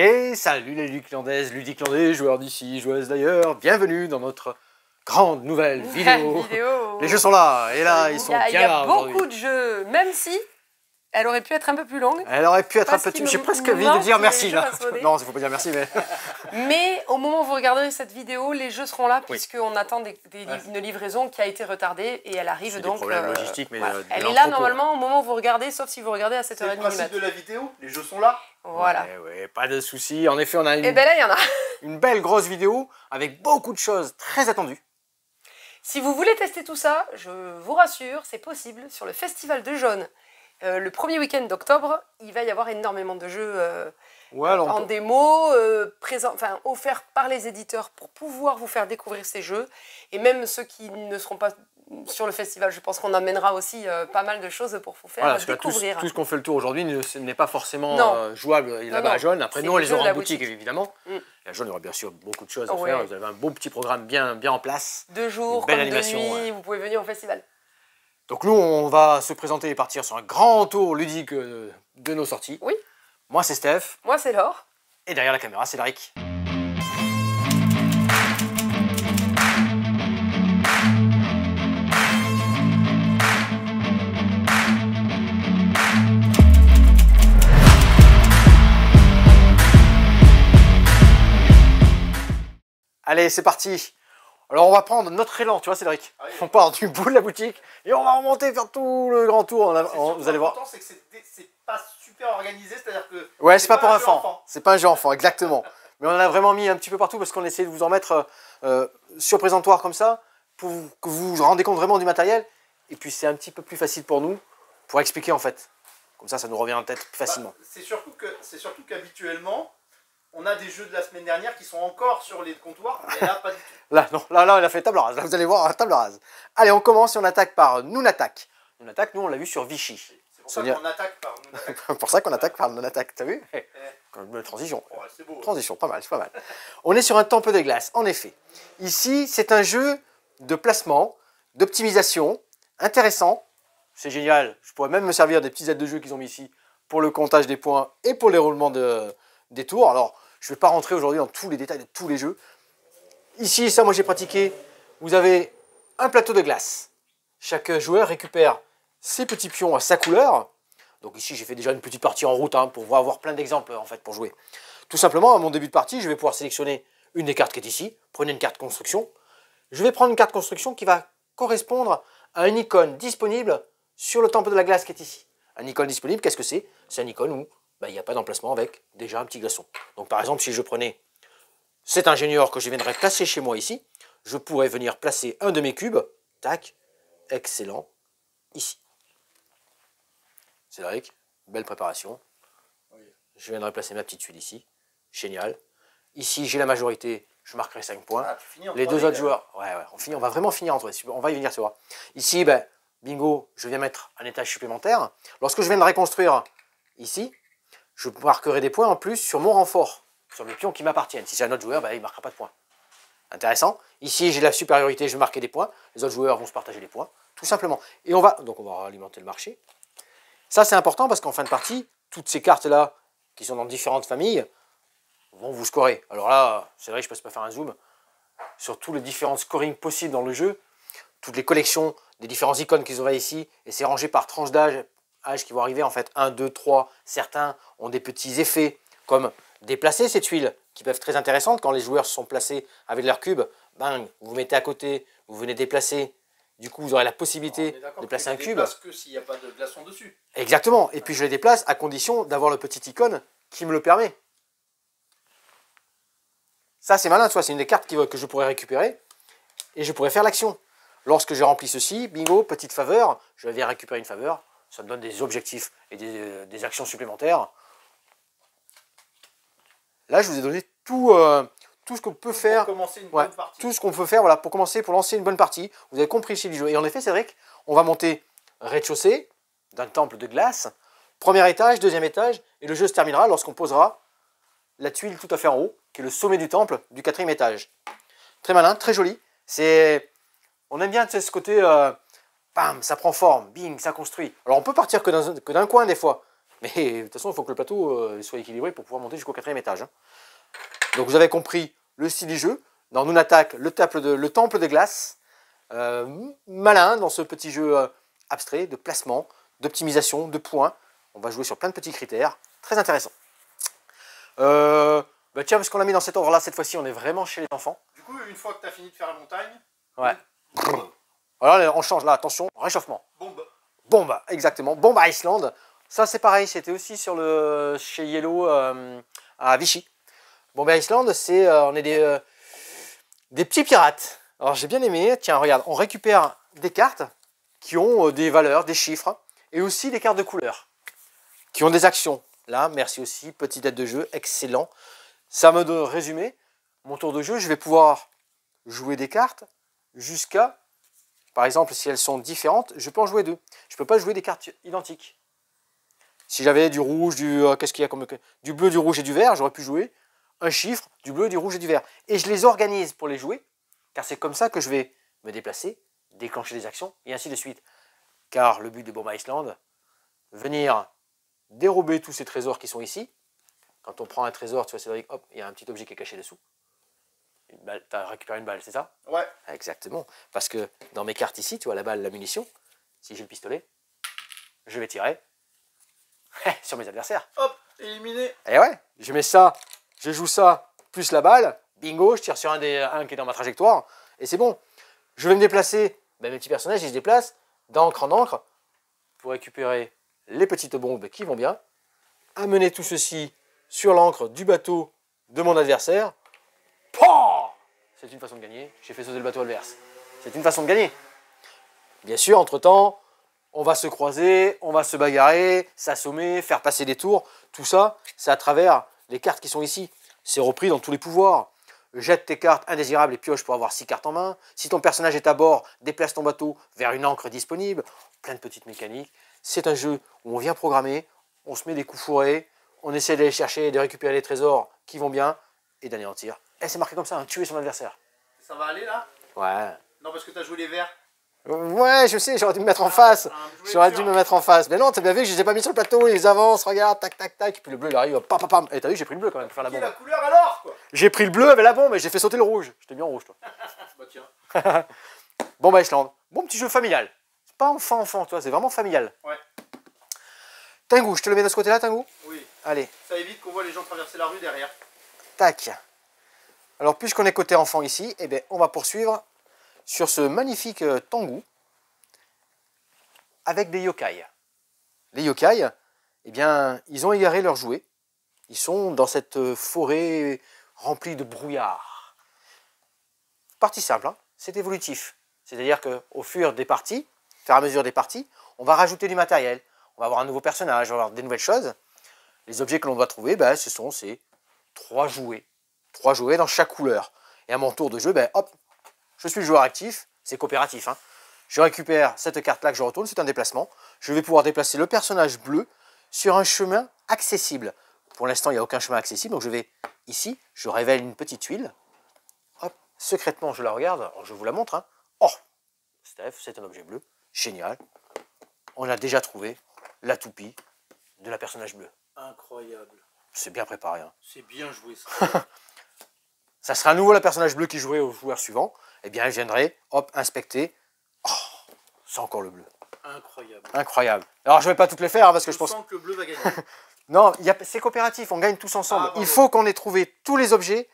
Et salut les ludiclandais, joueurs d'ici, joueuses d'ailleurs, bienvenue dans notre grande nouvelle vidéo. Les jeux sont là, et là ils sont bien là. Il y a beaucoup de jeux, même si elle aurait pu être un peu plus longue. Elle aurait pu être un peu plus longue, j'ai presque envie de dire merci là. Non, il ne faut pas dire merci, mais... Mais au moment où vous regarderez cette vidéo, les jeux seront là, puisqu'on attend une livraison qui a été retardée, et elle arrive donc... logistique, mais... Ouais. Elle est là normalement au moment où vous regardez, sauf si vous regardez à 7h30. C'est le principe de la vidéo, les jeux sont là. Voilà. Ouais, pas de soucis. En effet, on a une, une belle grosse vidéo avec beaucoup de choses très attendues. Si vous voulez tester tout ça, je vous rassure, c'est possible sur le Festival de Jaune. Le premier week-end d'octobre, il va y avoir énormément de jeux en démo, offerts par les éditeurs pour pouvoir vous faire découvrir ces jeux. Et même ceux qui ne seront pas sur le festival, je pense qu'on amènera aussi pas mal de choses pour vous faire découvrir. Tout ce qu'on fait le tour aujourd'hui n'est pas forcément jouable là-bas à Jaune. Après, nous, on les aura en boutique, évidemment. À Jaune, il y aura bien sûr beaucoup de choses à faire. Vous avez un beau petit programme bien en place. 2 jours, comme 2 nuits, vous pouvez venir au festival. Donc nous, on va se présenter et partir sur un grand tour ludique de nos sorties. Oui. Moi, c'est Steph. Moi, c'est Laure. Et derrière la caméra, c'est Cédric. Allez, c'est parti. Alors on va prendre notre élan, tu vois Cédric. Ah oui. On part du bout de la boutique et on va remonter faire tout le grand tour. Vous allez voir. C'est que c'est pas super organisé, c'est-à-dire que... Ouais, c'est pas pour enfants. C'est pas un jeu enfant, exactement. Mais on en a vraiment mis un petit peu partout parce qu'on essayait de vous en mettre sur présentoir comme ça pour que vous vous rendez compte vraiment du matériel. Et puis c'est un petit peu plus facile pour nous pour expliquer en fait. Comme ça, ça nous revient en tête plus facilement. Bah, c'est surtout qu'habituellement... On a des jeux de la semaine dernière qui sont encore sur les comptoirs, mais là, pas du tout. Là, elle a fait table rase. Là, vous allez voir, table rase. Allez, on commence et on attaque par Nunatak. Nunatak, nous, on l'a vu sur Vichy. C'est pour ça qu'on attaque par Nunatak. Pour ça qu'on attaque par Nunatak, t'as vu? Transition. Ouais, c'est beau. Transition, pas mal, c'est pas mal. On est sur un temple de glace, en effet. Ici, c'est un jeu de placement, d'optimisation, intéressant. C'est génial. Je pourrais même me servir des petites aides de jeu qu'ils ont mis ici pour le comptage des points et pour les roulements de... des tours. Alors, je ne vais pas rentrer aujourd'hui dans tous les détails de tous les jeux. Ici, ça, moi, j'ai pratiqué. Vous avez un plateau de glace. Chaque joueur récupère ses petits pions à sa couleur. Donc ici, j'ai fait déjà une petite partie en route pour avoir plein d'exemples, en fait, pour jouer. Tout simplement, à mon début de partie, je vais pouvoir sélectionner une des cartes qui est ici. Prenez une carte construction. Je vais prendre une carte construction qui va correspondre à une icône disponible sur le temple de la glace qui est ici. Une icône disponible, qu'est-ce que c'est? C'est une icône où... il n'y a pas d'emplacement avec déjà un petit glaçon. Donc par exemple, si je prenais cet ingénieur que je viendrais placer chez moi ici, je pourrais venir placer un de mes cubes, tac, excellent, ici. Cédric, belle préparation. Je viendrai placer ma petite tuile ici, génial. Ici, j'ai la majorité, je marquerai 5 points. Les deux autres joueurs, on va vraiment finir entre eux, on va y venir, tu vois. Ici, bingo, je viens mettre un étage supplémentaire. Lorsque je viens de reconstruire ici, je marquerai des points en plus sur mon renfort, sur mes pions qui m'appartiennent. Si c'est un autre joueur, il ne marquera pas de points. Intéressant. Ici, j'ai la supériorité, je vais marquer des points. Les autres joueurs vont se partager les points, tout simplement. Et on va, donc on va alimenter le marché. Ça, c'est important parce qu'en fin de partie, toutes ces cartes-là, qui sont dans différentes familles, vont vous scorer. Alors là, c'est vrai, je ne peux pas faire un zoom sur tous les différents scoring possibles dans le jeu. Toutes les collections des différentes icônes qu'ils auraient ici, et c'est rangé par tranche d'âge, qui vont arriver en fait 1, 2, 3. Certains ont des petits effets comme déplacer ces tuiles qui peuvent être très intéressantes quand les joueurs se sont placés avec leur cube. Bang, vous mettez à côté, vous venez déplacer. Du coup, vous aurez la possibilité de placer un cube. Que s'il n'y a pas de glaçon dessus. Exactement. Et puis je les déplace à condition d'avoir le petit icône qui me le permet. Ça, c'est malin, soit c'est une des cartes que je pourrais récupérer et je pourrais faire l'action. Lorsque j'ai rempli ceci, bingo, petite faveur, je viens récupérer une faveur. Ça me donne des objectifs et des actions supplémentaires. Là, je vous ai donné tout ce qu'on peut faire pour commencer une bonne partie. Tout ce qu'on peut faire pour commencer, pour lancer une bonne partie. Vous avez compris le style du jeu. Et en effet, c'est vrai qu'on va monter rez-de-chaussée d'un temple de glace, premier étage, deuxième étage, et le jeu se terminera lorsqu'on posera la tuile tout à fait en haut, qui est le sommet du temple du 4e étage. Très malin, très joli. On aime bien ce côté... bam, ça prend forme, bing, ça construit. Alors on peut partir que d'un coin des fois, Mais de toute façon, il faut que le plateau soit équilibré pour pouvoir monter jusqu'au 4e étage. Hein. Donc vous avez compris le style du jeu. Dans Nunatak, le temple de glace. Malin dans ce petit jeu abstrait de placement, d'optimisation, de points. On va jouer sur plein de petits critères. Très intéressant. Bah tiens, parce qu'on l'a mis dans cet ordre-là, cette fois-ci, on est vraiment chez les enfants. Du coup, une fois que tu as fini de faire la montagne... Ouais. Alors, on change là, attention, réchauffement. Bombe. Bombe, exactement. Bomb Island. Ça, c'est pareil, c'était aussi sur le... chez Yellow à Vichy. Bomb Island, c'est... on est des petits pirates. Alors, j'ai bien aimé. Tiens, regarde, on récupère des cartes qui ont des valeurs, des chiffres, et aussi des cartes de couleur, qui ont des actions. Là, merci aussi, petite aide de jeu, excellent. Ça me donne résumé, mon tour de jeu, je vais pouvoir jouer des cartes jusqu'à, par exemple, si elles sont différentes, je peux en jouer deux. Je ne peux pas jouer des cartes identiques. Si j'avais du rouge, qu'est-ce qu'il y a comme du bleu, du rouge et du vert, j'aurais pu jouer un chiffre, du bleu, du rouge et du vert. Et je les organise pour les jouer, car c'est comme ça que je vais me déplacer, déclencher des actions, et ainsi de suite. Car le but de Bomb Island, venir dérober tous ces trésors qui sont ici. Quand on prend un trésor, tu vois, Cédric, hop, il y a un petit objet qui est caché dessous. Tu as récupéré une balle, c'est ça? Ouais. Exactement. Parce que dans mes cartes ici, tu vois, la balle, la munition, si j'ai le pistolet, je vais tirer sur mes adversaires. Hop, éliminé. Et ouais, je mets ça, je joue ça, plus la balle, bingo, je tire sur un qui est dans ma trajectoire, et c'est bon. Je vais me déplacer, ben, mes petits personnages, ils se déplacent d'encre en encre pour récupérer les petites bombes qui vont bien, amener tout ceci sur l'ancre du bateau de mon adversaire. C'est une façon de gagner, j'ai fait sauter le bateau adverse. C'est une façon de gagner. Bien sûr, entre-temps, on va se croiser, on va se bagarrer, s'assommer, faire passer des tours. Tout ça, c'est à travers les cartes qui sont ici. C'est repris dans tous les pouvoirs. Jette tes cartes indésirables et pioche pour avoir 6 cartes en main. Si ton personnage est à bord, déplace ton bateau vers une ancre disponible. Plein de petites mécaniques. C'est un jeu où on vient programmer, on se met des coups fourrés, on essaie d'aller chercher et de récupérer les trésors qui vont bien et d'anéantir. Et c'est marqué comme ça, hein, tuer son adversaire. Ça va aller là? Ouais. Non, parce que t'as joué les verts. Ouais, je sais, j'aurais dû me mettre en face. J'aurais dû me mettre en face. Mais non, t'as bien vu que je les ai pas mis sur le plateau, ils avancent, regarde, tac, tac, tac. Et puis le bleu, il arrive, pam, pam, pam. Et t'as vu, j'ai pris le bleu quand même pour faire la bombe. La couleur alors quoi? J'ai pris le bleu avec la bombe et j'ai fait sauter le rouge. J'étais bien en rouge, toi. Bah tiens. Bon, bah, Island. Bon petit jeu familial. C'est pas enfant-enfant, toi, c'est vraiment familial. Ouais. Tengu, je te le mets de ce côté-là, Tengu? Oui. Allez. Ça évite qu'on voit les gens traverser la rue derrière. Tac. Alors, puisqu'on est côté enfant ici, eh bien, on va poursuivre sur ce magnifique Tengu avec des yokai. Les yokai, eh bien, ils ont égaré leurs jouets. Ils sont dans cette forêt remplie de brouillard. Partie simple, hein, c'est évolutif. C'est-à-dire qu'au fur des parties, au fur et à mesure des parties, on va rajouter du matériel. On va avoir un nouveau personnage, on va avoir des nouvelles choses. Les objets que l'on doit trouver, ben, ce sont ces 3 jouets. 3 jouets dans chaque couleur. Et à mon tour de jeu, ben, hop, je suis le joueur actif, c'est coopératif. Hein. Je récupère cette carte-là que je retourne, c'est un déplacement. Je vais pouvoir déplacer le personnage bleu sur un chemin accessible. Pour l'instant, il n'y a aucun chemin accessible, donc je vais ici, je révèle une petite tuile. Hop, secrètement, je la regarde, alors, je vous la montre. Hein. Oh, Steph, c'est un objet bleu, génial. On a déjà trouvé la toupie de la personnage bleue. Incroyable. C'est bien préparé. Hein. C'est bien joué, ça. Ça serait à nouveau la personnage bleue qui jouerait au joueur suivant. Eh bien, elle viendrait, hop, inspecter. Oh, c'est encore le bleu. Incroyable. Incroyable. Alors, je ne vais pas toutes les faire, hein, parce que je pense... sens que le bleu va gagner. Non, c'est coopératif, on gagne tous ensemble. Ah, bon, il faut qu'on ait trouvé tous les objets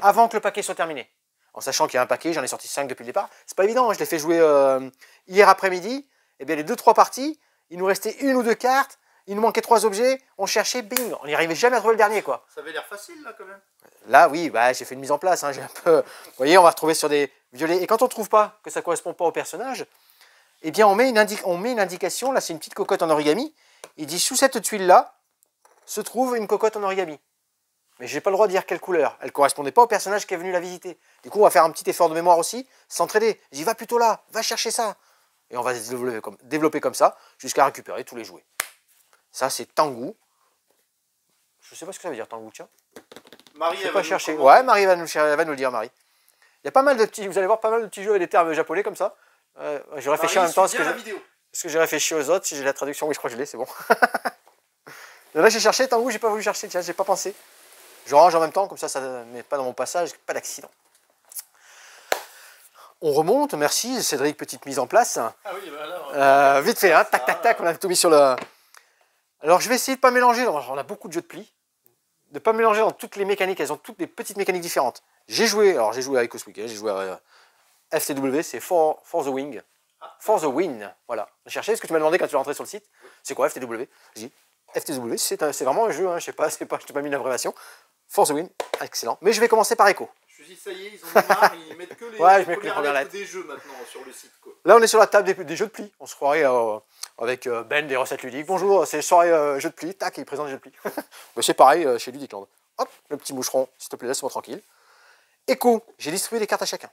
avant que le paquet soit terminé. En sachant qu'il y a un paquet, j'en ai sorti 5 depuis le départ. C'est pas évident, hein, je l'ai fait jouer hier après-midi. Eh bien, les 2-3 parties, il nous restait une ou 2 cartes. Il nous manquait 3 objets, on cherchait, bing, on n'y arrivait jamais à trouver le dernier, quoi. Ça avait l'air facile, là, quand même. Là, oui, bah, j'ai fait une mise en place, hein, j'ai un peu... Vous voyez, on va retrouver sur des violets. Et quand on ne trouve pas que ça ne correspond pas au personnage, eh bien, on met une indication, là, c'est une petite cocotte en origami. Il dit, sous cette tuile-là, se trouve une cocotte en origami. Mais je n'ai pas le droit de dire quelle couleur. Elle ne correspondait pas au personnage qui est venu la visiter. Du coup, on va faire un petit effort de mémoire aussi, s'entraider. Je dis, va plutôt là, va chercher ça. Et on va développer comme ça, jusqu'à récupérer tous les jouets. Ça, c'est Tengu. Je sais pas ce que ça veut dire, Tengu, tiens. Marie, elle va chercher. Ouais, Marie va nous le dire, Marie. Il y a pas mal de petits... Vous allez voir pas mal de petits jeux et des termes japonais comme ça. Je réfléchis en même temps. Est-ce que j'ai réfléchi aux autres? Si j'ai la traduction, oui, je crois que je l'ai, c'est bon. Là, j'ai cherché, Tengu, j'ai pas voulu chercher, tiens, j'ai pas pensé. Je range en même temps, comme ça, ça ne met pas dans mon passage, pas d'accident. On remonte, merci Cédric, petite mise en place. Ah oui, bah alors... vite fait, hein, tac, tac, tac, on a tout mis sur le... Alors, je vais essayer de ne pas mélanger, on a beaucoup de jeux de plis, de ne pas mélanger dans toutes les mécaniques, elles ont toutes des petites mécaniques différentes. J'ai joué à Echo Weekend, j'ai joué à FTW, c'est for the Wing. For the Win, voilà. J'ai cherché, ce que tu m'as demandé quand tu es rentré sur le site, c'est quoi FTW? J'ai dit, FTW, c'est vraiment un jeu, hein, je t'ai pas mis l'abréviation. For the Win, excellent. Mais je vais commencer par Echo. Je me suis dit, ça y est, ils ont marre, ils mettent que les, ouais, les premières lettres des jeux maintenant sur le site. Quoi. Là, on est sur la table des jeux de plis. On se croirait avec Ben des recettes ludiques. Bonjour, c'est soirée jeux de plis. Tac, il présente les jeux de plis. Mais c'est pareil chez Ludicland. Hop, le petit moucheron, s'il te plaît, laisse-moi tranquille. Echo, j'ai distribué des cartes à chacun.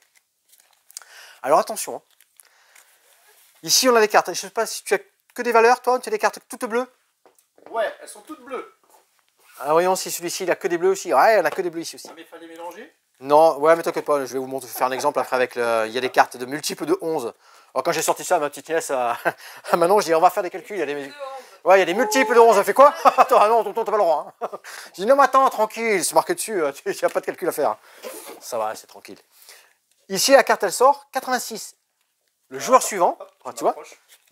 Alors attention. Hein. Ici, on a des cartes. Je ne sais pas si tu as que des valeurs, toi. Tu as des cartes toutes bleues? Ouais, elles sont toutes bleues. Alors voyons si celui-ci, il a que des bleus aussi. Ouais, il a que des bleus ici aussi. Ah, mais il fallait mélanger? Non, ouais, mais t'inquiète pas, je vais vous montrer, faire un exemple après avec le... Il y a des cartes de multiples de 11. Alors quand j'ai sorti ça à ma petite nièce, à Manon, je dis on va faire des calculs, il y a des... Ouais, il y a des multiples de 11, elle fait quoi? Attends, ah non, tonton, t'as pas le droit. Hein. Je dis non, mais attends, tranquille, c'est marqué dessus, il n'y a pas de calcul à faire. Ça va, c'est tranquille. Ici, la carte, elle sort, 86. Le joueur suivant, tu vois,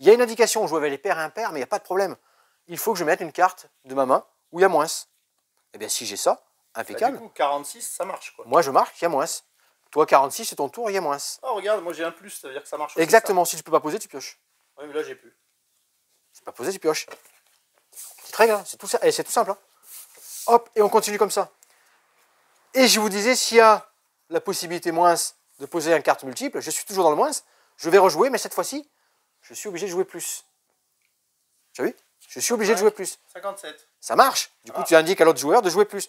il y a une indication, on joue avec les paires et impairs, mais il n'y a pas de problème. Il faut que je mette une carte de ma main où il y a moins. Eh bien, si j'ai ça, impeccable. Bah, du coup, 46, ça marche, quoi. Moi, je marque, il y a moins. Toi, 46, c'est ton tour, il y a moins. Oh, regarde, moi, j'ai un plus, ça veut dire que ça marche aussi. Exactement, ça. Si tu peux pas poser, tu pioches. Oui, mais là, j'ai plus. C'est pas posé, tu pioches. Petite règle, hein. C'est tout, tout simple. Hein. Hop, et on continue comme ça. Et je vous disais, s'il y a la possibilité moins de poser une carte multiple, je suis toujours dans le moins, je vais rejouer, mais cette fois-ci, je suis obligé de jouer plus. Tu as vu? Je suis obligé de jouer plus. 57. Ça marche. Du coup, tu indiques à l'autre joueur de jouer plus.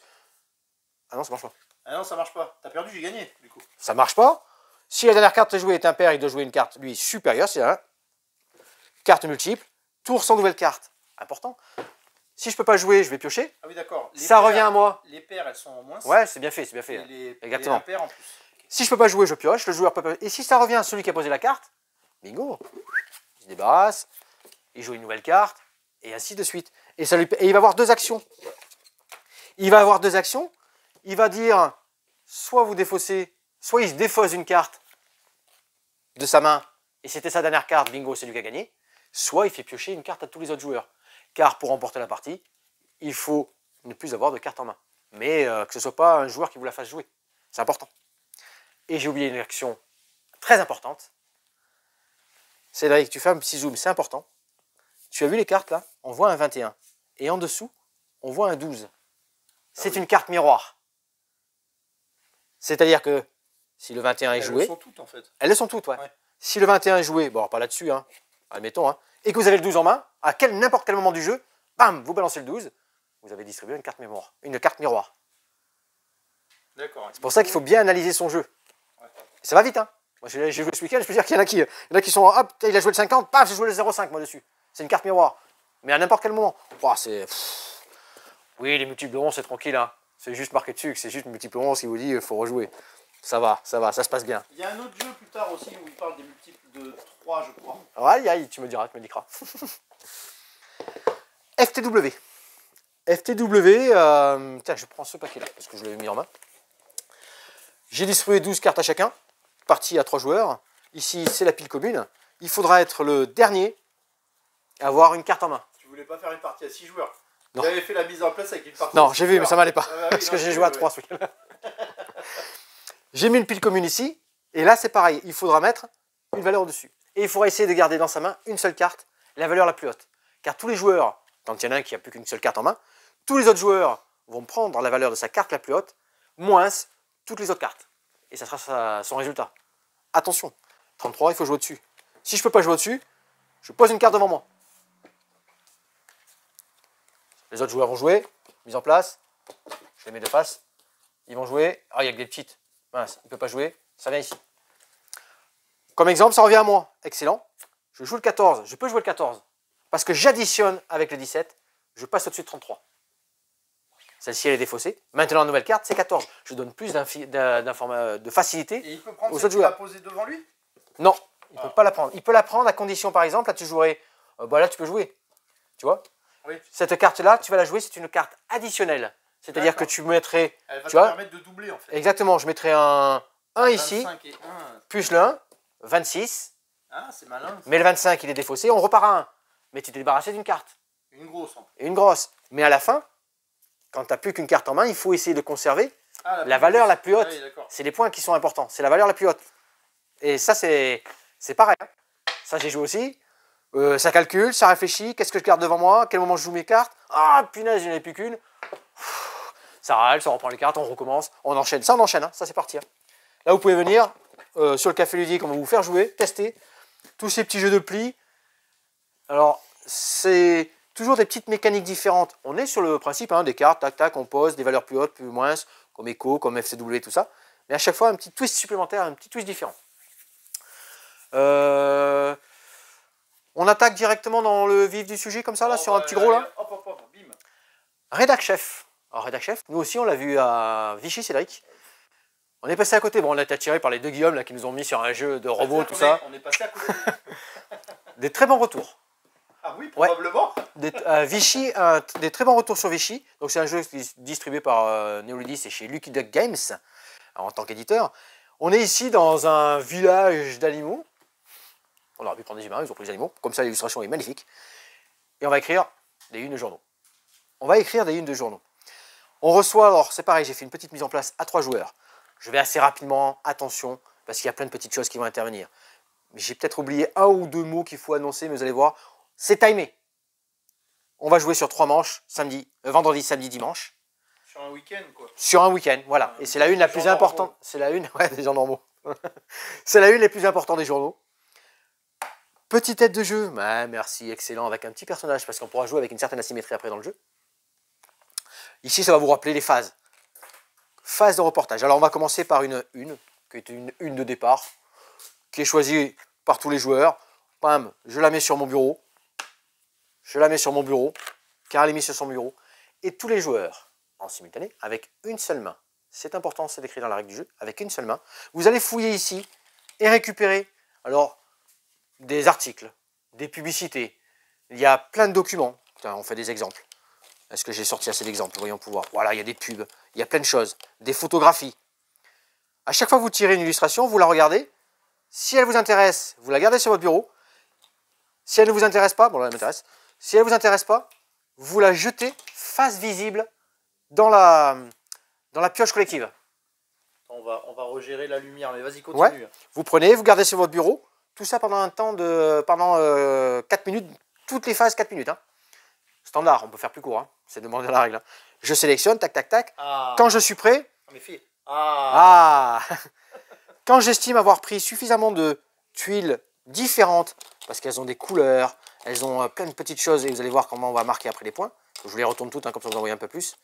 Ah non, ça marche pas. Ah non, ça marche pas. T'as perdu, j'ai gagné, du coup. Ça marche pas. Si la dernière carte de jouer est impair, il doit jouer une carte, lui, supérieure, c'est un. Carte multiple, tour sans nouvelle carte. Important. Si je peux pas jouer, je vais piocher. Ah oui, d'accord. Ça revient à moi. Les paires, elles sont en moins. Ouais, c'est bien fait, c'est bien fait. Exactement. Les impairs en plus. Si je peux pas jouer, je pioche. Le joueur peut pas... Et si ça revient à celui qui a posé la carte, bingo. Il se débarrasse, il joue une nouvelle carte. Et ainsi de suite. Et, ça lui... et il va avoir deux actions. Il va avoir deux actions. Il va dire, soit vous défaussez, soit il se défausse une carte de sa main. Et c'était sa dernière carte, bingo, c'est lui qui a gagné. Soit il fait piocher une carte à tous les autres joueurs. Car pour remporter la partie, il faut ne plus avoir de carte en main. Mais que ce ne soit pas un joueur qui vous la fasse jouer. C'est important. Et j'ai oublié une action très importante. Cédric, tu fais un petit zoom, c'est important. Tu as vu les cartes là? On voit un 21. Et en dessous, on voit un 12. C'est une carte miroir. C'est-à-dire que si le 21 est joué... Elles le sont toutes en fait. Elles le sont toutes, ouais. Si le 21 est joué, bon alors pas là-dessus, hein, admettons, hein, et que vous avez le 12 en main, à n'importe quel moment du jeu, bam, vous balancez le 12, vous avez distribué une carte miroir. Une carte miroir. D'accord. C'est pour ça qu'il faut bien analyser son jeu. Ouais. Et ça va vite, hein. Moi j'ai joué ce week-end, je peux dire qu'il y en a qui sont, hop, il a joué le 50, paf, j'ai joué le 0,5 moi dessus. C'est une carte miroir, mais à n'importe quel moment. Oh, oui, les multiples de 11, c'est tranquille. Hein. C'est juste marqué dessus, c'est juste multiple 11 qui vous dit faut rejouer. Ça va, ça se passe bien. Il y a un autre jeu plus tard aussi où il parle des multiples de 3, je crois. Aïe, aïe, tu me diras, tu me diras. FTW. FTW, tiens, je prends ce paquet-là, parce que je l'avais mis en main. J'ai distribué 12 cartes à chacun, partie à 3 joueurs. Ici, c'est la pile commune. Il faudra être le dernier. Avoir une carte en main. Tu voulais pas faire une partie à 6 joueurs? Non. Tu avais fait la mise en place avec une partie. Non, j'ai vu, mais ça m'allait pas. Ah, parce que j'ai joué à 3 ce week-end. J'ai mis une pile commune ici. Et là, c'est pareil. Il faudra mettre une valeur au-dessus. Et il faudra essayer de garder dans sa main une seule carte, la valeur la plus haute. Car tous les joueurs, quand il y en a un qui n'a plus qu'une seule carte en main, tous les autres joueurs vont prendre la valeur de sa carte la plus haute, moins toutes les autres cartes. Et ça sera son résultat. Attention, 33, il faut jouer au-dessus. Si je peux pas jouer au-dessus, je pose une carte devant moi. Les autres joueurs vont jouer, mise en place, je les mets de face, ils vont jouer, ah il n'y a que des petites, mince, il ne peut pas jouer, ça vient ici. Comme exemple, ça revient à moi, excellent, je joue le 14, je peux jouer le 14, parce que j'additionne avec le 17, je passe au-dessus de 33. Celle-ci elle est défaussée, maintenant la nouvelle carte c'est 14, je donne plus de facilité aux autres joueurs. Et il peut prendre celle qu'il a posée devant lui? Non, il ne peut pas la prendre, il peut la prendre à condition par exemple, là tu jouerais, bah là tu peux jouer, tu vois. Oui. Cette carte-là, tu vas la jouer, c'est une carte additionnelle. C'est-à-dire que tu mettrais... Elle va te permettre de doubler, en fait. Exactement, je mettrais un 1 ici, plus le 1, 26. Ah, c'est malin. Ça. Mais le 25, il est défaussé, on repart à 1. Mais tu t'es débarrassé d'une carte. Une grosse, en plus. Une grosse. Mais à la fin, quand tu n'as plus qu'une carte en main, il faut essayer de conserver la valeur la plus haute. Ah, oui, c'est les points qui sont importants, c'est la valeur la plus haute. Et ça, c'est pareil. Hein. Ça, j'ai joué aussi. Ça calcule, ça réfléchit. Qu'est-ce que je garde devant moi? À quel moment je joue mes cartes? Ah, punaise, il n'y en avait plus qu'une. Ça râle, ça reprend les cartes, on recommence, on enchaîne. Ça, on enchaîne, hein. Ça, c'est parti. Hein. Là, vous pouvez venir sur le Café Ludique, on va vous faire jouer, tester tous ces petits jeux de plis. Alors, c'est toujours des petites mécaniques différentes. On est sur le principe hein, des cartes, tac, tac, on pose, des valeurs plus hautes, plus moins, comme Ekko, comme FTW, tout ça. Mais à chaque fois, un petit twist supplémentaire, un petit twist différent. On attaque directement dans le vif du sujet, comme ça, là, sur un petit gros, là. Hop, hop, hop, bim. Rédac Chef. Alors, Rédac Chef, nous aussi, on l'a vu à Vichy-Cédric. On est passé à côté. Bon, on a été attiré par les deux Guillaume, là, qui nous ont mis sur un jeu de robots, tout ça. On est passé à côté. Des très bons retours. Ah oui, probablement. Ouais. Vichy, des très bons retours sur Vichy. Donc, c'est un jeu distribué par Neoludis et chez Lucky Duck Games, en tant qu'éditeur. On est ici dans un village d'animaux. On aurait pu prendre des humains, ils ont pris des animaux. Comme ça, l'illustration est magnifique. Et on va écrire des unes de journaux. On va écrire des unes de journaux. On reçoit, alors c'est pareil, j'ai fait une petite mise en place à 3 joueurs. Je vais assez rapidement, attention, parce qu'il y a plein de petites choses qui vont intervenir. J'ai peut-être oublié un ou deux mots qu'il faut annoncer, mais vous allez voir, c'est timé. On va jouer sur 3 manches, samedi, vendredi, samedi, dimanche. Sur un week-end, quoi. Sur un week-end, voilà. Et c'est la une la plus importante. C'est la une, ouais, des gens normaux. C'est la une les plus importantes des journaux. Petite aide de jeu, bah, merci, excellent, avec un petit personnage, parce qu'on pourra jouer avec une certaine asymétrie après dans le jeu. Ici, ça va vous rappeler les phases. Phase de reportage. Alors, on va commencer par une qui est une une de départ, qui est choisie par tous les joueurs. Pam, je la mets sur mon bureau. Je la mets sur mon bureau. Car elle est mise sur son bureau. Et tous les joueurs, en simultané, avec une seule main. C'est important, c'est décrit dans la règle du jeu. Avec une seule main. Vous allez fouiller ici et récupérer alors des articles, des publicités. Il y a plein de documents. Putain, on fait des exemples. Est-ce que j'ai sorti assez d'exemples? Voyons pouvoir. Voilà, il y a des pubs, il y a plein de choses, des photographies. À chaque fois que vous tirez une illustration, vous la regardez. Si elle vous intéresse, vous la gardez sur votre bureau. Si elle ne vous intéresse pas, bon là, elle m'intéresse. Si elle ne vous intéresse pas, vous la jetez face visible dans la pioche collective. On va regérer la lumière, mais vas-y, continue. Ouais. Vous prenez, vous gardez sur votre bureau. Tout ça pendant un temps de... pendant 4 minutes, toutes les phases 4 minutes. Hein. Standard, on peut faire plus court, hein. C'est demandé à la règle. Hein. Je sélectionne, tac, tac, tac. Ah. Quand je suis prêt... Quand j'estime avoir pris suffisamment de tuiles différentes, parce qu'elles ont des couleurs, elles ont plein de petites choses, et vous allez voir comment on va marquer après les points. Je vous les retourne toutes, hein, comme ça vous en voyez un peu plus.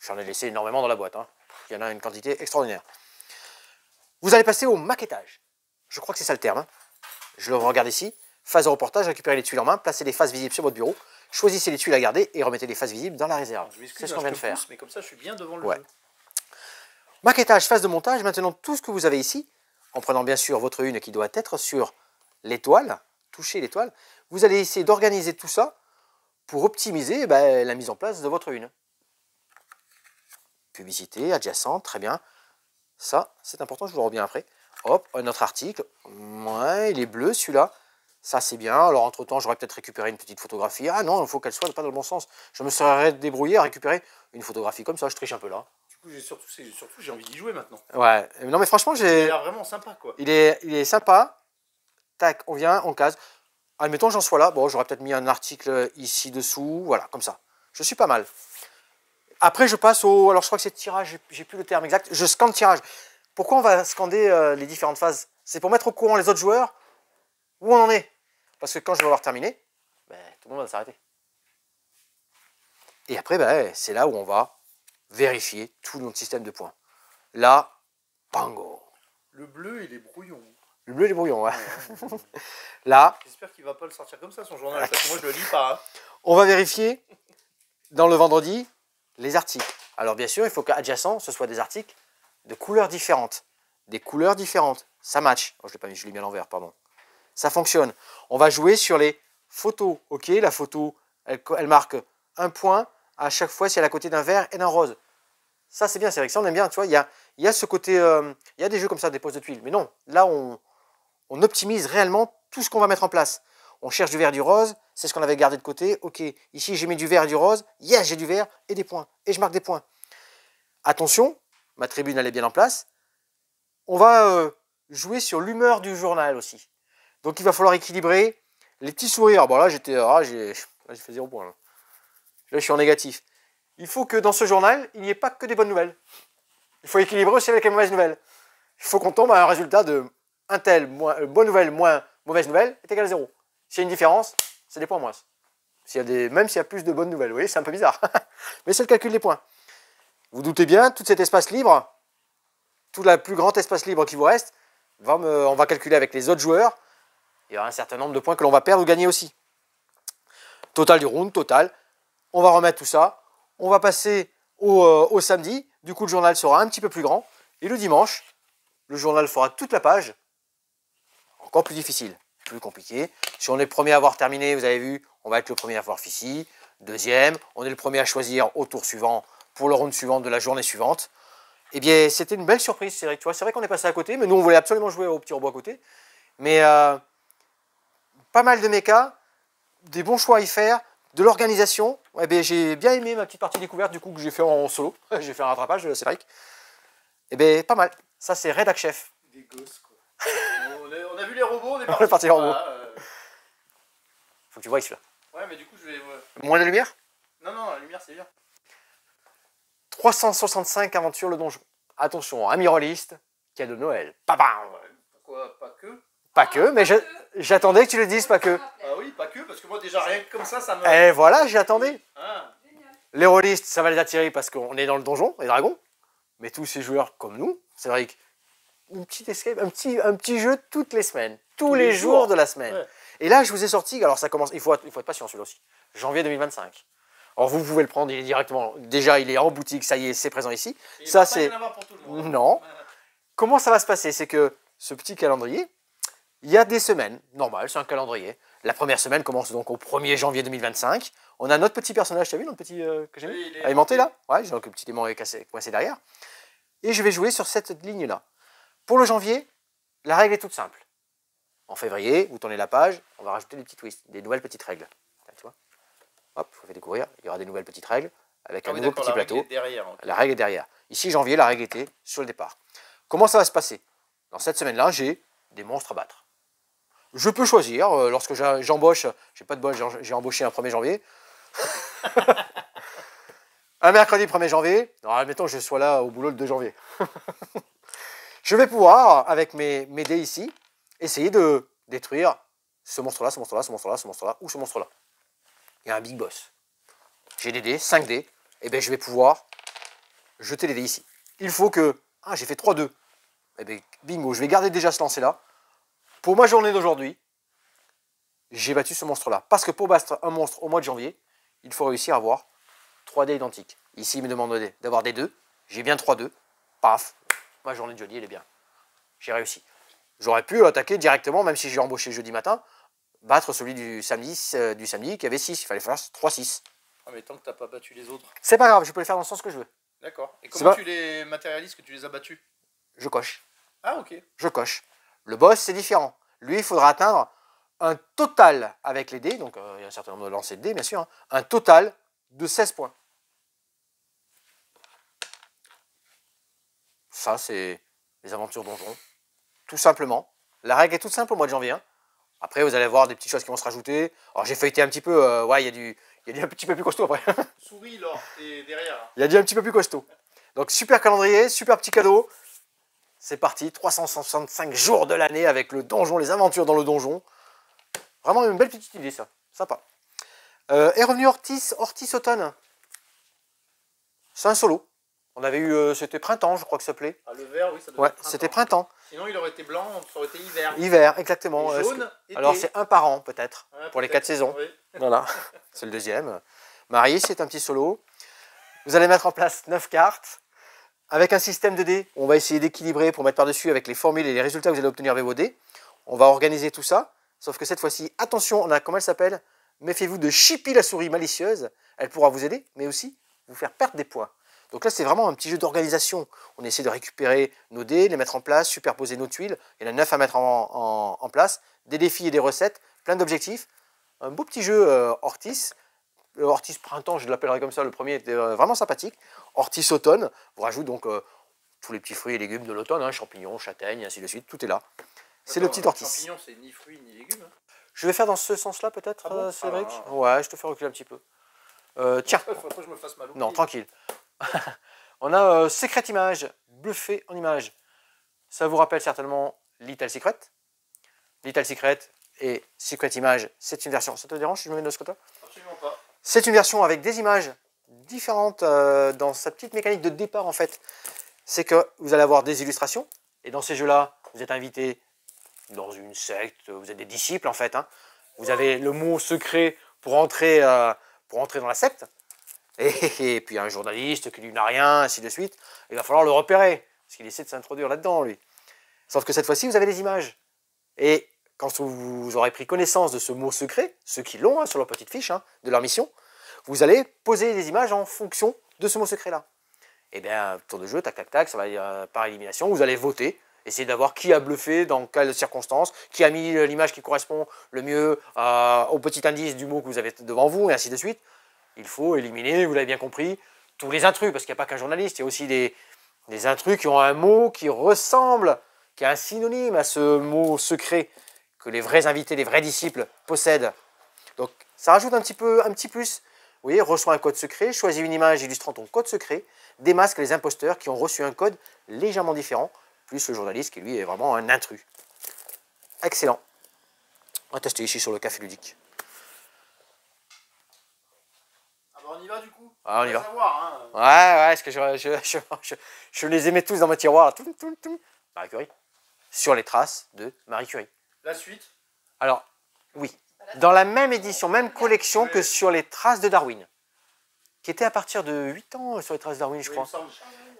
J'en ai laissé énormément dans la boîte. Hein. Il y en a une quantité extraordinaire. Vous allez passer au maquettage. Je crois que c'est ça le terme. Hein. Je le regarde ici. Phase de reportage, récupérer les tuiles en main, placer les faces visibles sur votre bureau. Choisissez les tuiles à garder et remettez les faces visibles dans la réserve. C'est ce qu'on vient de faire. Mais comme ça, je suis bien devant le jeu. Maquettage, phase de montage. Maintenant, tout ce que vous avez ici, en prenant bien sûr votre une qui doit être sur l'étoile, toucher l'étoile, vous allez essayer d'organiser tout ça pour optimiser ben, la mise en place de votre une. Publicité, adjacente, très bien. Ça, c'est important, je vous le reviens après. Hop, un autre article. Ouais, il est bleu celui-là. Ça, c'est bien. Alors, entre-temps, j'aurais peut-être récupéré une petite photographie. Ah non, il faut qu'elle soit pas dans le bon sens. Je me serais débrouillé à récupérer une photographie comme ça. Je triche un peu là. Du coup, j'ai envie d'y jouer maintenant. Ouais. Non, mais franchement, j'ai... Il a l'air vraiment sympa, quoi. Il est sympa. Tac, on vient, on case. Admettons, j'en sois là. Bon, j'aurais peut-être mis un article ici dessous. Voilà, comme ça. Je suis pas mal. Après, je passe au... Alors, je crois que c'est tirage. J'ai plus le terme exact. Je scanne tirage. Pourquoi on va scander les différentes phases? C'est pour mettre au courant les autres joueurs où on en est. Parce que quand je vais avoir terminé, ben, tout le monde va s'arrêter. Et après, ben, c'est là où on va vérifier tout notre système de points. Là, bango. Le bleu, il est brouillon. Le bleu, il est brouillon, ouais. Là... J'espère qu'il ne va pas le sortir comme ça, son journal, parce que moi, je ne le lis pas. Hein. On va vérifier, dans le vendredi, les articles. Alors, bien sûr, il faut qu'adjacent, ce soit des articles de couleurs différentes. Des couleurs différentes. Ça match. Oh, je l'ai pas mis, je l'ai mis à l'envers, pardon. Ça fonctionne. On va jouer sur les photos. Ok, la photo, elle marque un point à chaque fois si elle est à côté d'un vert et d'un rose. Ça c'est bien, c'est vrai que ça on aime bien, tu vois, il y a ce côté, il y a des jeux comme ça, des poses de tuiles, mais non, là on optimise réellement tout ce qu'on va mettre en place. On cherche du vert, du rose, c'est ce qu'on avait gardé de côté, ok, ici j'ai mis du vert et du rose, yes, j'ai du vert et des points, et je marque des points. Attention, ma tribune elle est bien en place, on va jouer sur l'humeur du journal aussi. Donc il va falloir équilibrer les petits sourires, bon là j'étais, j'ai fait 0 points, là. Là je suis en négatif. Il faut que dans ce journal, il n'y ait pas que des bonnes nouvelles. Il faut équilibrer aussi avec les mauvaises nouvelles. Il faut qu'on tombe à un résultat de un tel, moins, bonne nouvelle moins mauvaise nouvelle est égal à 0. S'il y a une différence, c'est des points moins. Même s'il y a plus de bonnes nouvelles, vous voyez, c'est un peu bizarre. Mais c'est le calcul des points. Vous doutez bien, tout cet espace libre, tout le plus grand espace libre qui vous reste, on va calculer avec les autres joueurs. Il y aura un certain nombre de points que l'on va perdre ou gagner aussi. Total du round, total. On va remettre tout ça. On va passer au samedi, du coup le journal sera un petit peu plus grand, et le dimanche, le journal fera toute la page, encore plus difficile, plus compliqué. Si on est le premier à avoir terminé, vous avez vu, on va être le premier à avoir ici, deuxième, on est le premier à choisir au tour suivant, pour le round suivant de la journée suivante. Eh bien, c'était une belle surprise, c'est vrai, tu vois, c'est vrai qu'on est passé à côté, mais nous on voulait absolument jouer au petit robot à côté, mais pas mal de mécas, des bons choix à y faire, de l'organisation. Eh bien, j'ai bien aimé ma petite partie découverte du coup que j'ai fait en solo. J'ai fait un rattrapage, c'est vrai. Eh bien, pas mal. Ça, c'est Rédac Chef. Des gosses, quoi. On a vu les robots, on est parti. Faut que tu vois celui-là. Ouais, mais du coup, je vais... Ouais. Moins la lumière? Non, non, la lumière, c'est bien. 365 aventures le donjon. Attention, ami rolliste, cadeau de Noël. Pabam. Pourquoi pas que? Pas que, mais j'attendais que tu le dises, pas que. Ah oui, pas que, parce que moi déjà rien que comme ça, ça me... Eh voilà, j'attendais. Ah. Les rôlistes, ça va les attirer parce qu'on est dans le donjon, les dragons. Mais tous ces joueurs comme nous, c'est vrai qu'une petite escape, un petit jeu toutes les semaines, tous les jours de la semaine. Ouais. Et là, je vous ai sorti, alors ça commence, il faut être patient celui-là aussi, janvier 2025. Alors vous pouvez le prendre, il est directement, déjà il est en boutique, ça y est, c'est présent ici. Et ça c'est... Non. Comment ça va se passer? C'est que ce petit calendrier... Il y a des semaines, normal, c'est un calendrier. La première semaine commence donc au 1er janvier 2025. On a notre petit personnage, t'as vu, notre petit que j'ai mis, oui, aimanté là. Ouais, j'ai donc le petit aimant coincé derrière. Et je vais jouer sur cette ligne-là. Pour le janvier, la règle est toute simple. En février, vous tournez la page, on va rajouter des petits twists, des nouvelles petites règles. Là, tu vois. Hop, je vous fais découvrir, il y aura des nouvelles petites règles avec un nouveau petit plateau. La règle est derrière. Ici, janvier, la règle était sur le départ. Comment ça va se passer? Dans cette semaine-là, j'ai des monstres à battre. Je peux choisir, lorsque j'embauche, j'ai pas de bol, j'ai embauché un 1er janvier. Un mercredi 1er janvier, alors admettons que je sois là au boulot le 2 janvier. Je vais pouvoir, avec mes dés ici, essayer de détruire ce monstre-là, ce monstre-là, ce monstre-là, ce monstre-là, ou ce monstre-là. Il y a un big boss. J'ai des dés, 5 dés, et bien je vais pouvoir jeter les dés ici. Il faut que... Ah, j'ai fait 3-2. Et bien bingo, je vais garder déjà ce lancer-là. Pour ma journée d'aujourd'hui, j'ai battu ce monstre-là. Parce que pour battre un monstre au mois de janvier, il faut réussir à avoir 3 dés identiques. Ici, il me demande d'avoir des 2. J'ai bien 3-2. Paf, ma journée de jeudi, elle est bien. J'ai réussi. J'aurais pu attaquer directement, même si j'ai embauché jeudi matin, battre celui du samedi qui avait 6. Il fallait faire 3-6. Ah, mais tant que tu n'as pas battu les autres. C'est pas grave, je peux les faire dans le sens que je veux. D'accord. Et comment tu les matérialises que tu les as battus? Je coche. Ah, ok. Je coche. Le boss, c'est différent. Lui, il faudra atteindre un total avec les dés, donc il y a un certain nombre de lancers de dés, bien sûr, hein, un total de 16 points. Ça, c'est les aventures donjons. Tout simplement. La règle est toute simple au mois de janvier. Hein. Après, vous allez voir des petites choses qui vont se rajouter. Alors, j'ai feuilleté un petit peu. Ouais, il y a du un petit peu plus costaud après. Souris, Laure, t'es derrière. Hein. Il y a du un petit peu plus costaud. Donc, super calendrier, super petit cadeau. C'est parti, 365 jours de l'année avec le donjon, les aventures dans le donjon. Vraiment une belle petite idée, ça. Sympa. Est revenu Hortis Automne. C'est un solo. On avait eu, c'était printemps, je crois que ça s'appelait. Ah, le vert, oui, ça devait être printemps. C'était printemps. Sinon, il aurait été blanc, ça aurait été hiver. Hiver, exactement. Et jaune, été. Alors, c'est un par an, peut-être, ouais, pour les 4 saisons. Oui. Voilà, c'est le deuxième. Marie, c'est un petit solo. Vous allez mettre en place 9 cartes. Avec un système de dés, on va essayer d'équilibrer pour mettre par-dessus avec les formules et les résultats que vous allez obtenir avec vos dés. On va organiser tout ça, sauf que cette fois-ci, attention, on a, comment elle s'appelle? Méfiez-vous de Chippy la souris malicieuse. elle pourra vous aider, mais aussi vous faire perdre des points. Donc là, c'est vraiment un petit jeu d'organisation. On essaie de récupérer nos dés, les mettre en place, superposer nos tuiles. Il y en a 9 à mettre en place. Des défis et des recettes, plein d'objectifs. Un beau petit jeu Hortis. Le Hortis printemps, je l'appellerai comme ça. Le premier était vraiment sympathique. Hortis automne, vous rajoute donc tous les petits fruits et légumes de l'automne. Hein, champignons, châtaignes, ainsi de suite, tout est là. C'est le petit Hortis. Champignons, c'est ni fruits ni légumes. Hein. Je vais faire dans ce sens-là peut-être, Cédric. Ouais, je te fais reculer un petit peu. Tiens. Faut pas que je me fasse mal au pied. Non, tranquille. On a Secret Image, bluffé en images. Ça vous rappelle certainement Little Secret. Little Secret et Secret Image, c'est une version. Ça te dérange si je me mets de ce côté-là? Absolument pas. C'est une version avec des images différentes dans sa petite mécanique de départ en fait. C'est que vous allez avoir des illustrations et dans ces jeux-là, vous êtes invité dans une secte, vous êtes des disciples en fait. Hein. Vous avez le mot secret pour entrer dans la secte. Et puis un journaliste qui lui n'a rien, ainsi de suite, il va falloir le repérer, parce qu'il essaie de s'introduire là-dedans, lui. Sauf que cette fois-ci, vous avez des images. Et quand vous aurez pris connaissance de ce mot secret, ceux qui l'ont hein, sur leur petite fiche hein, de leur mission, vous allez poser des images en fonction de ce mot secret-là. Et bien, tour de jeu, tac-tac-tac, ça va par élimination, vous allez voter, essayer d'avoir qui a bluffé, dans quelles circonstances, qui a mis l'image qui correspond le mieux au petit indice du mot que vous avez devant vous, et ainsi de suite. Il faut éliminer, vous l'avez bien compris, tous les intrus, parce qu'il n'y a pas qu'un journaliste, il y a aussi des intrus qui ont un mot qui ressemble, qui a un synonyme à ce mot secret que les vrais invités, les vrais disciples possèdent. Donc ça rajoute un petit peu, un petit plus. Vous voyez, reçois un code secret, choisis une image illustrant ton code secret, démasque les imposteurs qui ont reçu un code légèrement différent, plus le journaliste qui lui est vraiment un intrus. Excellent. On va tester ici sur le Café Ludique. On y va du coup? Ah, on y va. Savoir, hein. Ouais, parce que je les aimais tous dans mon tiroir. Marie Curie. Sur les traces de Marie Curie. La suite? Alors, oui. Dans la même édition, même collection que sur les traces de Darwin. Qui était à partir de 8 ans sur les traces de Darwin, je crois.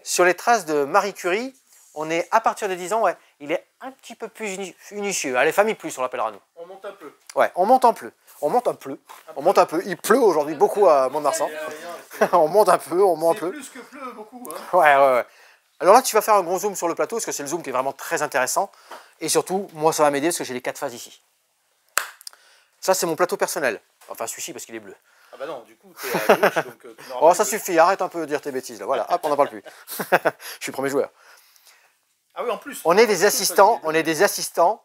Sur les traces de Marie Curie, on est à partir de 10 ans, ouais. Il est un petit peu plus initieux. Les familles plus, on l'appellera nous. On monte un peu. Ouais, on monte un peu. On monte un peu. On monte un peu. Il pleut aujourd'hui beaucoup à Mont-de-Marsan. On monte un peu, on monte un peu. C'est plus que pleut beaucoup. Hein. Ouais. Alors là, tu vas faire un gros zoom sur le plateau, parce que c'est le zoom qui est vraiment très intéressant. Et surtout, moi, ça va m'aider, parce que j'ai les 4 phases ici. Ça, c'est mon plateau personnel. Enfin, celui-ci, parce qu'il est bleu. Ah bah non, du coup, t'es à gauche, donc... Oh, ça suffit, arrête un peu de dire tes bêtises, là. Voilà, hop, on n'en parle plus. Je suis premier joueur. Ah oui, en plus. On est des assistants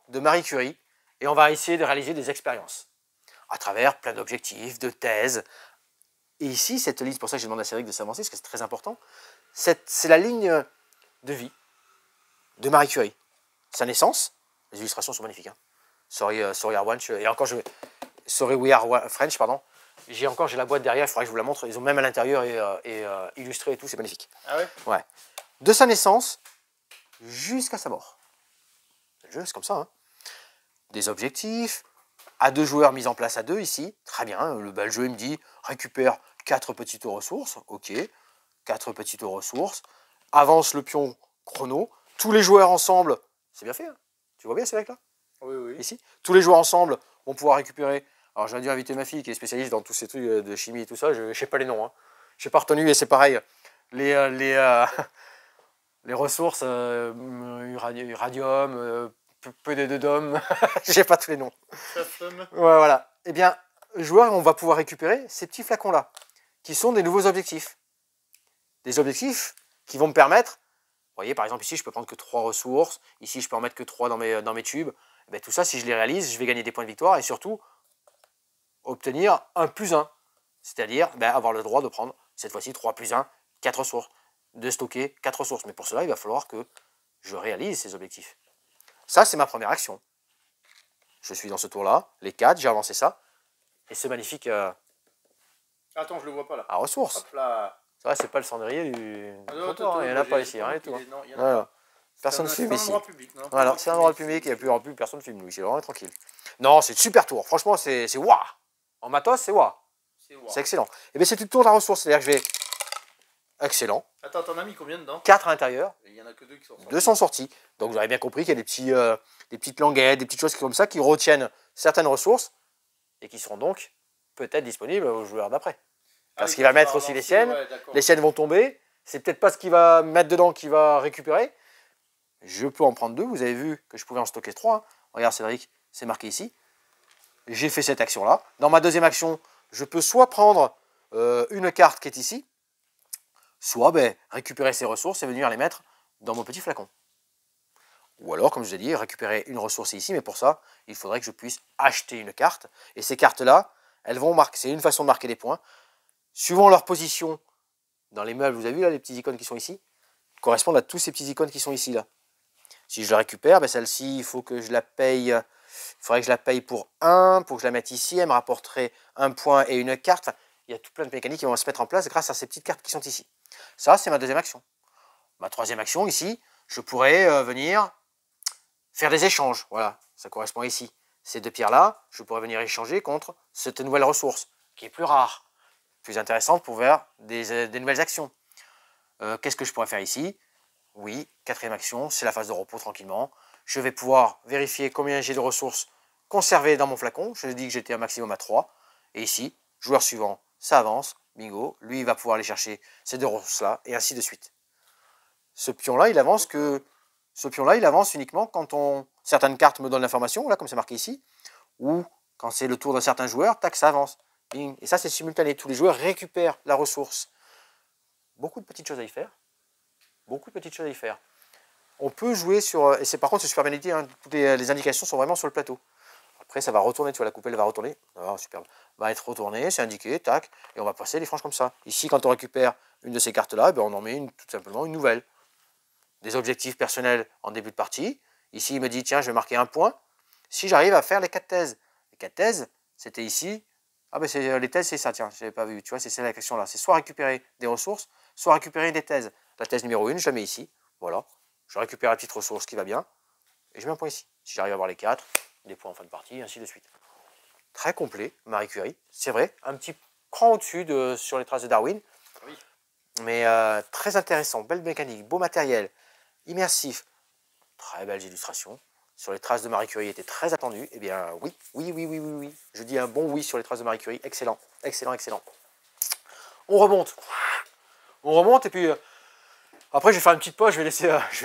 de Marie Curie, et on va essayer de réaliser des expériences à travers plein d'objectifs, de thèses. Et ici, cette ligne, c'est pour ça que j'ai demandé à Cédric de s'avancer, parce que c'est très important, c'est la ligne de vie de Marie Curie. Sa naissance, les illustrations sont magnifiques. Hein. Sorry Are French, et encore, Sorry We Are French, pardon. J'ai la boîte derrière, il faudrait que je vous la montre. Ils ont même à l'intérieur et illustré et tout, c'est magnifique. Ah ouais? Ouais. De sa naissance jusqu'à sa mort. Le jeu, c'est comme ça. Hein. Des objectifs... à 2 joueurs mis en place à 2 ici, très bien, le jeu il me dit récupère 4 petites ressources, ok, 4 petites ressources, avance le pion chrono, tous les joueurs ensemble, c'est bien fait, hein, tu vois bien ce mec là? Oui. Ici, tous les joueurs ensemble vont pouvoir récupérer, alors j'ai dû inviter ma fille qui est spécialiste dans tous ces trucs de chimie et tout ça, je sais pas les noms, hein. J'ai pas retenu et c'est pareil, les ressources, uranium, peu de dômes, j'ai pas tous les noms. Ouais, voilà. Eh bien, joueurs, on va pouvoir récupérer ces petits flacons-là, qui sont des nouveaux objectifs. Des objectifs qui vont me permettre, vous voyez, par exemple, ici, je peux prendre que 3 ressources, ici, je peux en mettre que 3 dans mes tubes. Eh bien, tout ça, si je les réalise, je vais gagner des points de victoire et surtout, obtenir 1+1. C'est-à-dire, ben, avoir le droit de prendre, cette fois-ci, 3+1, 4 ressources, de stocker 4 ressources. Mais pour cela, il va falloir que je réalise ces objectifs. Ça, c'est ma première action. Je suis dans ce tour-là, les 4, j'ai avancé ça. Et ce magnifique... Attends, je le vois pas là. À ressources. Hop là. C'est vrai, c'est pas le cendrier du... Non, il n'y en a pas ici, rien et tout. Personne ne filme ici. Voilà, c'est un endroit public, il n'y a plus personne ne filme, nous. C'est vraiment tranquille. Non, c'est super tour. Franchement, c'est waouh. En matos, c'est waouh. C'est excellent. Et bien, c'est une tour de la ressource, c'est-à-dire que je vais... Excellent. Attends, t'en as mis combien dedans? 4 à l'intérieur. Il n'y en a que 2 qui sont sortis. 2 sont sortis. Donc vous avez bien compris qu'il y a des petites languettes, des petites choses comme ça qui retiennent certaines ressources et qui seront donc peut-être disponibles aux joueurs d'après. Parce qu'il va mettre aussi les siennes. Ouais, les siennes vont tomber. C'est peut-être pas ce qu'il va mettre dedans qu'il va récupérer. Je peux en prendre 2. Vous avez vu que je pouvais en stocker 3. Hein. Regarde Cédric, c'est marqué ici. J'ai fait cette action-là. Dans ma deuxième action, je peux soit prendre une carte qui est ici, soit récupérer ses ressources et venir les mettre dans mon petit flacon. Ou alors, comme je l'ai dit, récupérer une ressource ici, mais pour ça, il faudrait que je puisse acheter une carte. Et ces cartes-là, elles vont marquer, c'est une façon de marquer des points. Suivant leur position dans les meubles, vous avez vu là les petites icônes qui sont ici, correspondent à tous ces petites icônes qui sont ici là. Si je la récupère, celle-ci, il faut que je la paye. Il faudrait que je la paye pour 1, pour que je la mette ici, elle me rapporterait 1 point et une carte. Enfin, il y a tout plein de mécaniques qui vont se mettre en place grâce à ces petites cartes qui sont ici. Ça, c'est ma deuxième action. Ma troisième action ici, je pourrais venir faire des échanges. Voilà, ça correspond ici. Ces 2 pierres-là, je pourrais venir échanger contre cette nouvelle ressource, qui est plus rare, plus intéressante pour faire des nouvelles actions. Qu'est-ce que je pourrais faire ici? Oui, quatrième action, c'est la phase de repos tranquillement. Je vais pouvoir vérifier combien j'ai de ressources conservées dans mon flacon. Je dis que j'étais un maximum à 3. Et ici, joueur suivant, ça avance, bingo. Lui, il va pouvoir aller chercher ces 2 ressources-là, et ainsi de suite. Ce pion-là, il avance que... Ce pion-là, il avance uniquement quand on... certaines cartes me donnent l'information, là, comme c'est marqué ici, ou quand c'est le tour d'un certain joueur, tac, ça avance. Bing. Et ça, c'est simultané. Tous les joueurs récupèrent la ressource. Beaucoup de petites choses à y faire. Beaucoup de petites choses à y faire. On peut jouer sur... Et par contre, c'est super bien dit, hein. Toutes les indications sont vraiment sur le plateau. Après, ça va retourner, tu vois, la coupelle va retourner. Oh, superbe. Va être retournée, c'est indiqué, tac, et on va passer les franges comme ça. Ici, quand on récupère une de ces cartes-là, on en met une, tout simplement une nouvelle. Des objectifs personnels en début de partie. Ici, il me dit, tiens, je vais marquer 1 point. Si j'arrive à faire les 4 thèses. Les 4 thèses, c'était ici. Ah ben, les thèses, c'est ça, tiens, je n'avais pas vu. Tu vois, c'est la question là. C'est soit récupérer des ressources, soit récupérer des thèses. La thèse numéro 1, je la mets ici. Voilà. Je récupère la petite ressource qui va bien. Et je mets un point ici. Si j'arrive à avoir les 4, des points en fin de partie, et ainsi de suite. Très complet, Marie Curie. C'est vrai, un petit cran au-dessus de Sur les traces de Darwin. Oui. Mais très intéressant, belle mécanique, beau matériel. Immersif, très belles illustrations. Sur les traces de Marie Curie était très attendu. Eh bien oui. Je dis un bon oui sur les traces de Marie Curie. Excellent, excellent, excellent. On remonte. On remonte et puis après je vais faire une petite pause. Je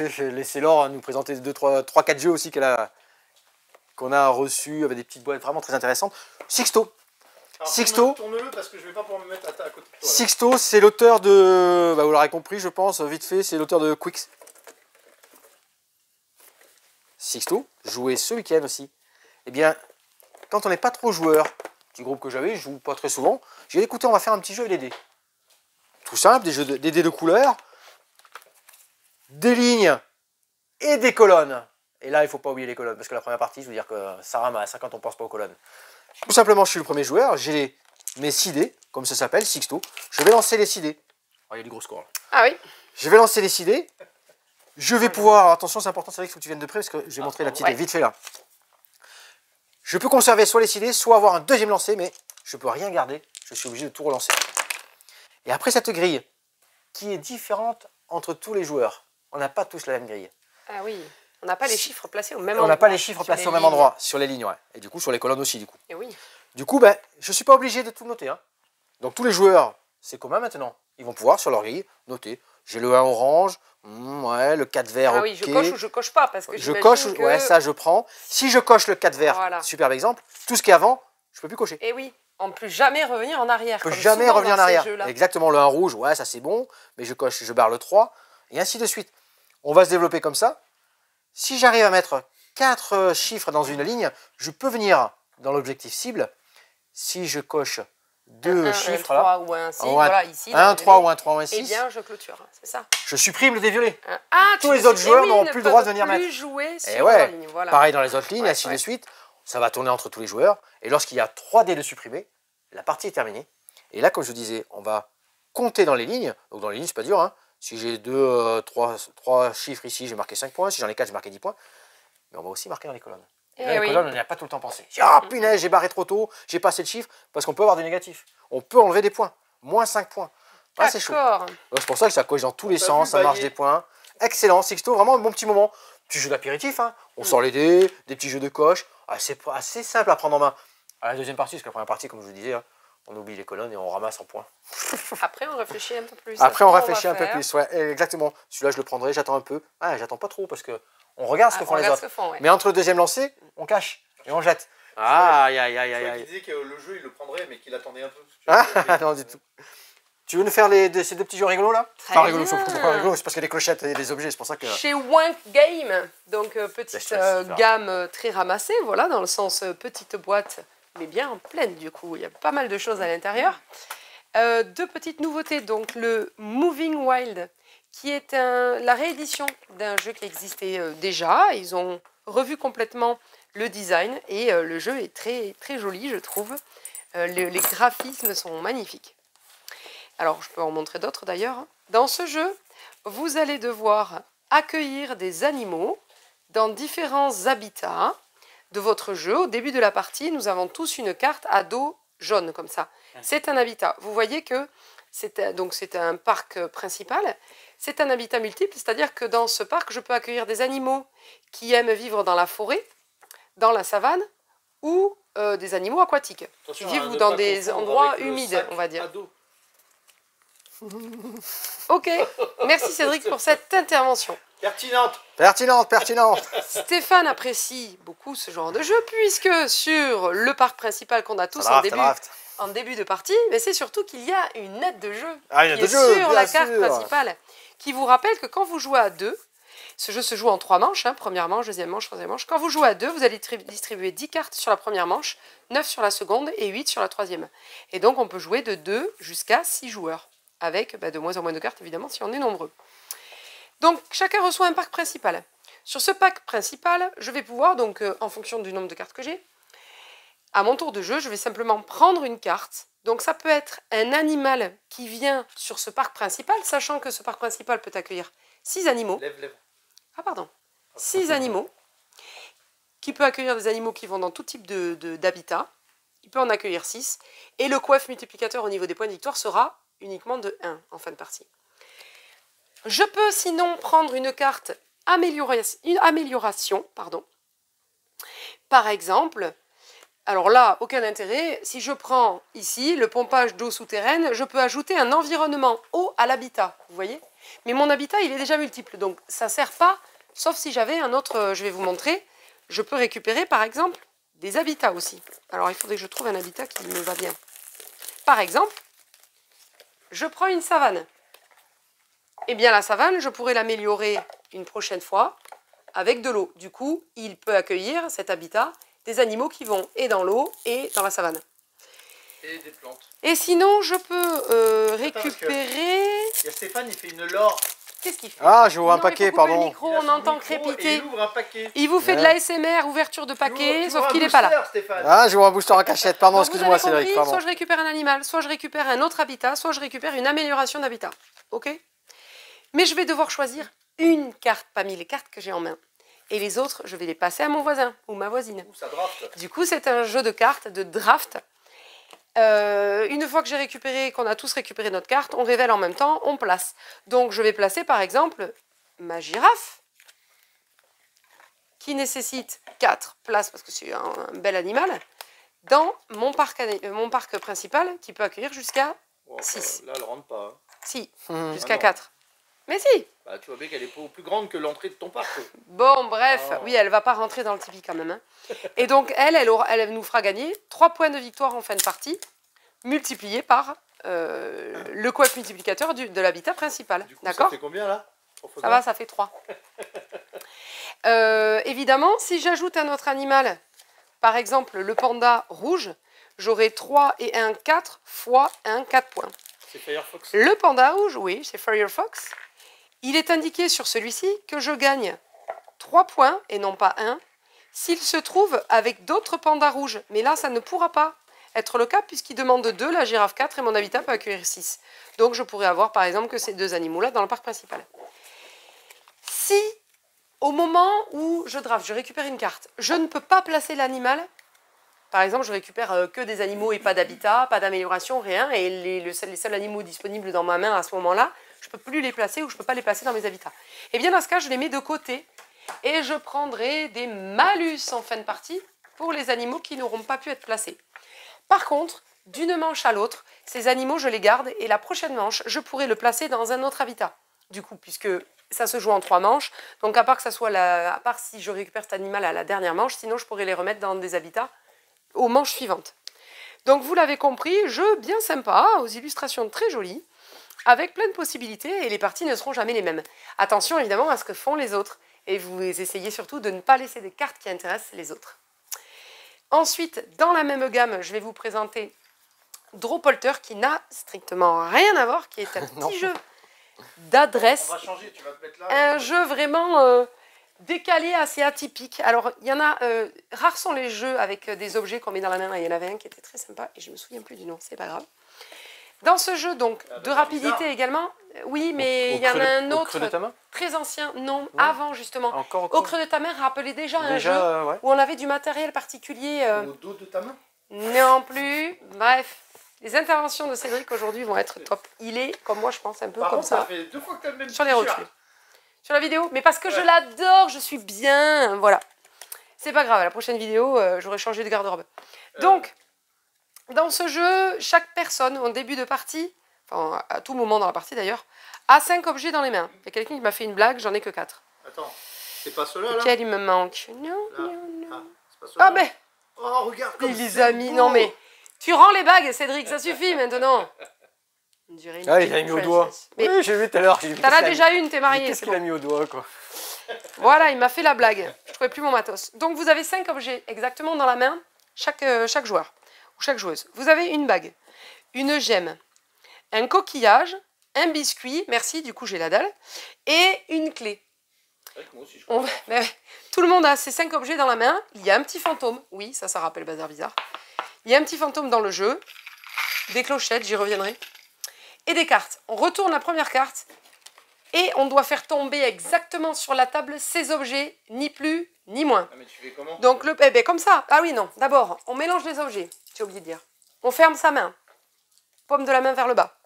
vais laisser Laure nous présenter 3-4 jeux aussi qu'on a reçus avec des petites boîtes vraiment très intéressantes. Sixto. Alors, Sixto, tourne-le parce que je vais pas pouvoir me mettre à côté de toi, là. Sixto, c'est l'auteur de, vous l'aurez compris je pense, vite fait, c'est l'auteur de Quicks. Sixto, jouer ce week-end aussi. Eh bien, quand on n'est pas trop joueur, petit groupe que j'avais, je joue pas très souvent, j'ai dit écoutez, on va faire un petit jeu avec des dés. Tout simple, des dés de couleur, des lignes et des colonnes. Et là, il ne faut pas oublier les colonnes, parce que la première partie, je veux dire que ça ramasse quand on ne pense pas aux colonnes. Tout simplement, je suis le premier joueur, j'ai mes 6 dés, comme ça s'appelle, Sixto. Je vais lancer les 6 dés. Oh, il y a du gros score là. Ah oui. Je vais lancer les 6 dés. Je vais pouvoir, attention c'est important, c'est vrai qu'il faut que tu viennes de près parce que je vais montrer la petite idée vite fait là. Je peux conserver soit les 6 dés, soit avoir un deuxième lancer, mais je ne peux rien garder, je suis obligé de tout relancer. Et après cette grille, qui est différente entre tous les joueurs, on n'a pas tous la même grille. Ah oui, on n'a pas les chiffres placés au même endroit. On n'a pas les chiffres placés au même endroit, sur les lignes, ouais. Et du coup sur les colonnes aussi du coup. Et oui. Du coup, je ne suis pas obligé de tout noter. Hein. Donc tous les joueurs, c'est commun maintenant, ils vont pouvoir sur leur grille noter. J'ai le 1 orange, ouais, le 4 vert, ah oui, okay. Je coche ou je coche pas parce que je coche, que... ouais, ça je prends. Si je coche le 4 vert, voilà. Superbe exemple, tout ce qui est avant, je peux plus cocher. Et oui, on ne peut jamais revenir en arrière. On ne peut jamais revenir en arrière. Exactement, le 1 rouge, ouais, ça c'est bon, mais je coche, je barre le 3, et ainsi de suite. On va se développer comme ça. Si j'arrive à mettre 4 chiffres dans une ligne, je peux venir dans l'objectif cible. Si je coche... deux chiffres là. 3 ou un 6, voilà, ici. 1, 3 ou un 3 ou un 6. Eh bien, je clôture, c'est ça. Je supprime le déviolet. Ah, tous les autres joueurs n'auront plus le droit de venir mettre. Et ouais, ligne, voilà. Pareil dans les autres lignes, ainsi de suite. Ça va tourner entre tous les joueurs. Et lorsqu'il y a 3 dés de supprimer, la partie est terminée. Et là, comme je disais, on va compter dans les lignes. Donc dans les lignes, c'est pas dur. Hein. Si j'ai 3 chiffres ici, j'ai marqué 5 points. Si j'en ai 4, j'ai marqué 10 points. Mais on va aussi marquer dans les colonnes. Là, les colonnes, on n'y a pas tout le temps pensé. Ah, punaise, j'ai barré trop tôt, j'ai pas assez de chiffres, parce qu'on peut avoir du négatif. On peut enlever des points, moins 5 points. Ah, c'est chaud. C'est pour ça que ça coche dans tous les sens, ça marche des points. Excellent, Sixto, vraiment un bon petit moment. Petit jeu d'apéritif, hein. On sort les dés, des petits jeux de coche. Assez simple à prendre en main. À la deuxième partie, parce que la première partie, comme je vous le disais, on oublie les colonnes et on ramasse en points. Après, on réfléchit un peu plus. Après, on réfléchit un peu plus, ouais, exactement. Celui-là, je le prendrai, j'attends un peu. Ah, j'attends pas trop parce que on regarde ce que font les autres. Mais entre le deuxième lancer, on cache et on jette. Ah, aïe, aïe, aïe, aïe. Il disait que le jeu, il le prendrait, mais qu'il attendait un peu. Ah, non, du tout. Tu veux nous faire ces deux petits jeux rigolos là? Pas rigolo, c'est parce qu'il y a des clochettes et des objets, c'est pour ça que... Chez Wink Game, donc petite gamme très ramassée, voilà, dans le sens petite boîte, mais bien pleine du coup, il y a pas mal de choses à l'intérieur. Deux petites nouveautés, donc le Moving Wild, qui est la réédition d'un jeu qui existait déjà. Ils ont revu complètement le design et le jeu est très, très joli, je trouve. Les graphismes sont magnifiques. Alors, je peux en montrer d'autres d'ailleurs. Dans ce jeu, vous allez devoir accueillir des animaux dans différents habitats de votre jeu. Au début de la partie, nous avons tous une carte à dos jaune, comme ça. C'est un habitat. Vous voyez que c'est un parc principal. C'est un habitat multiple, c'est-à-dire que dans ce parc, je peux accueillir des animaux qui aiment vivre dans la forêt, dans la savane, ou des animaux aquatiques, qui vivent dans des endroits humides, on va dire. Ok, merci Cédric pour cette intervention. Pertinente, pertinente, pertinente. Stéphane apprécie beaucoup ce genre de jeu, puisque sur le parc principal qu'on a tous en début de partie, mais c'est surtout qu'il y a une aide de jeu sur la carte principale, qui vous rappelle que quand vous jouez à deux, ce jeu se joue en trois manches, hein, première manche, deuxième manche, troisième manche. Quand vous jouez à deux, vous allez distribuer 10 cartes sur la première manche, 9 sur la seconde et 8 sur la troisième. Et donc on peut jouer de 2 jusqu'à 6 joueurs, avec de moins en moins de cartes, évidemment, si on est nombreux. Donc, chacun reçoit un pack principal. Sur ce pack principal, je vais pouvoir, donc, en fonction du nombre de cartes que j'ai, à mon tour de jeu, je vais simplement prendre une carte. Donc, ça peut être un animal qui vient sur ce pack principal, sachant que ce pack principal peut accueillir 6 animaux. Lève, lève. Ah, pardon. 6 animaux, qui peut accueillir des animaux qui vont dans tout type d'habitat. Il peut en accueillir 6. Et le coef multiplicateur au niveau des points de victoire sera uniquement de 1 en fin de partie. Je peux sinon prendre une carte amélioration, pardon. Par exemple, alors là, aucun intérêt, si je prends ici le pompage d'eau souterraine, je peux ajouter un environnement eau à l'habitat, vous voyez? Mais mon habitat, il est déjà multiple, donc ça ne sert pas, sauf si j'avais un autre, je vais vous montrer, je peux récupérer par exemple des habitats aussi. Alors il faudrait que je trouve un habitat qui me va bien. Par exemple, je prends une savane. Eh bien, la savane, je pourrais l'améliorer une prochaine fois avec de l'eau. Du coup, il peut accueillir, cet habitat, des animaux qui vont et dans l'eau et dans la savane. Et des plantes. Et sinon, je peux récupérer... Il y a Stéphane, il fait une lore. Qu'est-ce qu'il fait? Ah, je vois un paquet, pardon. Le micro, on entend crépiter. Il ouvre un paquet. Il vous fait de l'ASMR, ouverture de paquet, sauf qu'il n'est pas là. Stéphane. Ah, je vois un booster en cachette, pardon, excuse-moi Cédric. Pardon. Soit je récupère un animal, soit je récupère un autre habitat, soit je récupère une amélioration d'habitat. Ok. Mais je vais devoir choisir une carte parmi les cartes que j'ai en main. Et les autres, je vais les passer à mon voisin ou ma voisine. Ouh, ça draft. Du coup, c'est un jeu de cartes, de draft. Une fois que j'ai récupéré, qu'on a tous récupéré notre carte, on révèle en même temps, on place. Donc je vais placer par exemple ma girafe, qui nécessite 4 places, parce que c'est un bel animal, dans mon parc principal, qui peut accueillir jusqu'à 6. Là, elle ne rentre pas. Hein. Si, jusqu'à 4. Mais si. Bah, tu vois bien qu'elle est plus grande que l'entrée de ton parc. Bon, bref, oui, elle ne va pas rentrer dans le Tipeee quand même. Hein. Et donc, elle nous fera gagner 3 points de victoire en fin de partie, multipliés par le coef multiplicateur de l'habitat principal. D'accord. Ça fait combien là? Ça va, ça fait 3. Évidemment, si j'ajoute un autre animal, par exemple le panda rouge, j'aurai 3 et 1, 4 fois 1, 4 points. C'est Firefox. Le panda rouge, oui, c'est Firefox. Il est indiqué sur celui-ci que je gagne 3 points, et non pas 1, s'il se trouve avec d'autres pandas rouges. Mais là, ça ne pourra pas être le cas, puisqu'il demande 2, la girafe 4, et mon habitat peut accueillir 6. Donc, je pourrais avoir, par exemple, que ces deux animaux-là dans le parc principal. Si, au moment où je draft, je récupère une carte, je ne peux pas placer l'animal, par exemple, je récupère que des animaux et pas d'habitat, pas d'amélioration, rien, et les seuls animaux disponibles dans ma main à ce moment-là, je ne peux plus les placer ou je ne peux pas les placer dans mes habitats. Et bien dans ce cas, je les mets de côté et je prendrai des malus en fin de partie pour les animaux qui n'auront pas pu être placés. Par contre, D'une manche à l'autre, ces animaux, je les garde et la prochaine manche, je pourrai le placer dans un autre habitat. Du coup, puisque ça se joue en 3 manches, donc à part que ça soit à part si je récupère cet animal à la dernière manche, sinon je pourrais les remettre dans des habitats aux manches suivantes. Donc vous l'avez compris, jeu bien sympa, aux illustrations très jolies, avec plein de possibilités et les parties ne seront jamais les mêmes. Attention évidemment à ce que font les autres et vous essayez surtout de ne pas laisser des cartes qui intéressent les autres. Ensuite, dans la même gamme, je vais vous présenter Dropolter qui n'a strictement rien à voir, qui est un petit jeu d'adresse, un jeu vraiment décalé, assez atypique. Alors il y en a, rares sont les jeux avec des objets qu'on met dans la main, il y en avait un qui était très sympa et je me souviens plus du nom, c'est pas grave. Dans ce jeu donc de rapidité bizarre. Également, oui mais il y en a un autre très ancien, non, oui. Avant justement, au creux de ta main rappelait déjà un jeu ouais. Où on avait du matériel particulier. Au dos de ta main ? Non plus, bref. Les interventions de Cédric aujourd'hui vont être top. Il est, comme moi je pense, un peu par comme contre, ça fait 2 fois que t'as le même sur les reculs. Sur la vidéo, mais parce que ouais. Je l'adore, je suis bien, voilà. C'est pas grave, à la prochaine vidéo, j'aurai changé de garde-robe. Donc, dans ce jeu, chaque personne, en début de partie, enfin à tout moment dans la partie d'ailleurs, a 5 objets dans les mains. Il y a quelqu'un qui m'a fait une blague, j'en ai que 4. Attends, c'est pas ceux-là, là ? Lequel il me manque ? Non, là. Non, non. Ah, c'est pas ceux-là. Ah mais oh, regarde comme les amis, beau. Non mais... Tu rends les bagues, Cédric, ça suffit maintenant. On dirait une il a mis au doigt. Mais oui, j'ai vu tout à l'heure. T'en as déjà une, t'es mariée. Qu'est-ce qu'il a mis au doigt, quoi. Voilà, il m'a fait la blague. Je ne trouvais plus mon matos. Donc, vous avez 5 objets exactement dans la main, chaque joueur ou chaque joueuse. Vous avez une bague, une gemme, un coquillage, un biscuit, merci, du coup, j'ai la dalle, et une clé. Moi aussi, je crois. Tout le monde a ces 5 objets dans la main. Il y a un petit fantôme. Oui, ça rappelle Bazar Bizarre. Il y a un petit fantôme dans le jeu, des clochettes, j'y reviendrai, et des cartes. On retourne la première carte et on doit faire tomber exactement sur la table ces objets, ni plus ni moins. Ah mais tu fais comment ? Donc le, eh ben comme ça. Ah oui non. D'abord, on mélange les objets. J'ai oublié de dire. On ferme sa main, paume de la main vers le bas.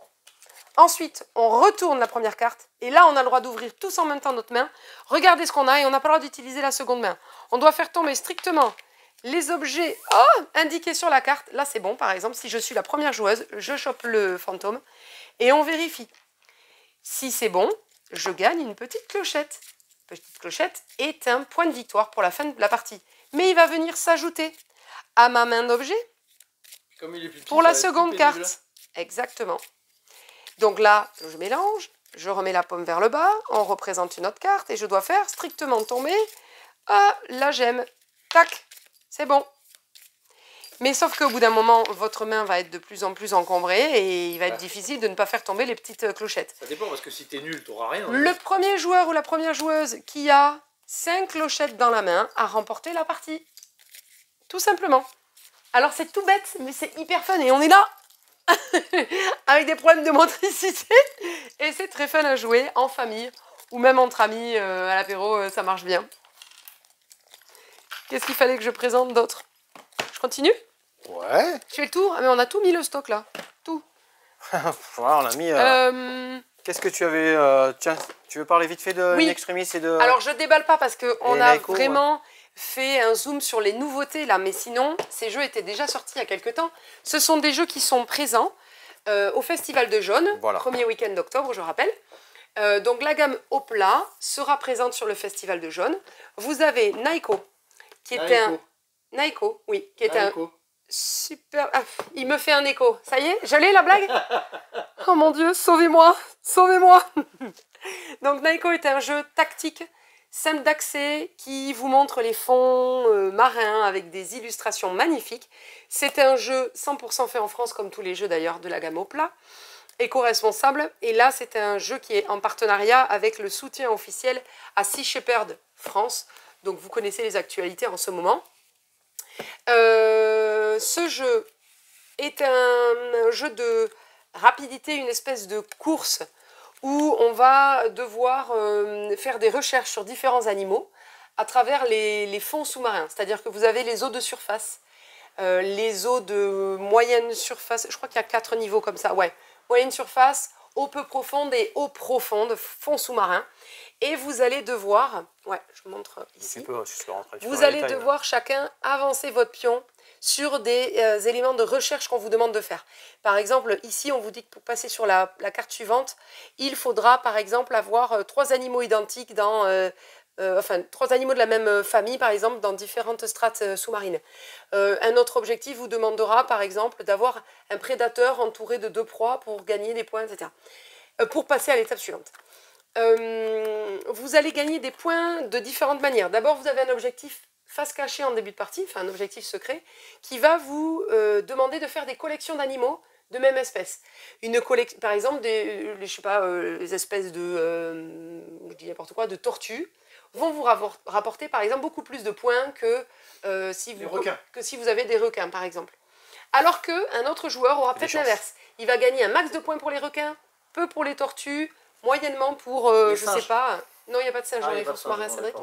Ensuite, on retourne la première carte et là, on a le droit d'ouvrir tous en même temps notre main. Regardez ce qu'on a et on n'a pas le droit d'utiliser la seconde main. On doit faire tomber strictement les objets indiqués sur la carte. Là, c'est bon, par exemple, si je suis la première joueuse, je chope le fantôme et on vérifie. Si c'est bon, je gagne une petite clochette. Petite clochette est un point de victoire pour la fin de la partie. Mais il va venir s'ajouter à ma main d'objet pour la seconde carte. Exactement. Donc là, je mélange, je remets la paume vers le bas, on représente une autre carte et je dois faire strictement tomber la gemme. Tac! C'est bon. Mais sauf qu'au bout d'un moment, votre main va être de plus en plus encombrée et il va être difficile de ne pas faire tomber les petites clochettes. Ça dépend parce que si t'es nul, t'auras rien. Le premier joueur ou la première joueuse qui a 5 clochettes dans la main a remporté la partie. Tout simplement. Alors c'est tout bête, mais c'est hyper fun et on est là avec des problèmes de motricité et c'est très fun à jouer en famille ou même entre amis à l'apéro, ça marche bien. Qu'est-ce qu'il fallait que je présente d'autre? Je continue? Ouais. Je fais le tour? Ah, mais on a tout mis le stock là. Tout. Voilà, on a mis... Qu'est-ce que tu avais... Tiens, tu veux parler vite fait de l'Extremis et de... Alors, je déballe pas parce qu'on a Naiko, vraiment fait un zoom sur les nouveautés là. Mais sinon, ces jeux étaient déjà sortis il y a quelques temps. Ce sont des jeux qui sont présents au Festival de Jaune. Voilà. Premier week-end d'octobre, je rappelle. Donc, la gamme Opla sera présente sur le Festival de Jaune. Vous avez Naiko. Qui est un... Naiko, oui. Qui est un super... Ah, il me fait un écho. Ça y est, je l'ai la blague. Oh mon Dieu, sauvez-moi. Sauvez-moi. Donc Naiko est un jeu tactique, simple d'accès, qui vous montre les fonds marins avec des illustrations magnifiques. C'est un jeu 100% fait en France, comme tous les jeux d'ailleurs de la gamme Opla, éco-responsable. Et là, c'est un jeu qui est en partenariat avec le soutien officiel à Sea Shepherd France. Donc vous connaissez les actualités en ce moment. Ce jeu est un jeu de rapidité, une espèce de course où on va devoir faire des recherches sur différents animaux à travers les fonds sous-marins. C'est-à-dire que vous avez les eaux de surface, les eaux de moyenne surface, je crois qu'il y a 4 niveaux comme ça, ouais. Moyenne surface, eau peu profonde et eau profonde, fond sous-marin. Et vous allez devoir, ouais, je vous montre ici, vous allez devoir chacun avancer votre pion sur des éléments de recherche qu'on vous demande de faire. Par exemple, ici, on vous dit que pour passer sur la carte suivante, il faudra, par exemple, avoir trois animaux identiques dans... enfin, trois animaux de la même famille, par exemple, dans différentes strates sous-marines. Un autre objectif vous demandera, par exemple, d'avoir un prédateur entouré de deux proies pour gagner des points, etc. Pour passer à l'étape suivante. Vous allez gagner des points de différentes manières. D'abord, vous avez un objectif face cachée en début de partie, enfin un objectif secret, qui va vous demander de faire des collections d'animaux de même espèce. Une collection, par exemple, je sais pas, les espèces de, je dis n'importe quoi, de tortues, vont vous rapporter, par exemple, beaucoup plus de points que si vous avez des requins, par exemple. Alors qu'un autre joueur aura peut-être l'inverse. Il va gagner un max de points pour les requins, peu pour les tortues, moyennement pour, je sais pas... Non, il n'y a pas de singe dans les fonds sous-marins, Cédric.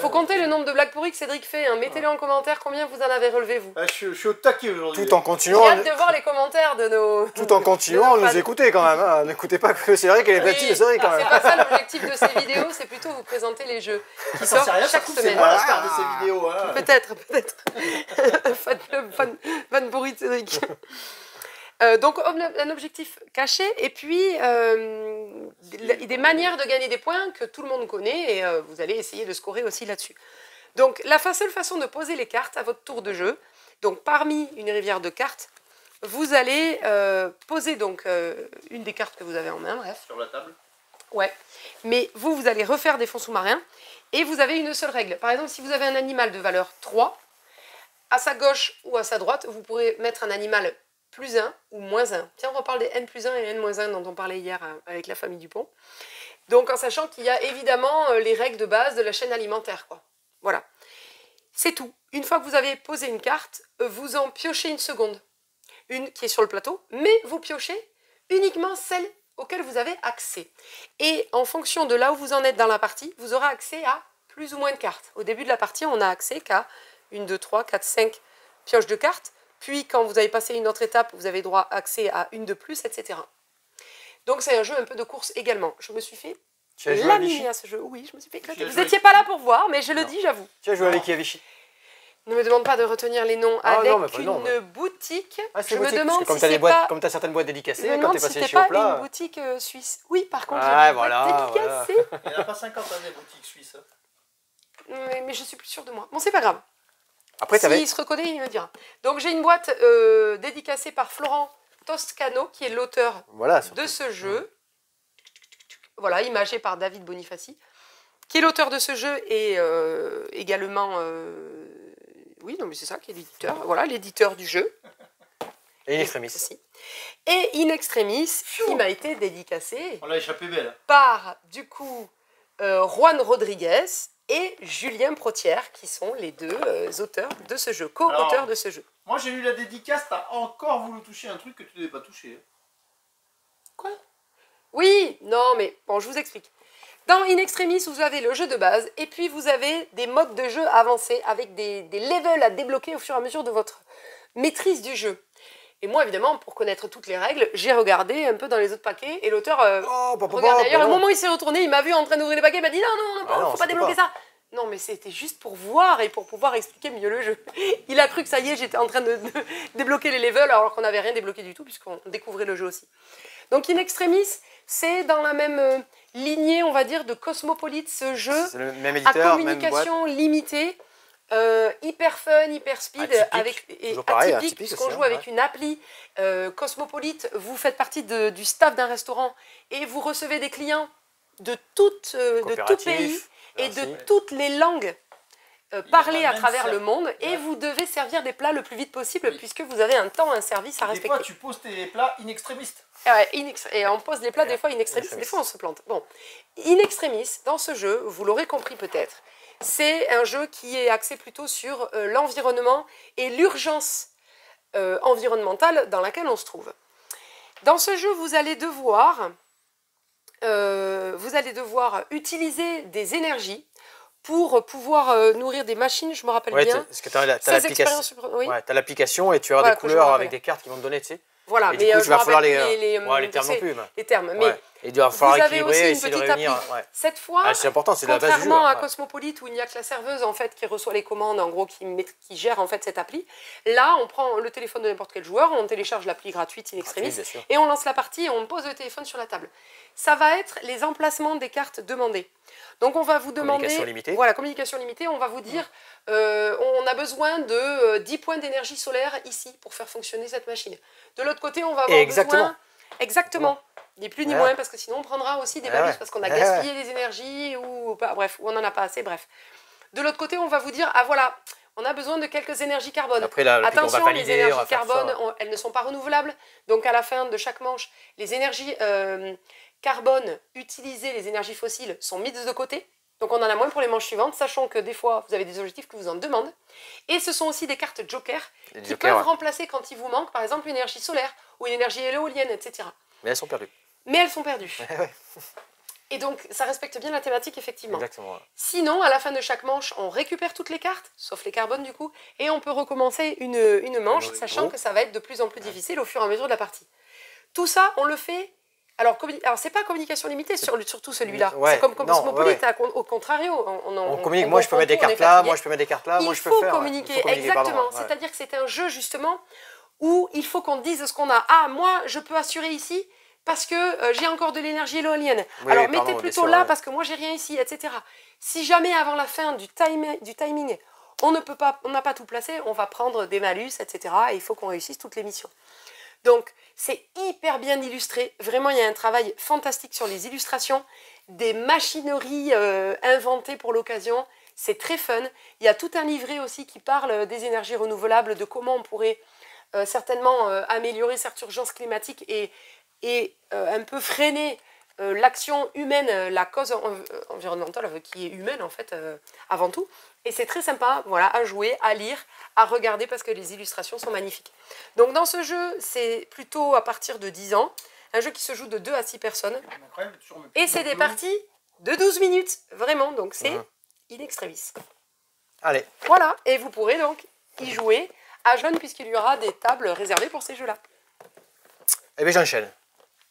Faut compter le nombre de blagues pourries que Cédric fait. Hein. Mettez-le en commentaire combien vous en avez relevé, vous. Ah, je suis au taquet aujourd'hui. Tout en continuant. J'ai hâte de voir les commentaires de nos. Tout en continuant, nous écouter quand même. Hein. N'écoutez pas que Cédric et les bêtises de Cédric quand même. C'est pas ça l'objectif de ces vidéos, c'est plutôt vous présenter les jeux qui sortent chaque semaine. Moi, la star de ces vidéos. Hein. Peut-être, peut-être. Fan pourri de Cédric. Donc un objectif caché et puis des manières de gagner des points que tout le monde connaît et vous allez essayer de scorer aussi là-dessus. Donc la seule façon de poser les cartes à votre tour de jeu, donc parmi une rivière de cartes, vous allez poser donc une des cartes que vous avez en main, bref. Sur la table. Ouais, mais vous allez refaire des fonds sous-marins et vous avez une seule règle. Par exemple, si vous avez un animal de valeur 3, à sa gauche ou à sa droite, vous pourrez mettre un animal plus 1 ou moins 1. Tiens, on reparle des N+1 et N-1 dont on parlait hier avec la famille Dupont. Donc, en sachant qu'il y a évidemment les règles de base de la chaîne alimentaire, quoi. Voilà. C'est tout. Une fois que vous avez posé une carte, vous en piochez une seconde. Une qui est sur le plateau, mais vous piochez uniquement celle auquel vous avez accès. Et en fonction de là où vous en êtes dans la partie, vous aurez accès à plus ou moins de cartes. Au début de la partie, on n'a accès qu'à 1, 2, 3, 4, 5 pioches de cartes. Puis, quand vous avez passé une autre étape, vous avez droit à accès à une de plus, etc. Donc, c'est un jeu un peu de course également. Je me suis fait laminer à ce jeu. Oui, je me suis fait éclater. Vous n'étiez pas là pour voir, mais je le dis, j'avoue. Tu as joué avec qui, Vichy ? Ne me demande pas de retenir les noms. Ah, avec non, une non, mais... boutique. Ah, je boutique, me demande comme si c'est pas... Comme tu as certaines boîtes dédicacées, je me quand tu es passé si chez Opla... pas une boutique suisse. Oui, par contre, j'ai voilà, dédicacée. Voilà. Il n'y en a pas 50 hein, des boutiques suisses. Mais je suis plus sûre de moi. Bon, c'est pas grave. Après, s'il se reconnaît, il me dira. Donc, j'ai une boîte dédicacée par Florent Toscano, qui est l'auteur de ce jeu. Voilà, imagé par David Bonifaci, qui est l'auteur de ce jeu et également... Oui, non, mais c'est ça, qui est l'éditeur. Voilà, l'éditeur du jeu. Et in extremis. Et in extremis, qui m'a été dédicacé... On l'a échappé belle. Par, du coup, Juan Rodriguez... et Julien Protière, qui sont les deux auteurs de ce jeu, co-auteurs de ce jeu. Moi, j'ai eu la dédicace, t'as encore voulu toucher un truc que tu ne devais pas toucher. Quoi? Oui, non, mais bon, je vous explique. Dans In Extremis, vous avez le jeu de base, et puis vous avez des modes de jeu avancés, avec des levels à débloquer au fur et à mesure de votre maîtrise du jeu. Et moi, évidemment, pour connaître toutes les règles, j'ai regardé un peu dans les autres paquets. Et l'auteur regarde d'ailleurs, au moment où il s'est retourné, il m'a vu en train d'ouvrir les paquets. Il m'a dit non, faut pas débloquer ça. Non, mais c'était juste pour voir et pour pouvoir expliquer mieux le jeu. Il a cru que ça y est, j'étais en train de débloquer les levels alors qu'on n'avait rien débloqué du tout puisqu'on découvrait le jeu aussi. Donc In Extremis, c'est dans la même lignée, on va dire, de Cosmopolite, ce jeu même éditeur, à communication limitée. Hyper fun, hyper speed, atypique, atypique puisqu'on joue avec une appli Cosmopolite. Vous faites partie du staff d'un restaurant et vous recevez des clients de tout pays et de toutes les langues parlées à travers le monde. Et vous devez servir des plats le plus vite possible puisque vous avez un temps, un service à respecter. Des fois, tu poses tes plats in extremis. Et on pose les plats des fois in extremis, des fois on se plante. Bon, In Extremis, dans ce jeu, vous l'aurez compris peut-être, c'est un jeu qui est axé plutôt sur l'environnement et l'urgence environnementale dans laquelle on se trouve. Dans ce jeu, vous allez devoir utiliser des énergies pour pouvoir nourrir des machines, je me rappelle bien. Parce que tu as l'application et tu as des couleurs avec des cartes qui vont te donner, tu sais. Voilà, et mais du coup, il va falloir les termes non plus. Les termes, ouais. Mais il doit falloir équilibrer, essayer de réunir. Ouais. Cette fois, c'est important, c'est la base du jeu. Contrairement à Cosmopolite, où il n'y a que la serveuse en fait, qui reçoit les commandes, en gros, qui gère en fait, cette appli, là, on prend le téléphone de n'importe quel joueur, on télécharge l'appli gratuite in extremis, et on lance la partie et on pose le téléphone sur la table. Ça va être les emplacements des cartes demandées. Donc, on va vous demander... Communication limitée. Voilà, communication limitée. On va vous dire, on a besoin de 10 points d'énergie solaire ici pour faire fonctionner cette machine. De l'autre côté, on va avoir besoin... Exactement. Ni plus ni moins, parce que sinon, on prendra aussi des balises parce qu'on a gaspillé des énergies ou pas, bref, ou on n'en a pas assez, bref. De l'autre côté, on va vous dire, ah voilà, on a besoin de quelques énergies carbone. Après, là, attention, les énergies carbone, elles ne sont pas renouvelables. Donc, à la fin de chaque manche, les énergies... carbone utilisées, les énergies fossiles sont mises de côté, donc on en a moins pour les manches suivantes, sachant que des fois vous avez des objectifs que vous en demandent, et ce sont aussi des cartes joker qui peuvent remplacer quand il vous manque par exemple une énergie solaire ou une énergie éolienne, etc. Mais elles sont perdues. Mais elles sont perdues. Et donc ça respecte bien la thématique effectivement. Exactement. Sinon à la fin de chaque manche on récupère toutes les cartes, sauf les carbones du coup, et on peut recommencer une manche, sachant que ça va être de plus en plus difficile au fur et à mesure de la partie. Tout ça on le fait. Alors, c'est pas communication limitée, surtout celui-là. Ouais, c'est comme Cosmopolite, au contrario. On communique, moi je peux mettre des cartes là, moi je peux mettre des cartes là, moi je peux faire... Il faut communiquer, exactement. C'est-à-dire que c'est un jeu, justement, où il faut qu'on dise ce qu'on a. Ah, moi, je peux assurer ici parce que j'ai encore de l'énergie éolienne. Oui, alors, mettez plutôt là parce que moi, j'ai rien ici, etc. Si jamais, avant la fin du timing, on n'a pas tout placé, on va prendre des malus, etc. Et il faut qu'on réussisse toutes les missions. Donc, c'est hyper bien illustré. Vraiment, il y a un travail fantastique sur les illustrations, des machineries inventées pour l'occasion. C'est très fun. Il y a tout un livret aussi qui parle des énergies renouvelables, de comment on pourrait certainement améliorer cette urgence climatique et un peu freiner l'action humaine, la cause environnementale qui est humaine en fait avant tout. Et c'est très sympa, voilà, à jouer, à lire, à regarder parce que les illustrations sont magnifiques. Donc dans ce jeu, c'est plutôt à partir de 10 ans, un jeu qui se joue de 2 à 6 personnes. Et c'est des parties de 12 minutes, vraiment, donc c'est in extremis. Allez. Voilà, et vous pourrez donc y jouer à jeune puisqu'il y aura des tables réservées pour ces jeux-là. Eh bien j'enchaîne.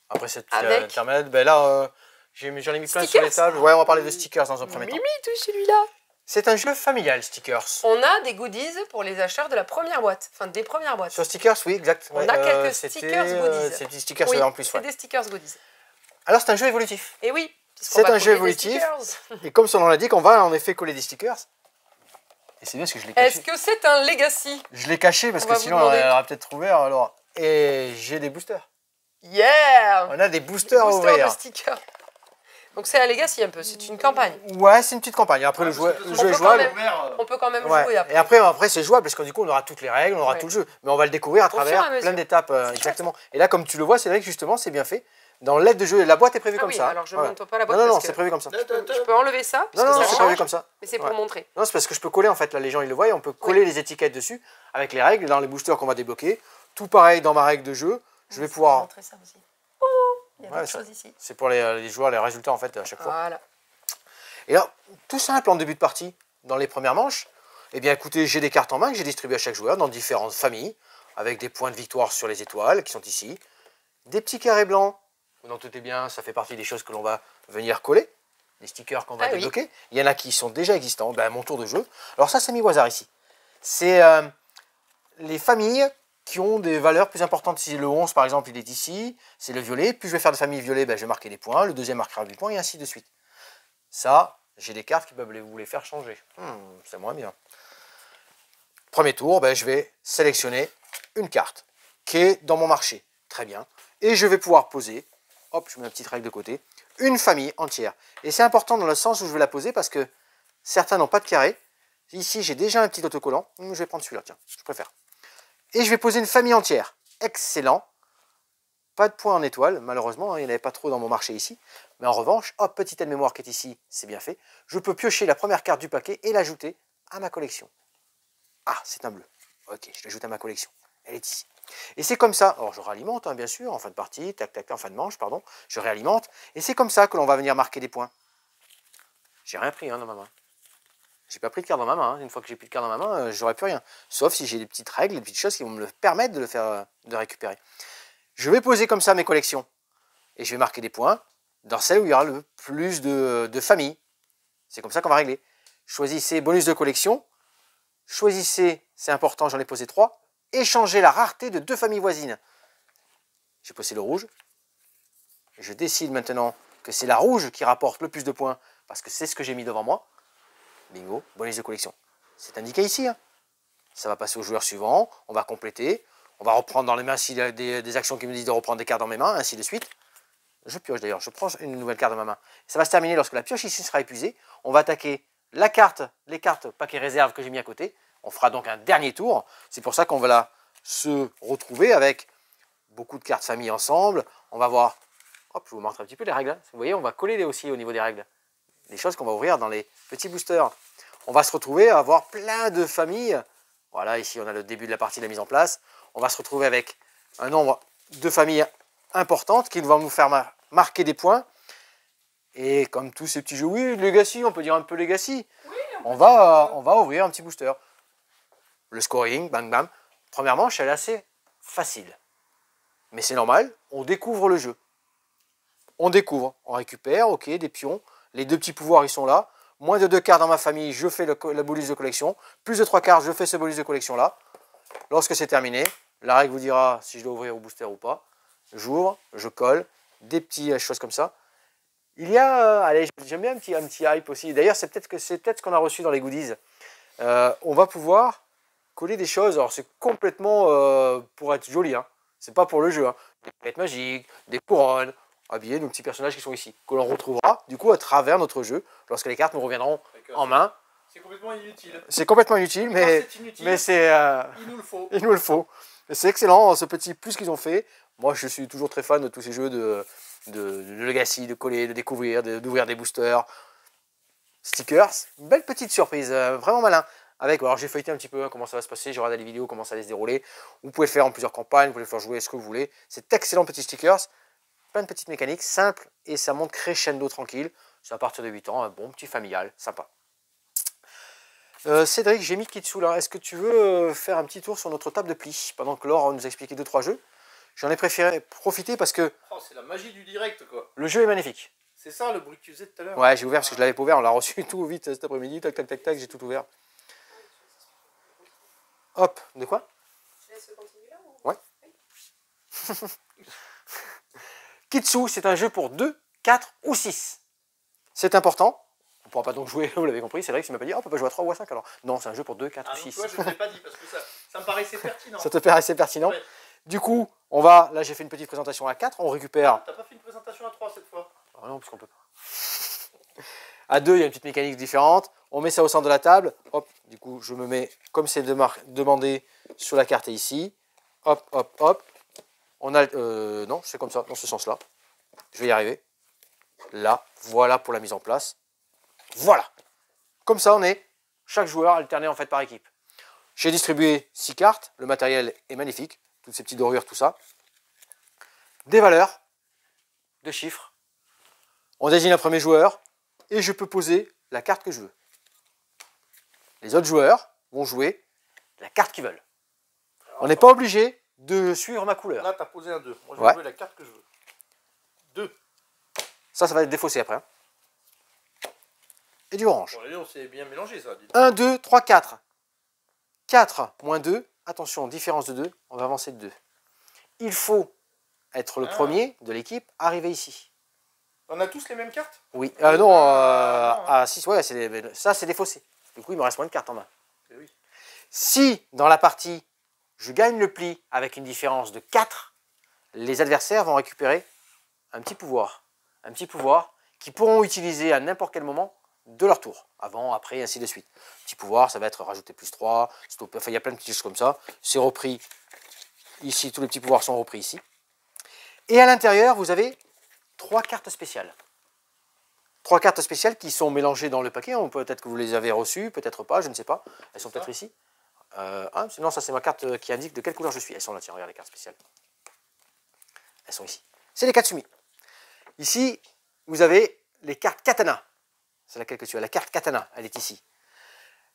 Après cette intermède, ben là, j'en ai mis plein sur les tables. Ouais, on va parler de stickers dans un premier temps. Tout celui-là. C'est un jeu familial, stickers. On a des goodies pour les acheteurs de la première boîte, enfin des premières boîtes. Sur stickers, oui, exact. On a quelques stickers goodies. C'est des stickers en plus, c'est des stickers goodies. Alors, c'est un jeu évolutif. Et oui, c'est un jeu évolutif. Et comme son nom l'indique, on va en effet coller des stickers. Et c'est bien ce que je l'ai caché. Est-ce que c'est un legacy? Je l'ai caché parce que sinon, on l'aurait peut-être ouvert. Alors, et j'ai des boosters. Yeah! On a des boosters à ouvrir. De stickers. Donc c'est un legacy un peu, c'est une campagne. Ouais, c'est une petite campagne. Après le jeu est jouable. On peut quand même jouer après. Et après c'est jouable parce que du coup on aura toutes les règles, on aura tout le jeu. Mais on va le découvrir à travers plein d'étapes. Exactement. Et là comme tu le vois, c'est vrai que justement c'est bien fait. Dans l'aide de jeu, la boîte est prévue comme ça. Alors je ne montre pas la boîte. Non, non, c'est prévu comme ça. Je peux enlever ça. Non, non, c'est prévu comme ça. Mais c'est pour montrer. Non, c'est parce que je peux coller en fait, là les gens ils le voient, on peut coller les étiquettes dessus avec les règles dans les boosters qu'on va débloquer. Tout pareil dans ma règle de jeu. Je vais pouvoir montrer ça aussi. Il y a d'autres choses ici. C'est pour les joueurs, les résultats en fait à chaque fois. Voilà. Et alors, tout simple en début de partie, dans les premières manches, eh bien écoutez, j'ai des cartes en main que j'ai distribuées à chaque joueur dans différentes familles, avec des points de victoire sur les étoiles qui sont ici, des petits carrés blancs, vous en doutez bien, ça fait partie des choses que l'on va venir coller, des stickers qu'on va débloquer. Oui. Il y en a qui sont déjà existants, ben, mon tour de jeu. Alors ça, c'est mis au hasard ici. C'est les familles qui ont des valeurs plus importantes. Si le 11 par exemple il est ici, c'est le violet, puis je vais faire de famille violet, ben, je vais marquer des points, le deuxième marquera des points et ainsi de suite. Ça, j'ai des cartes qui peuvent vous les faire changer. C'est moins bien. Premier tour, ben, je vais sélectionner une carte qui est dans mon marché. Très bien. Et je vais pouvoir poser, hop, je mets ma petite règle de côté, une famille entière. Et c'est important dans le sens où je vais la poser parce que certains n'ont pas de carré. Ici, j'ai déjà un petit autocollant. Je vais prendre celui-là, tiens, je préfère. Et je vais poser une famille entière. Excellent. Pas de points en étoile, malheureusement. Hein, il n'y en avait pas trop dans mon marché ici. Mais en revanche, hop, petite aide mémoire qui est ici, c'est bien fait. Je peux piocher la première carte du paquet et l'ajouter à ma collection. Ah, c'est un bleu. Ok, je l'ajoute à ma collection. Elle est ici. Et c'est comme ça. Alors, je réalimente, hein, bien sûr, en fin de partie. Tac, tac, en fin de manche, pardon. Je réalimente. Et c'est comme ça que l'on va venir marquer des points. J'ai rien pris dans ma main. J'ai pas pris de carte dans ma main. Une fois que j'ai plus de carte dans ma main, j'aurai plus rien. Sauf si j'ai des petites règles, des petites choses qui vont me le permettre de le faire, de récupérer. Je vais poser comme ça mes collections. Et je vais marquer des points dans celle où il y aura le plus de familles. C'est comme ça qu'on va régler. Choisissez bonus de collection. Choisissez, c'est important, j'en ai posé 3. Échangez la rareté de 2 familles voisines. J'ai posé le rouge. Je décide maintenant que c'est la rouge qui rapporte le plus de points parce que c'est ce que j'ai mis devant moi. Bingo, bonus de collection. C'est indiqué ici. Hein. Ça va passer au joueur suivant. On va compléter. On va reprendre dans les mains s'il y a des actions qui me disent de reprendre des cartes dans mes mains, ainsi de suite. Je pioche d'ailleurs, je prends une nouvelle carte dans ma main. Ça va se terminer lorsque la pioche ici sera épuisée. On va attaquer la carte, les cartes paquet réserve que j'ai mis à côté. On fera donc un dernier tour. C'est pour ça qu'on va là se retrouver avec beaucoup de cartes famille ensemble. On va voir, hop, je vous montre un petit peu les règles. Vous voyez, on va coller aussi au niveau des règles. Les choses qu'on va ouvrir dans les petits boosters. On va se retrouver à avoir plein de familles. Voilà, ici on a le début de la partie de la mise en place. On va se retrouver avec un nombre de familles importantes qui vont nous faire marquer des points. Et comme tous ces petits jeux, oui, Legacy, on peut dire un peu Legacy. Oui, on va ouvrir un petit booster. Le scoring, bam bam. Première manche, elle est assez facile. Mais c'est normal, on découvre le jeu. On découvre, on récupère, ok, des pions. Les 2 petits pouvoirs, ils sont là. Moins de 2 cartes dans ma famille, je fais le bonus de collection. Plus de 3 cartes, je fais ce bonus de collection-là. Lorsque c'est terminé, la règle vous dira si je dois ouvrir au booster ou pas. J'ouvre, je colle, des petites choses comme ça. Il y a, allez, j'aime bien un petit hype aussi. D'ailleurs, c'est peut-être ce qu'on a reçu dans les goodies. On va pouvoir coller des choses. Alors, c'est complètement pour être joli. Hein. C'est pas pour le jeu. Hein. Des paillettes magiques, des couronnes, habiller nos petits personnages qui sont ici, que l'on retrouvera du coup à travers notre jeu lorsque les cartes nous reviendront en main. C'est complètement inutile. C'est complètement inutile, mais c'est. Il nous le faut. Il nous le faut. C'est excellent ce petit plus qu'ils ont fait. Moi, je suis toujours très fan de tous ces jeux de Legacy, de coller, de découvrir, d'ouvrir des boosters, stickers. Une belle petite surprise, vraiment malin. Avec, alors j'ai feuilleté un petit peu hein, comment ça va se passer, j'ai regardé les vidéos, comment ça allait se dérouler. Vous pouvez le faire en plusieurs campagnes, vous pouvez le faire jouer ce que vous voulez. C'est excellent petit stickers. Plein de petites mécaniques, simples, et ça monte crescendo tranquille. C'est à partir de 8 ans, un bon petit familial, sympa. Cédric, j'ai mis Kitsu là. Est-ce que tu veux faire un petit tour sur notre table de pli pendant que Laure nous a expliqué 2-3 jeux? J'en ai préféré profiter parce que... Oh, c'est la magie du direct, quoi. Le jeu est magnifique. C'est ça, le bruit que tu faisais tout à l'heure. Ouais, j'ai ouvert parce que je l'avais pas ouvert. On l'a reçu tout vite cet après-midi. Tac, tac, tac, tac, j'ai tout ouvert. Hop, de quoi? Je laisse continuer là ou... Ouais. Oui. Kitsu, c'est un jeu pour 2, 4 ou 6. C'est important. On ne pourra pas donc jouer, vous l'avez compris, c'est vrai que tu m'as pas dit, oh, on peut pas jouer à 3 ou à 5 alors. Non, c'est un jeu pour 2, 4 ou 6. Toi, je ne l'ai pas dit parce que ça me paraissait pertinent. Ça te paraissait pertinent. Ouais. Du coup, on va, là j'ai fait une petite présentation à 4, on récupère... Ah, t'as pas fait une présentation à 3 cette fois? Ah non, puisqu'on peut pas. À 2, il y a une petite mécanique différente. On met ça au centre de la table. Hop, du coup, je me mets, comme c'est demandé, sur la carte et ici. Hop, hop, hop. On a, non, c'est comme ça, dans ce sens-là. Je vais y arriver. Là, voilà pour la mise en place. Voilà. Comme ça, on est chaque joueur alterné en fait par équipe. J'ai distribué 6 cartes. Le matériel est magnifique. Toutes ces petites dorures, tout ça. Des valeurs, de chiffres. On désigne un premier joueur et je peux poser la carte que je veux. Les autres joueurs vont jouer la carte qu'ils veulent. On n'est pas obligé de suivre ma couleur. Là, tu as posé un 2. Moi, je vais jouer la carte que je veux. 2. Ça va être défaussé après. Hein. Et du orange. Bon, on s'est bien mélangé, ça. 1, 2, 3, 4. 4 moins 2. Attention, différence de 2. On va avancer de 2. Il faut être le premier de l'équipe, arriver ici. On a tous les mêmes cartes? Oui. Non, à 6, ouais, ça, c'est défaussé. Du coup, il me reste moins de cartes en main. Oui. Si, dans la partie... Je gagne le pli avec une différence de 4. Les adversaires vont récupérer un petit pouvoir. Un petit pouvoir qu'ils pourront utiliser à n'importe quel moment de leur tour. Avant, après, ainsi de suite. Petit pouvoir, ça va être rajouter plus 3. Stopper. Enfin, il y a plein de petites choses comme ça. C'est repris ici. Tous les petits pouvoirs sont repris ici. Et à l'intérieur, vous avez 3 cartes spéciales. 3 cartes spéciales qui sont mélangées dans le paquet. Peut-être que vous les avez reçues, peut-être pas, je ne sais pas. Elles sont peut-être ici. Non, ça c'est ma carte qui indique de quelle couleur je suis. Elles sont là, tiens, regarde les cartes spéciales. Elles sont ici. C'est les Katsumi. Ici, vous avez les cartes Katana. C'est laquelle que tu as, la carte Katana, elle est ici.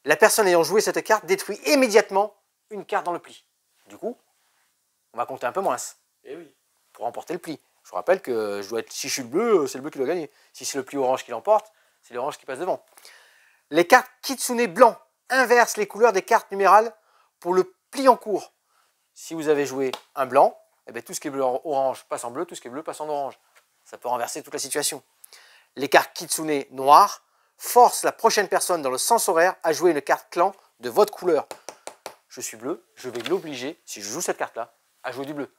La personne ayant joué cette carte détruit immédiatement une carte dans le pli. Du coup, on va compter un peu moins. Eh oui. pour remporter le pli. Je vous rappelle que je dois être, si je suis le bleu, c'est le bleu qui doit gagner. Si c'est le pli orange qui l'emporte, c'est l'orange qui passe devant. Les cartes Kitsune blanc inversent les couleurs des cartes numérales pour le pli en cours. Si vous avez joué un blanc, eh bien, tout ce qui est bleu orange passe en bleu, tout ce qui est bleu passe en orange. Ça peut renverser toute la situation. Les cartes Kitsune noires forcent la prochaine personne dans le sens horaire à jouer une carte clan de votre couleur. Je suis bleu, je vais l'obliger, si je joue cette carte-là, à jouer du bleu.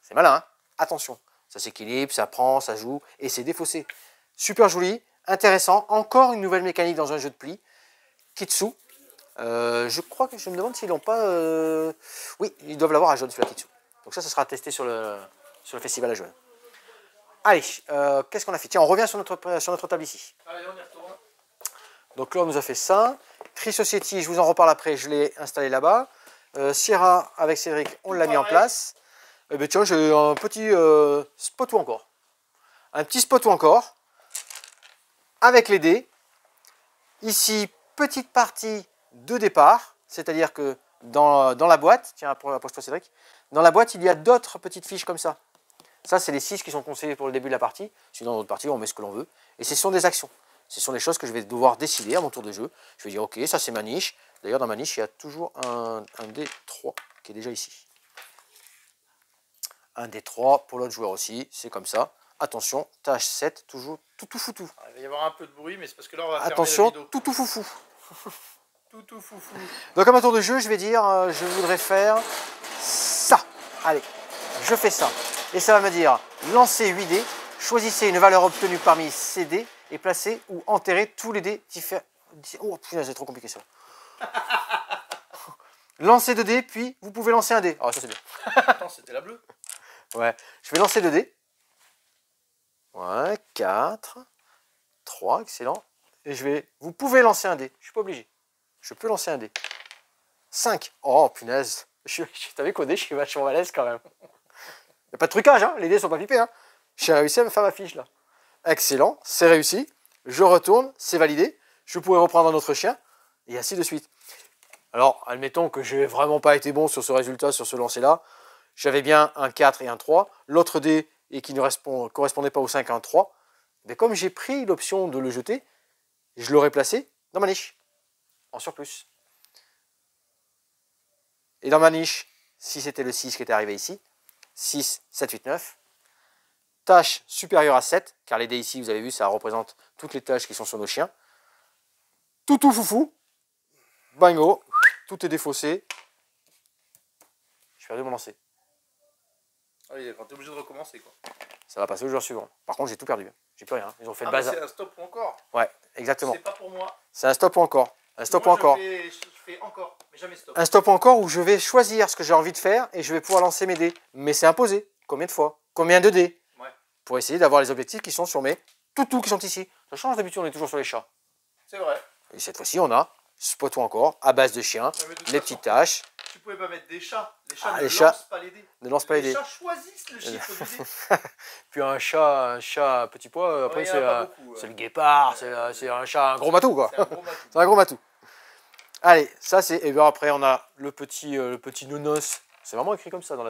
C'est malin, hein? Attention, ça s'équilibre, ça prend, ça joue, et c'est défaussé. Super joli, intéressant, encore une nouvelle mécanique dans un jeu de pli. Kitsu, je crois que je me demande s'ils l'ont pas... Oui, ils doivent l'avoir à jaune, celui-là, Kitsu. Donc ça, ça sera testé sur le festival à jaune. Allez, qu'est-ce qu'on a fait? Tiens, on revient sur notre table ici. Allez, on y retourne. Donc là, on nous a fait ça. Tree Society, je vous en reparle après, je l'ai installé là-bas. Sierra, avec Cédric, on l'a mis en place. Eh bien tiens, j'ai un petit spot ou encore. Un petit spot ou encore. Avec les dés. Ici, petite partie de départ. C'est-à-dire que dans la boîte, tiens, approche-toi Cédric. Dans la boîte, il y a d'autres petites fiches comme ça. Ça, c'est les 6 qui sont conseillés pour le début de la partie. Sinon, dans d'autres parties, on met ce que l'on veut. Et ce sont des actions. Ce sont les choses que je vais devoir décider à mon tour de jeu. Je vais dire, ok, ça c'est ma niche. D'ailleurs, dans ma niche, il y a toujours un D3 qui est déjà ici. Un D3 pour l'autre joueur aussi, c'est comme ça. Attention, tâche 7, toujours toutou foutou. Ah, il va y avoir un peu de bruit, mais c'est parce que là, on va attention, fermer la vidéo. Toutou foufou. Toutou foufou. Donc à mon tour de jeu, je vais dire, je voudrais faire ça. Allez, je fais ça. Et ça va me dire, lancez 8 dés, choisissez une valeur obtenue parmi ces dés, et placer ou enterrer tous les dés différents. Oh putain, c'est trop compliqué ça. Lancez 2 dés, puis vous pouvez lancer un dé. Ah, oh, ça c'est bien. Attends, c'était la bleue. Ouais, je vais lancer 2 dés. Ouais, 4, 3, excellent. Et je vais... Vous pouvez lancer un dé, je suis pas obligé. Je peux lancer un dé. 5. Oh punaise, je t'avais codé, je suis vachement à l'aise quand même. Y a pas de trucage, hein, les dés sont pas flippés, hein. J'ai réussi à me faire ma fiche là. Excellent, c'est réussi, je retourne, c'est validé, je pourrais reprendre un autre chien, et ainsi de suite. Alors, admettons que je n'ai vraiment pas été bon sur ce résultat, sur ce lancer-là. J'avais bien un 4 et un 3, l'autre dé et qui ne correspondait pas au 5 et un 3. Mais comme j'ai pris l'option de le jeter, je l'aurais placé dans ma niche, en surplus. Et dans ma niche, si c'était le 6 qui était arrivé ici, 6, 7, 8, 9... Tâche supérieure à 7, car les dés ici, vous avez vu, ça représente toutes les tâches qui sont sur nos chiens. Toutou foufou, bingo, tout est défaussé. J'ai perdu mon lancer. Ah oui, t'es obligé de recommencer quoi. Ça va passer au joueur suivant. Par contre, j'ai tout perdu, j'ai plus rien. Ils ont fait le bazar. C'est un stop ou encore. Ouais, exactement. C'est pas pour moi. C'est un stop ou encore. Un stop ou encore. Je fais encore, mais jamais stop. Un stop ou encore où je vais choisir ce que j'ai envie de faire et je vais pouvoir lancer mes dés. Mais c'est imposé. Combien de fois? Combien de dés? Pour essayer d'avoir les objectifs qui sont sur mes toutous qui sont ici. Ça change d'habitude, on est toujours sur les chats. C'est vrai. Et cette fois-ci, on a spot ou encore, à base de chiens, les petites tâches. Tu pouvais pas mettre des chats. Les chats ne lancent pas les dés. Ne lancent pas les dés. Les chats choisissent le chiffre du dé. Puis un chat à petit pois, après ouais, c'est le guépard, c'est un chat, un gros matou quoi. C'est un gros matou. Allez, ça c'est... Et bien après, on a le petit nounos. C'est vraiment écrit comme ça dans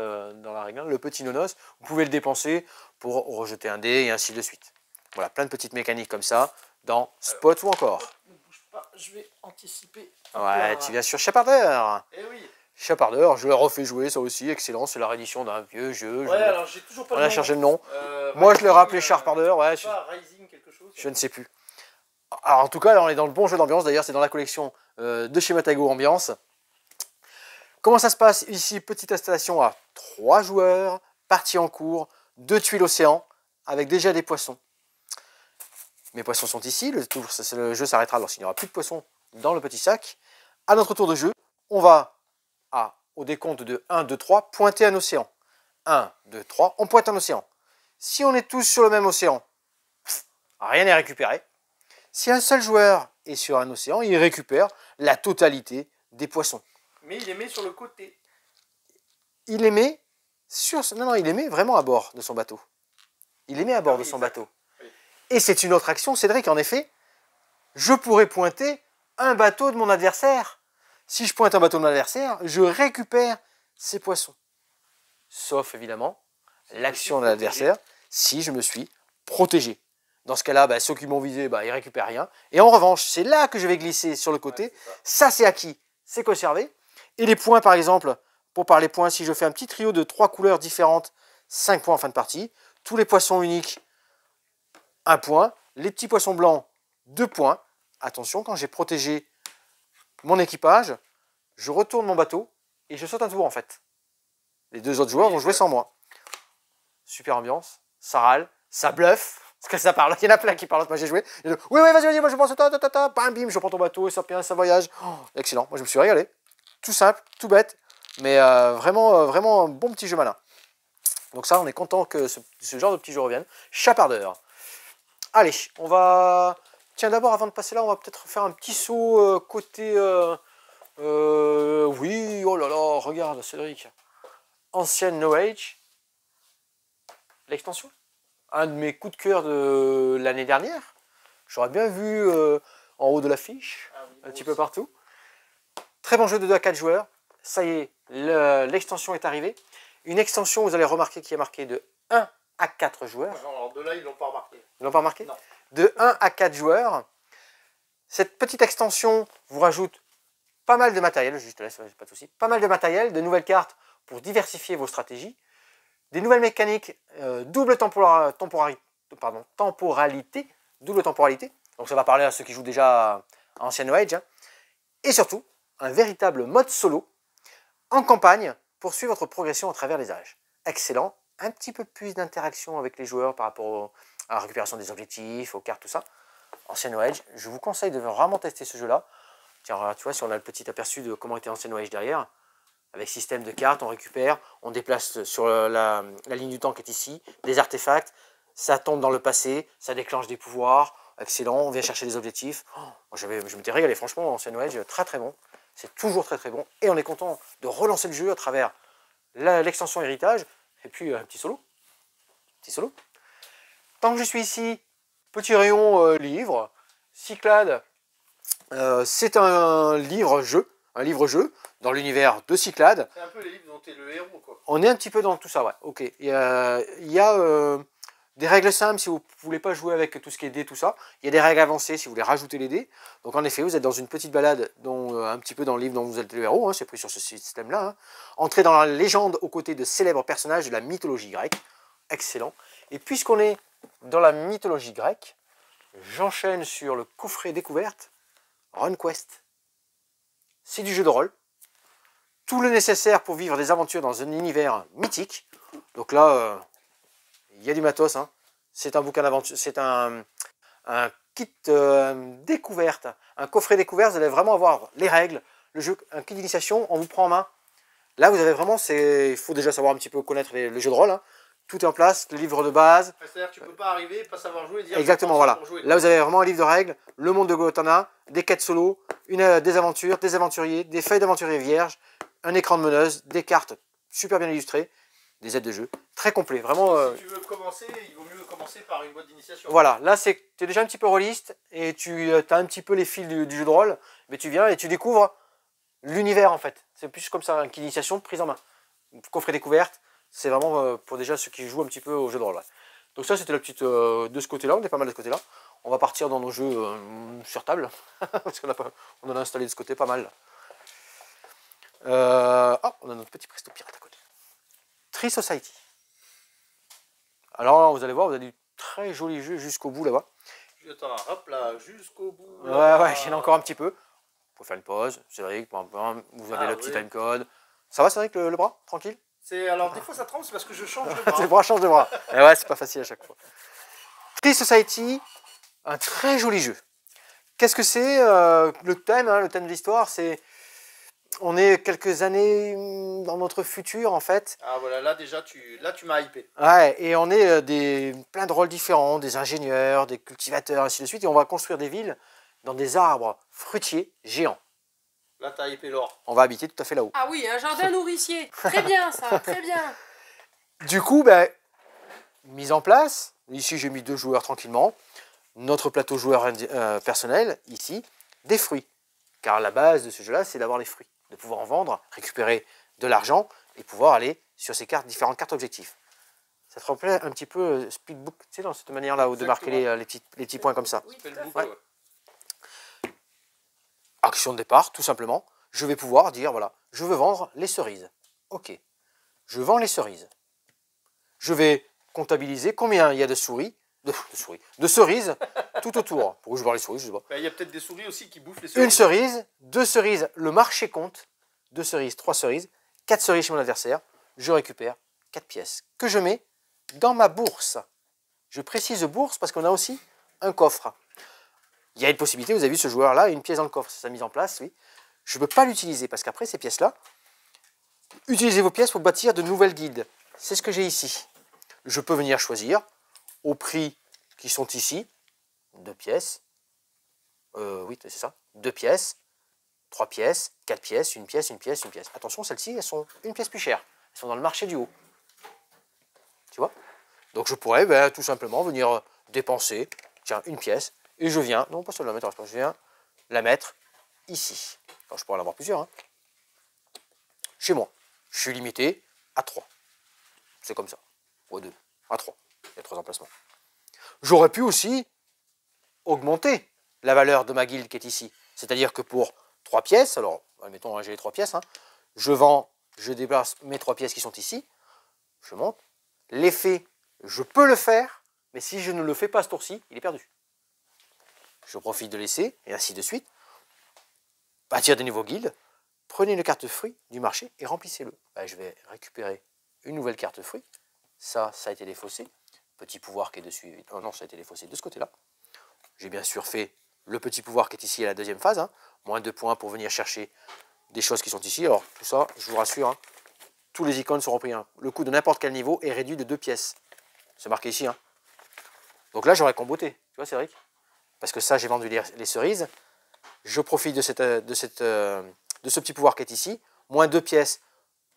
la règle, le petit nounos. Vous pouvez le dépenser pour rejeter un dé et ainsi de suite. Voilà, plein de petites mécaniques comme ça dans Spot ou encore. Ne bouge pas, je vais anticiper. Ouais, tu viens sur Chapardeur. Eh oui. Chapardeur, je le refais jouer, ça aussi, excellent. C'est la réédition d'un vieux jeu. Ouais, alors j'ai toujours pas le nom. On a cherché le nom. Moi, je l'ai rappelé Chapardeur. Ouais, Rising quelque chose. Je ne sais plus. Alors, en tout cas, là, on est dans le bon jeu d'ambiance. D'ailleurs, c'est dans la collection de chez Matago Ambiance. Comment ça se passe ici? Petite installation à 3 joueurs, partie en cours, 2 tuiles océan, avec déjà des poissons. Mes poissons sont ici, le jeu s'arrêtera lorsqu'il n'y aura plus de poissons dans le petit sac. À notre tour de jeu, on va, au décompte de 1, 2, 3, pointer un océan. 1, 2, 3, on pointe un océan. Si on est tous sur le même océan, rien n'est récupéré. Si un seul joueur est sur un océan, il récupère la totalité des poissons. Mais il les met sur le côté. Il les met sur... Non, non, il les met vraiment à bord de son bateau. Il les met à bord de son bateau. Oui. Et c'est une autre action, Cédric, en effet. Je pourrais pointer un bateau de mon adversaire. Si je pointe un bateau de mon adversaire, je récupère ses poissons. Sauf, évidemment, l'action de l'adversaire si je me suis protégé. Dans ce cas-là, ceux qui m'ont visé, ils ne récupèrent rien. Et en revanche, c'est là que je vais glisser sur le côté. Ouais, ça, c'est acquis, c'est conservé. Et les points, par exemple, pour parler points, si je fais un petit trio de 3 couleurs différentes, 5 points en fin de partie. Tous les poissons uniques, 1 point. Les petits poissons blancs, 2 points. Attention, quand j'ai protégé mon équipage, je retourne mon bateau et je saute un tour, en fait. Les deux autres joueurs vont jouer sans moi. Super ambiance, ça râle, ça bluffe. Parce que ça parle, il y en a plein qui parlent, moi j'ai joué. Oui, oui, vas-y, moi je pense, bam, bim, je prends ton bateau, ça pire, ça voyage. Oh, excellent, moi je me suis régalé. Tout simple, tout bête, mais vraiment un bon petit jeu malin. Donc ça, on est content que ce genre de petits jeux reviennent. Chapardeur. Allez, on va... Tiens, d'abord, avant de passer là, on va peut-être faire un petit saut côté... Oui, oh là là, regarde, Cédric. Ancient Knowledge. L'extension ? Un de mes coups de cœur de l'année dernière. J'aurais bien vu en haut de l'affiche, un petit peu partout. Très bon jeu de 2 à 4 joueurs. Ça y est, l'extension est arrivée. Une extension, vous allez remarquer, qui est marquée de 1 à 4 joueurs. Alors de là, ils ne l'ont pas remarqué. Ils l'ont pas remarqué ? Non. De 1 à 4 joueurs. Cette petite extension vous rajoute pas mal de matériel. Je te laisse, pas de souci. Pas mal de matériel, de nouvelles cartes pour diversifier vos stratégies. Des nouvelles mécaniques, double temporalité, double temporalité. Donc ça va parler à ceux qui jouent déjà à Ancient Age. Hein. Et surtout, un véritable mode solo en campagne pour suivre votre progression à travers les âges. Excellent. Un petit peu plus d'interaction avec les joueurs par rapport à la récupération des objectifs, aux cartes, tout ça. Ancient Age, je vous conseille de vraiment tester ce jeu-là. Tiens, regarde, tu vois, si on a le petit aperçu de comment était Ancient Age derrière... Avec système de cartes, on récupère, on déplace sur la ligne du temps qui est ici, des artefacts, ça tombe dans le passé, ça déclenche des pouvoirs, excellent, on vient chercher des objectifs. Oh, je m'étais régalé, franchement, Ancient Knowledge, très très bon, c'est toujours très très bon, et on est content de relancer le jeu à travers l'extension héritage, et puis un petit solo. Tant que je suis ici, petit rayon livre, Cyclade, c'est un livre-jeu, dans l'univers de Cyclade. C'est un peu les livres dont tu es le héros, quoi. On est un petit peu dans tout ça, ouais. Ok. Il y a des règles simples si vous ne voulez pas jouer avec tout ce qui est dés, tout ça. Il y a des règles avancées si vous voulez rajouter les dés. Donc en effet, vous êtes dans une petite balade, un petit peu dans le livre dont vous êtes le héros, hein, c'est pris sur ce système-là. Hein. Entrez dans la légende aux côtés de célèbres personnages de la mythologie grecque. Excellent. Et puisqu'on est dans la mythologie grecque, j'enchaîne sur le coffret découverte RunQuest. C'est du jeu de rôle. Tout le nécessaire pour vivre des aventures dans un univers mythique. Donc là, il y a du matos. Hein. C'est un bouquin d'aventure, c'est un kit découverte, un coffret découverte. Vous allez vraiment avoir les règles, le jeu, un kit d'initiation, on vous prend en main. Là, vous avez vraiment, il faut déjà savoir un petit peu connaître le jeu de rôle. Hein. Tout est en place, le livre de base. C'est-à-dire que tu ne peux pas arriver, pas savoir jouer et dire... Exactement, voilà. Pour jouer. Là, vous avez vraiment un livre de règles, le monde de Gotana, des quêtes solo, des aventures, des aventuriers, des feuilles d'aventuriers vierges, un écran de meneuse, des cartes super bien illustrées, des aides de jeu, très complet, vraiment... Si tu veux commencer, il vaut mieux commencer par une boîte d'initiation. Voilà, là, tu es déjà un petit peu rôliste et tu as un petit peu les fils du jeu de rôle, mais tu viens et tu découvres l'univers, en fait. C'est plus comme ça, une initiation prise en main. Coffret découverte. C'est vraiment pour déjà ceux qui jouent un petit peu au jeu de rôle. Ouais. Donc ça, c'était la petite... de ce côté-là, on est pas mal de ce côté-là. On va partir dans nos jeux sur table. Parce qu'on on en a installé de ce côté pas mal. Oh, on a notre petit presto pirate à côté. Tree Society. Alors, vous allez voir, vous avez du très joli jeu jusqu'au bout, là-bas. Attends, hop là, jusqu'au bout. Là ouais, il y en a encore un petit peu. Vous pouvez faire une pause. Cédric, vous avez le petit timecode. Ça va, Cédric, le bras? Tranquille? Alors des fois ça tremble, c'est parce que je change de bras. Et ouais, c'est pas facile à chaque fois. Tree Society, un très joli jeu. Qu'est-ce que c'est le thème de l'histoire, c'est... On est quelques années dans notre futur, en fait. Ah voilà, là déjà, tu m'as hypé. Ouais, et on est plein de rôles différents, des ingénieurs, des cultivateurs, ainsi de suite. Et on va construire des villes dans des arbres fruitiers géants. Là, t'as hypé l'or. On va habiter tout à fait là-haut. Ah oui, un jardin nourricier. Très bien, ça, très bien. Du coup, mise en place. Ici, j'ai mis 2 joueurs tranquillement. Notre plateau joueur personnel, ici, des fruits. Car la base de ce jeu-là, c'est d'avoir les fruits. De pouvoir en vendre, récupérer de l'argent et pouvoir aller sur ces cartes, différentes cartes objectifs. Ça te rappelait un petit peu Speedbook, tu sais, dans cette manière-là, de marquer les petits points comme ça. Oui, ouais. Action de départ, tout simplement. Je vais pouvoir dire, voilà, je veux vendre les cerises. Ok, je vends les cerises. Je vais comptabiliser combien il y a de cerises tout autour. Pourquoi je vois les cerises, je sais pas. Bah, il y a peut-être des souris aussi qui bouffent les cerises. Une cerise, deux cerises, le marché compte. Deux cerises, trois cerises, quatre cerises chez mon adversaire. Je récupère 4 pièces que je mets dans ma bourse. Je précise bourse parce qu'on a aussi un coffre. Il y a une possibilité, vous avez vu ce joueur-là, une pièce dans le coffre, c'est sa mise en place, oui. Je ne peux pas l'utiliser parce qu'après ces pièces-là, utilisez vos pièces pour bâtir de nouvelles guides. C'est ce que j'ai ici. Je peux venir choisir au prix qui sont ici, 2 pièces, oui c'est ça, 2 pièces, 3 pièces, 4 pièces, 1 pièce. Attention, celles-ci, elles sont 1 pièce plus chères. Elles sont dans le marché du haut. Tu vois? Donc je pourrais ben, tout simplement venir dépenser, tiens, 1 pièce, et je viens, non pas seulement la mettre, je viens la mettre ici. Alors, je pourrais en avoir plusieurs. Hein. Chez moi, je suis limité à 3. C'est comme ça. Ou à 2. À 3. Il y a 3 emplacements. J'aurais pu aussi augmenter la valeur de ma guilde qui est ici. C'est-à-dire que pour 3 pièces, alors, admettons, j'ai les 3 pièces, hein, je vends, je déplace mes 3 pièces qui sont ici, je monte. L'effet, je peux le faire, mais si je ne le fais pas ce tour-ci, il est perdu. Je profite de l'essai, et ainsi de suite. Bâtir des nouveaux guildes, prenez une carte fruit du marché et remplissez-le. Ben, je vais récupérer une nouvelle carte fruit. Ça, ça a été défaussé. Petit pouvoir qui est dessus. Oh non, ça a été défaussé de ce côté-là. J'ai bien sûr fait le petit pouvoir qui est ici à la deuxième phase. Hein. Moins 2 points pour venir chercher des choses qui sont ici. Alors, tout ça, je vous rassure, hein, tous les icônes sont repris. Hein. Le coût de n'importe quel niveau est réduit de 2 pièces. C'est marqué ici. Hein. Donc là, j'aurais comboté. Tu vois, Cédric? Parce que ça, j'ai vendu les cerises. Je profite de ce petit pouvoir qui est ici. Moins 2 pièces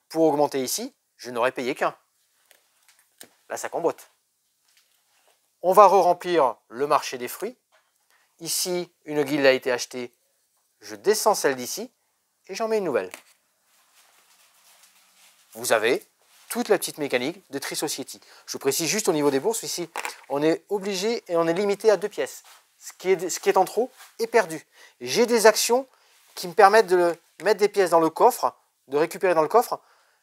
pour augmenter ici. Je n'aurais payé qu'un. Là, ça combote. On va re-remplir le marché des fruits. Ici, une guilde a été achetée. Je descends celle d'ici et j'en mets une nouvelle. Vous avez toute la petite mécanique de Tree Society. Je précise juste au niveau des bourses, ici, on est obligé et on est limité à 2 pièces. Ce qui est en trop est perdu. J'ai des actions qui me permettent de mettre des pièces dans le coffre, de récupérer dans le coffre.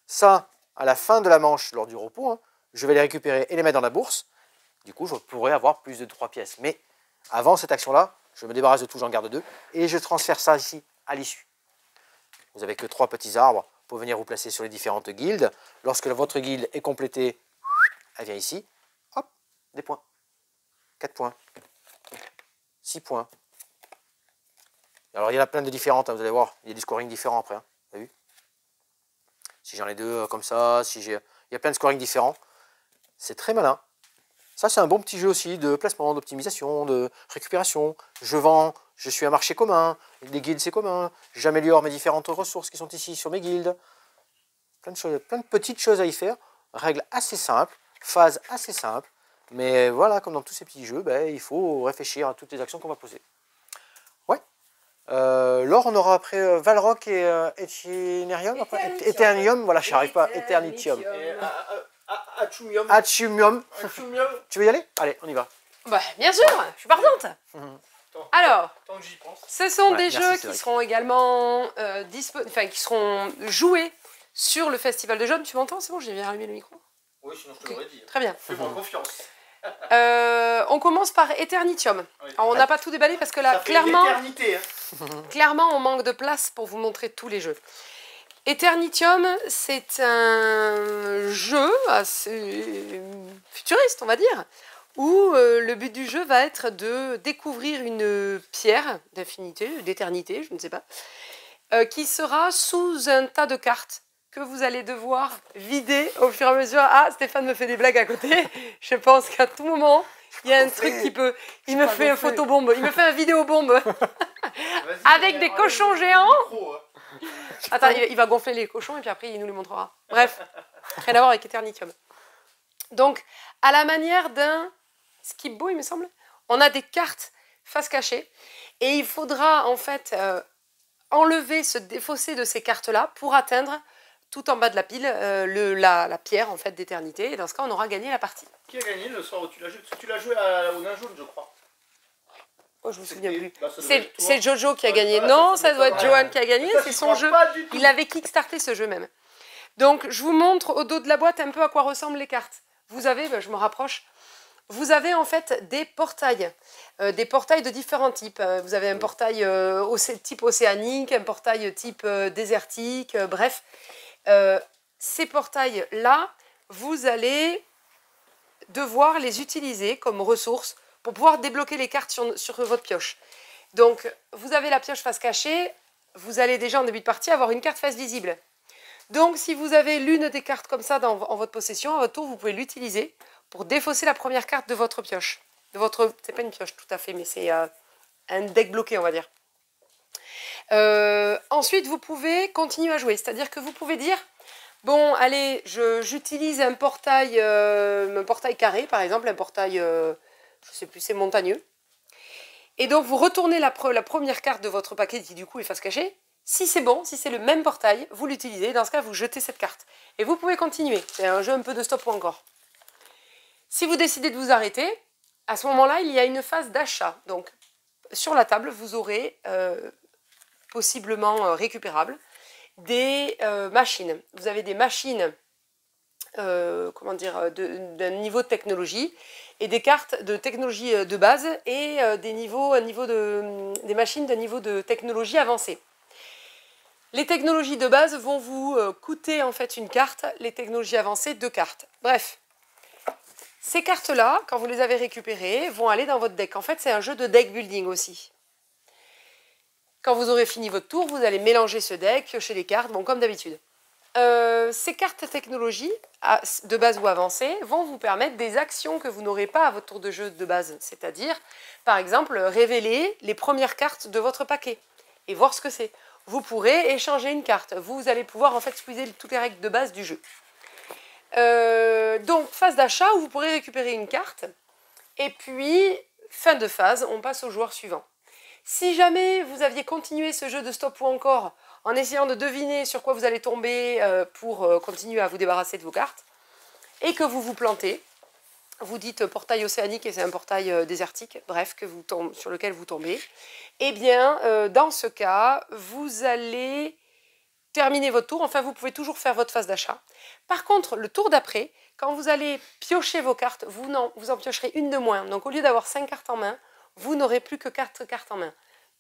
Ça, à la fin de la manche, lors du repos, hein, je vais les récupérer et les mettre dans la bourse. Du coup, je pourrais avoir plus de 3 pièces. Mais avant cette action-là, je me débarrasse de tout, j'en garde 2. Et je transfère ça ici à l'issue. Vous n'avez que 3 petits arbres pour venir vous placer sur les différentes guildes. Lorsque votre guilde est complétée, elle vient ici. Hop, des points. 4 points. 6 points. Alors, il y en a plein de différentes, hein, vous allez voir. Il y a des scorings différents après. Hein. Vous avez vu? Si j'en ai 2 comme ça, si j'ai... Il y a plein de scorings différents. C'est très malin. Ça, c'est un bon petit jeu aussi de placement, d'optimisation, de récupération. Je vends, je suis un marché commun. Les guildes, c'est commun. J'améliore mes différentes ressources qui sont ici sur mes guildes. Plein de choses, plein de petites choses à y faire. Règles assez simples, phase assez simple. Mais voilà, comme dans tous ces petits jeux, ben, il faut réfléchir à toutes les actions qu'on va poser. Ouais. Laure, on aura après Valrock et Eternitium. Voilà, je n'arrive pas. Eternitium. Achumium. Achumium. Tu veux y aller? Allez, on y va. Bah, bien sûr, je suis partante. Alors, ce sont des jeux qui seront également qui seront joués sur le Festival de Jaune. Tu m'entends? C'est bon, j'ai bien allumé le micro. Oui, sinon je te l'aurais dit. Très bien. Fais-moi confiance. On commence par Eternitium. Oui. Alors, on n'a pas tout déballé parce que là, clairement, on manque de place pour vous montrer tous les jeux. Eternitium, c'est un jeu assez futuriste, on va dire, où le but du jeu va être de découvrir une pierre d'infinité, d'éternité, je ne sais pas, qui sera sous un tas de cartes que vous allez devoir vider au fur et à mesure. Ah, Stéphane me fait des blagues à côté. Je pense qu'à tout moment, il y a un truc qui peut... Il me fait une photobombe, il me fait une vidéobombe avec des cochons géants. Attends, il va gonfler les cochons et puis après il nous les montrera. Bref, rien à voir avec Eternitium. Donc, à la manière d'un skip-bo, il me semble, on a des cartes face cachée et il faudra en fait enlever ce défaussé de ces cartes-là pour atteindre tout en bas de la pile, la pierre en fait d'éternité. Et dans ce cas, on aura gagné la partie. Qui a gagné le soir où tu l'as joué? Tu l'as joué au nain jaune, je crois. Oh, je me souviens plus. Bah, c'est Jojo qui a gagné. Voilà, non, ça doit être Johan qui a gagné. C'est son jeu. Il avait kickstarté ce jeu même. Donc, je vous montre au dos de la boîte un peu à quoi ressemblent les cartes. Vous avez, bah, je me rapproche, vous avez en fait des portails de différents types. Vous avez un portail type océanique, un portail type désertique, bref. Ces portails-là, vous allez devoir les utiliser comme ressources pour pouvoir débloquer les cartes sur votre pioche. Donc, vous avez la pioche face cachée, vous allez déjà en début de partie avoir une carte face visible. Donc, si vous avez l'une des cartes comme ça en votre possession, à votre tour, vous pouvez l'utiliser pour défausser la première carte de votre pioche. C'est pas une pioche tout à fait, mais c'est un deck bloqué, on va dire. Ensuite, vous pouvez continuer à jouer. C'est-à-dire que vous pouvez dire, bon, allez, j'utilise un portail carré, par exemple, un portail, je ne sais plus, c'est montagneux. Et donc, vous retournez la première carte de votre paquet, qui du coup est face cachée. Si c'est bon, si c'est le même portail, vous l'utilisez. Dans ce cas, vous jetez cette carte. Et vous pouvez continuer. C'est un jeu un peu de stop ou encore. Si vous décidez de vous arrêter, à ce moment-là, il y a une phase d'achat. Donc, sur la table, vous aurez, possiblement récupérables, des machines. Vous avez des machines comment dire, d'un niveau de technologie et des cartes de technologie de base et des machines d'un niveau de technologie avancée. Les technologies de base vont vous coûter en fait une carte, les technologies avancées, 2 cartes. Bref, ces cartes-là, quand vous les avez récupérées, vont aller dans votre deck. En fait, c'est un jeu de deck building aussi. Quand vous aurez fini votre tour, vous allez mélanger ce deck, piocher les cartes, bon, comme d'habitude. Ces cartes technologies, de base ou avancées, vont vous permettre des actions que vous n'aurez pas à votre tour de jeu de base. C'est-à-dire, par exemple, révéler les premières cartes de votre paquet et voir ce que c'est. Vous pourrez échanger une carte. Vous allez pouvoir en fait squeezer toutes les règles de base du jeu. Donc, phase d'achat où vous pourrez récupérer une carte. Et puis, fin de phase, on passe au joueur suivant. Si jamais vous aviez continué ce jeu de stop ou encore en essayant de deviner sur quoi vous allez tomber pour continuer à vous débarrasser de vos cartes et que vous vous plantez, vous dites portail océanique et c'est un portail désertique, bref, sur lequel vous tombez, eh bien, dans ce cas, vous allez terminer votre tour. Enfin, vous pouvez toujours faire votre phase d'achat. Par contre, le tour d'après, quand vous allez piocher vos cartes, vous en piocherez une de moins. Donc, au lieu d'avoir 5 cartes en main, vous n'aurez plus que 4 cartes en main.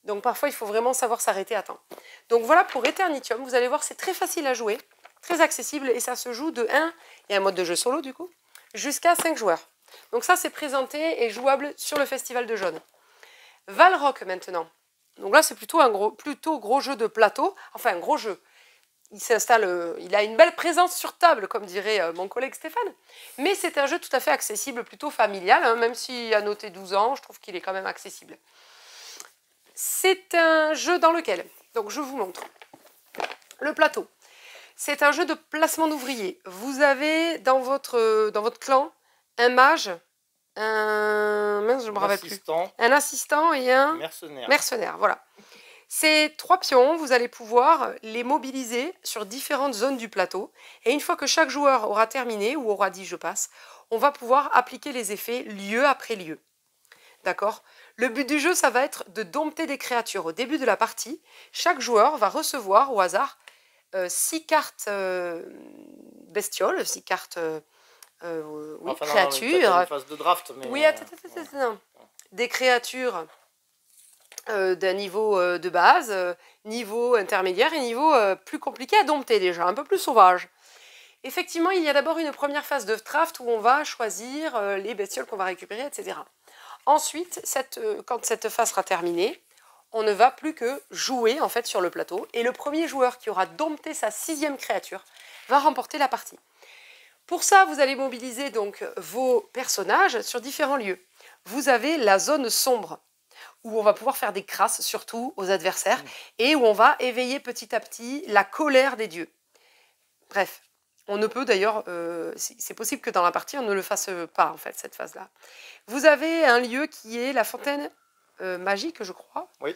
Donc, parfois, il faut vraiment savoir s'arrêter à temps. Donc, voilà pour Eternitium. Vous allez voir, c'est très facile à jouer, très accessible, et ça se joue de 1, il y a un mode de jeu solo, du coup, jusqu'à 5 joueurs. Donc, ça, c'est présenté et jouable sur le Festival de Jaune. Valrock, maintenant. Donc là, c'est plutôt un gros jeu de plateau. Enfin, un gros jeu. Il s'installe, il a une belle présence sur table, comme dirait mon collègue Stéphane. Mais c'est un jeu tout à fait accessible, plutôt familial, hein, même s'il a noté 12 ans, je trouve qu'il est quand même accessible. C'est un jeu dans lequel, donc je vous montre, le plateau. C'est un jeu de placement d'ouvriers. Vous avez dans votre clan un mage, un assistant et un mercenaire, voilà. Ces 3 pions, vous allez pouvoir les mobiliser sur différentes zones du plateau. Et une fois que chaque joueur aura terminé ou aura dit « je passe », on va pouvoir appliquer les effets lieu après lieu. D'accord ? Le but du jeu, ça va être de dompter des créatures. Au début de la partie, chaque joueur va recevoir au hasard 6 cartes bestioles, 6 cartes créatures. Oui, des créatures... d'un niveau de base, niveau intermédiaire et niveau plus compliqué à dompter déjà, un peu plus sauvage. Effectivement, il y a d'abord une première phase de draft où on va choisir les bestioles qu'on va récupérer, etc. Ensuite, quand cette phase sera terminée, on ne va plus que jouer en fait sur le plateau et le premier joueur qui aura dompté sa 6e créature va remporter la partie. Pour ça, vous allez mobiliser donc vos personnages sur différents lieux. Vous avez la zone sombre, où on va pouvoir faire des crasses, surtout aux adversaires, et où on va éveiller petit à petit la colère des dieux. Bref, on ne peut d'ailleurs... c'est possible que dans la partie, on ne le fasse pas, en fait, cette phase-là. Vous avez un lieu qui est la fontaine magique, je crois, oui,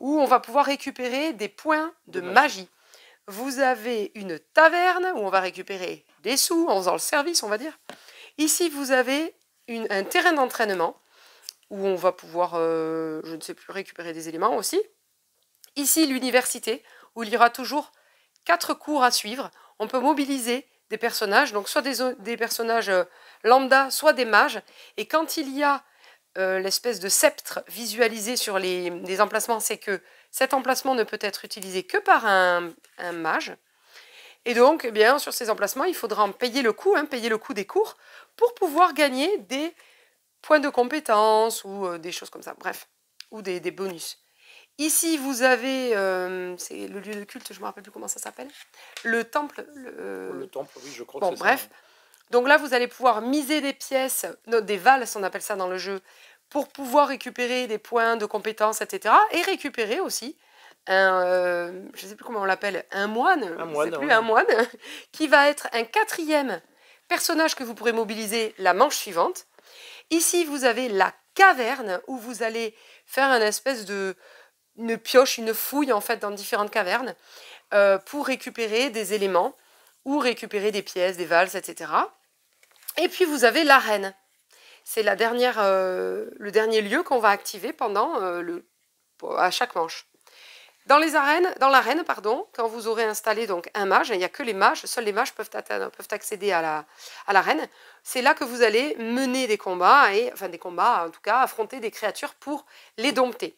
où on va pouvoir récupérer des points de magie. Vous avez une taverne où on va récupérer des sous en faisant le service, on va dire. Ici, vous avez un terrain d'entraînement où on va pouvoir, je ne sais plus, récupérer des éléments aussi. Ici, l'université où il y aura toujours 4 cours à suivre. On peut mobiliser des personnages, donc soit des personnages lambda, soit des mages. Et quand il y a l'espèce de sceptre visualisé sur les emplacements, c'est que cet emplacement ne peut être utilisé que par un mage. Et donc, eh bien, sur ces emplacements, il faudra en payer le coût, payer le coût des cours, pour pouvoir gagner des points de compétences ou des choses comme ça, bref, ou des bonus. Ici, vous avez c'est le lieu de culte, je ne me rappelle plus comment ça s'appelle, le temple. Le temple, oui, je crois. Bon, que bref. Ça. Donc là, vous allez pouvoir miser des pièces, des valses, on appelle ça dans le jeu, pour pouvoir récupérer des points de compétences, etc. Et récupérer aussi je ne sais plus comment on l'appelle, un moine, qui va être un 4e personnage que vous pourrez mobiliser la manche suivante. Ici, vous avez la caverne où vous allez faire une espèce de pioche, une fouille en fait dans différentes cavernes pour récupérer des éléments ou récupérer des pièces, des valses, etc. Et puis vous avez l'arène. C'est la dernière, le dernier lieu qu'on va activer pendant à chaque manche. Dans l'arène, pardon, quand vous aurez installé donc un mage, il n'y a que les mages, seuls les mages peuvent accéder à l'arène. C'est là que vous allez mener des combats, en tout cas affronter des créatures pour les dompter.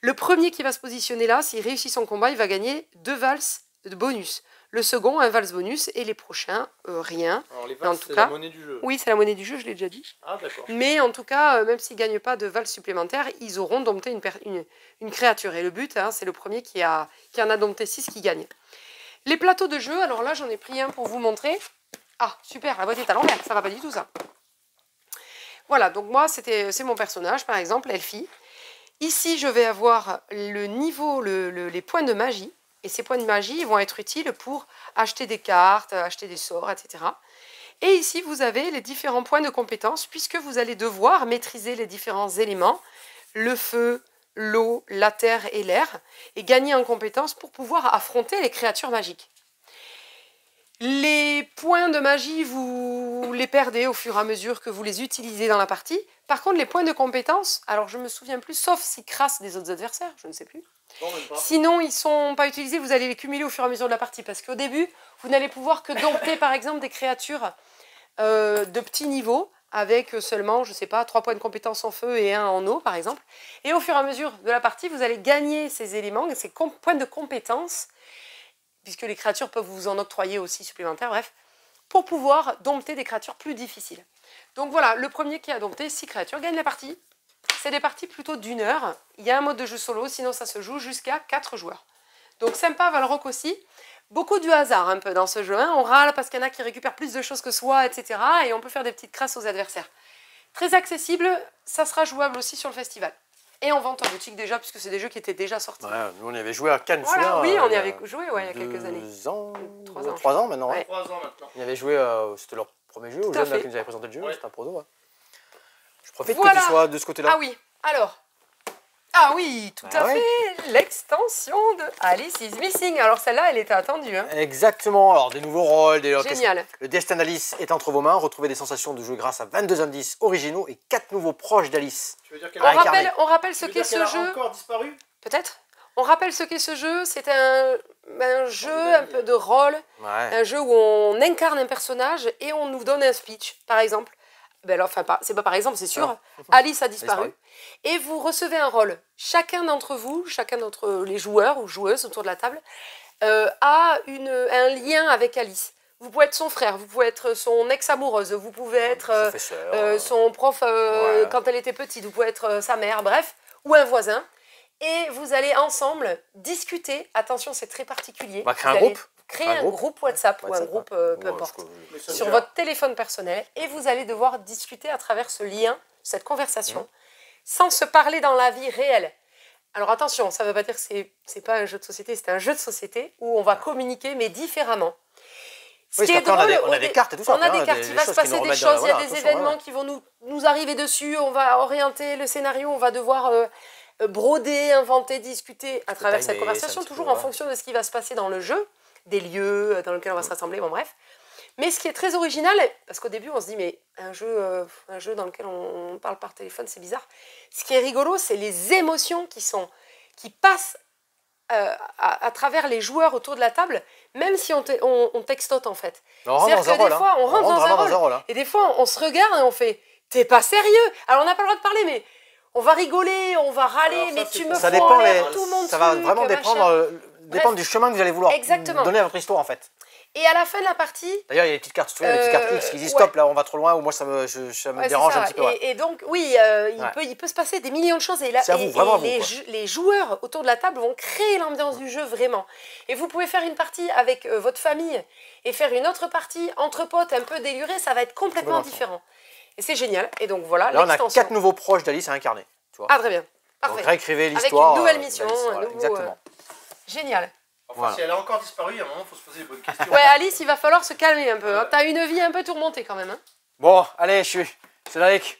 Le premier qui va se positionner là, s'il réussit son combat, il va gagner 2 valses de bonus. Le second, un vals bonus, et les prochains, rien. Alors les vals, c'est la monnaie du jeu. Oui, c'est la monnaie du jeu, je l'ai déjà dit. Ah, d'accord. Mais en tout cas, même s'ils ne gagnent pas de vals supplémentaires, ils auront dompté une créature. Et le but, c'est le premier qui en a dompté 6 qui gagne. Les plateaux de jeu, alors là, j'en ai pris un pour vous montrer. Ah, super, la boîte est à l'envers, ça ne va pas du tout, ça. Voilà, donc moi, c'est mon personnage, par exemple, Elfie. Ici, je vais avoir le niveau, les points de magie. Et ces points de magie vont être utiles pour acheter des cartes, acheter des sorts, etc. Et ici, vous avez les différents points de compétence, puisque vous allez devoir maîtriser les différents éléments, le feu, l'eau, la terre et l'air, et gagner en compétence pour pouvoir affronter les créatures magiques. Les points de magie, vous les perdez au fur et à mesure que vous les utilisez dans la partie. Par contre, les points de compétence, alors je ne me souviens plus, sauf s'ils crassent des autres adversaires, je ne sais plus. Non, même pas. Sinon, ils ne sont pas utilisés, vous allez les cumuler au fur et à mesure de la partie. Parce qu'au début, vous n'allez pouvoir que dompter, par exemple, des créatures de petits niveaux, avec seulement, je ne sais pas, 3 points de compétence en feu et 1 en eau, par exemple. Et au fur et à mesure de la partie, vous allez gagner ces éléments, ces points de compétence, puisque les créatures peuvent vous en octroyer aussi supplémentaires, bref, pour pouvoir dompter des créatures plus difficiles. Donc voilà, le premier qui a dompté 6 créatures gagne la partie. C'est des parties plutôt d'1 heure. Il y a un mode de jeu solo, sinon ça se joue jusqu'à 4 joueurs. Donc sympa, Valrock aussi. Beaucoup du hasard un peu dans ce jeu. On râle parce qu'il y en a qui récupèrent plus de choses que soi, etc. Et on peut faire des petites crasses aux adversaires. Très accessible, ça sera jouable aussi sur le festival. Et on vend en boutique déjà, puisque c'est des jeux qui étaient déjà sortis. Ouais, nous, on y avait joué à Cannes. Voilà, oui, on y avait joué il y a quelques années. 3 ans maintenant. Ouais. 3 ans maintenant. On y avait joué, c'était leur premier jeu, jeune qui nous avait présenté le jeu, ouais. C'était un proso. Ouais. Je profite que tu sois de ce côté-là. Ah oui, alors. Ah oui, tout à fait, l'extension de Alice is Missing. Alors celle-là, elle était attendue. Exactement, alors des nouveaux rôles. Génial. Le destin d'Alice est entre vos mains. Retrouvez des sensations de jeu grâce à 22 indices originaux et 4 nouveaux proches d'Alice. On rappelle ce qu'est ce jeu. Encore disparu ? Peut-être. On rappelle ce qu'est ce jeu. C'est un jeu un peu de rôle. Ouais. Un jeu où on incarne un personnage et on nous donne un speech, par exemple. C'est pas par exemple, c'est sûr. Alice a disparu. Et vous recevez un rôle. Chacun d'entre vous, chacun d'entre les joueurs ou joueuses autour de la table, a un lien avec Alice. Vous pouvez être son frère, vous pouvez être son ex-amoureuse, vous pouvez être son prof quand elle était petite, vous pouvez être sa mère, bref, ou un voisin. Et vous allez ensemble discuter. Attention, c'est très particulier. On va créer un groupe. Créer un groupe WhatsApp ou un groupe, peu importe, sur votre téléphone personnel. Et vous allez devoir discuter à travers ce lien, cette conversation, sans se parler dans la vie réelle. Alors attention, ça ne veut pas dire que ce n'est pas un jeu de société, c'est un jeu de société où on va communiquer, mais différemment. Ce qui est drôle, on a des cartes et tout ça. On a des cartes, il va se passer des choses, il y a des événements qui vont nous arriver dessus, on va orienter le scénario, on va devoir... broder, inventer, discuter à travers cette conversation, toujours en fonction de ce qui va se passer dans le jeu. des lieux dans lesquels on va se rassembler, bon bref. Mais ce qui est très original, parce qu'au début on se dit mais un jeu dans lequel on parle par téléphone, c'est bizarre. Ce qui est rigolo, c'est les émotions qui passent à travers les joueurs autour de la table, même si on textote en fait. C'est-à-dire que des fois on rentre dans un rôle, et des fois on se regarde et on fait « t'es pas sérieux !» Alors on n'a pas le droit de parler, mais on va rigoler, on va râler, mais tu me fous en l'air, tout le monde. Ça va vraiment dépendre du chemin que vous allez vouloir donner à votre histoire en fait. Et à la fin de la partie... D'ailleurs, il y a des petites cartes, les petites cartes X qui disent « stop, là, on va trop loin » ou « moi, ça me dérange un petit peu ». Et donc, oui, il peut se passer des millions de choses. Et là, les joueurs autour de la table vont créer l'ambiance du jeu, vraiment. Et vous pouvez faire une partie avec votre famille et faire une autre partie entre potes un peu délurés, ça va être complètement différent. Et c'est génial. Et donc, voilà, là, on a 4 nouveaux proches d'Alice à incarner. Tu vois. Ah, très bien. Parfait. Donc, réécrivez l'histoire. Avec une nouvelle mission. Exactement. Génial. Enfin, si elle a encore disparu, il y a un moment, il faut se poser les bonnes questions. Ouais, Alice, il va falloir se calmer un peu. Hein. T'as une vie un peu tourmentée quand même. Hein. Bon, allez, je suis. C'est Naik.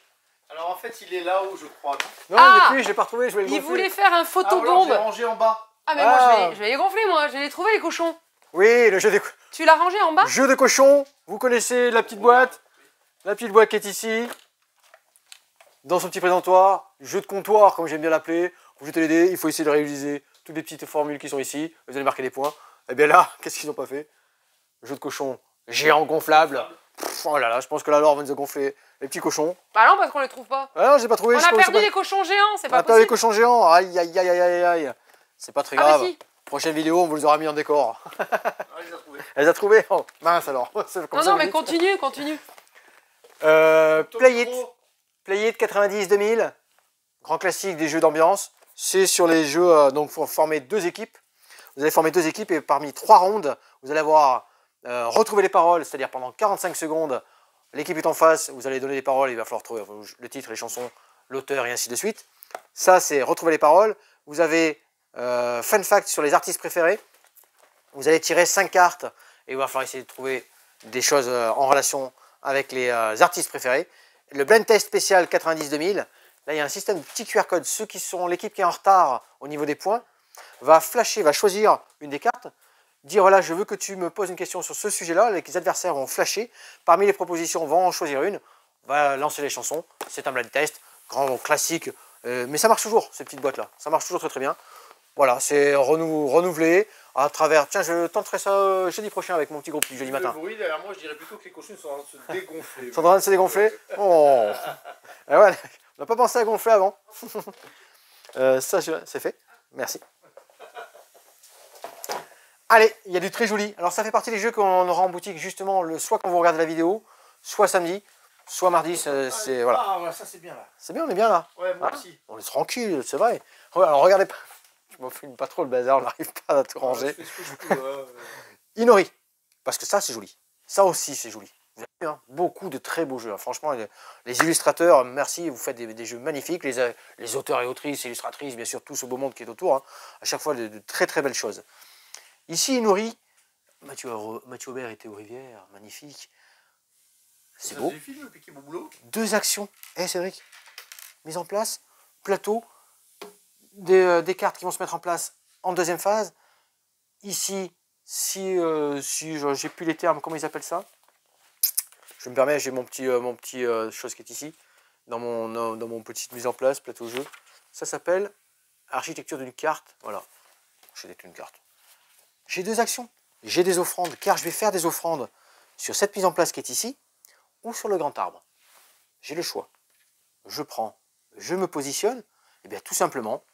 Alors en fait, il est là-haut, je crois. Non, depuis, je l'ai pas retrouvé. Je vais le gonfler. Il voulait faire un photobombe. Ah, rangé en bas. Ah, mais moi, je vais les gonfler, moi. Je vais les trouver, les cochons. Oui, le jeu des cochons. Tu l'as rangé en bas? Jeu de cochons. Vous connaissez la petite boîte. La petite boîte qui est ici. Dans son petit présentoir. Jeu de comptoir, comme j'aime bien l'appeler. Vous jetez les dés, il faut essayer de réaliser. Toutes les petites formules qui sont ici, vous allez marquer des points. Et bien là, qu'est-ce qu'ils n'ont pas fait? Jeu de cochon géant gonflable. Pff, oh là là, je pense que la Laure va nous gonfler les petits cochons. Bah non, parce qu'on les trouve pas. Ah non, j'ai pas trouvé. On a perdu les cochons géants, c'est pas possible. On a perdu les cochons géants, aïe aïe aïe aïe aïe. C'est pas très grave. Si. Prochaine vidéo, on vous les aura mis en décor. Elle les a trouvés. Elle les a trouvés. Oh, mince alors. Non, non, mais continue. Play It 90-2000. Grand classique des jeux d'ambiance. C'est sur les jeux, donc vous formez deux équipes. Vous allez former deux équipes et parmi trois rondes, vous allez avoir retrouvé les paroles, c'est-à-dire pendant 45 secondes, l'équipe est en face, vous allez donner les paroles, il va falloir trouver le titre, les chansons, l'auteur et ainsi de suite. Ça, c'est retrouver les paroles. Vous avez fun fact sur les artistes préférés. Vous allez tirer 5 cartes et il va falloir essayer de trouver des choses en relation avec les artistes préférés. Le blend test spécial 90-2000. Là, il y a un système de petits QR codes. Ceux qui sont l'équipe qui est en retard au niveau des points va flasher, va choisir une des cartes, dire voilà, je veux que tu me poses une question sur ce sujet-là. Les adversaires vont flasher. Parmi les propositions, vont en choisir une, va lancer les chansons. C'est un blind test, grand classique, mais ça marche toujours ces petites boîtes-là. Ça marche toujours très très bien. Voilà, c'est renouvelé à travers... Tiens, je tenterai ça jeudi prochain avec mon petit groupe du jeudi matin. Oui, derrière moi, je dirais plutôt que les cochons sont en train de se dégonfler. Ils sont en train de se dégonfler. Oh. Et ouais. On n'a pas pensé à gonfler avant. Ça, c'est fait. Merci. Allez, il y a du très joli. Alors, ça fait partie des jeux qu'on aura en boutique, justement, soit quand vous regardez la vidéo, soit samedi, soit mardi. C'est voilà. Ah, ouais, ça, c'est bien, là. C'est bien, on est bien, là. Ouais, moi aussi. On est tranquille, c'est vrai. Alors, regardez pas. Je m'en filme pas trop, le bazar. On n'arrive pas à tout ranger. Inori. Parce que ça, c'est joli. Ça aussi, c'est joli. Beaucoup de très beaux jeux. Franchement, les illustrateurs, merci, vous faites des jeux magnifiques. Les auteurs et autrices, illustratrices, bien sûr, tout ce beau monde qui est autour. Hein, à chaque fois, de très très belles choses. Ici, Inori, Mathieu Aubert était aux rivières, magnifique. C'est beau. Deux actions. Eh, Cédric, mise en place, plateau, des cartes qui vont se mettre en place en deuxième phase. Ici, si j'ai plus les termes, comment ils appellent ça? Je me permets, j'ai mon petit chose qui est ici, dans mon petite mise en place, plateau jeu. Ça s'appelle architecture d'une carte. Voilà, j'ai une carte. J'ai deux actions. J'ai des offrandes, car je vais faire des offrandes sur cette mise en place qui est ici, ou sur le grand arbre. J'ai le choix. Je prends, je me positionne, et bien tout simplement,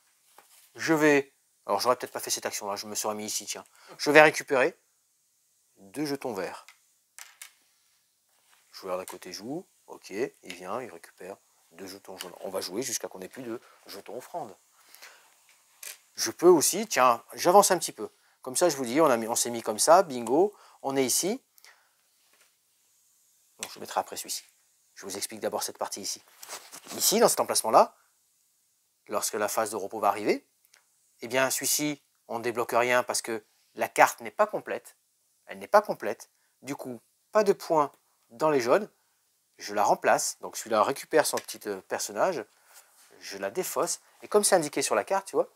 je vais... Alors j'aurais peut-être pas fait cette action-là, je me serais mis ici, tiens. Je vais récupérer deux jetons verts. Joueur d'à côté joue, ok, il vient, il récupère deux jetons jaunes. On va jouer jusqu'à qu'on n'ait plus de jetons offrandes. Je peux aussi, tiens, j'avance un petit peu. Comme ça, je vous dis, on s'est mis comme ça, bingo, on est ici. Donc, je mettrai après celui-ci. Je vous explique d'abord cette partie ici. Ici, dans cet emplacement-là, lorsque la phase de repos va arriver, eh bien, celui-ci, on ne débloque rien parce que la carte n'est pas complète. Elle n'est pas complète. Du coup, pas de points dans les jaunes, je la remplace, donc celui-là récupère son petit personnage, je la défausse, et comme c'est indiqué sur la carte, tu vois,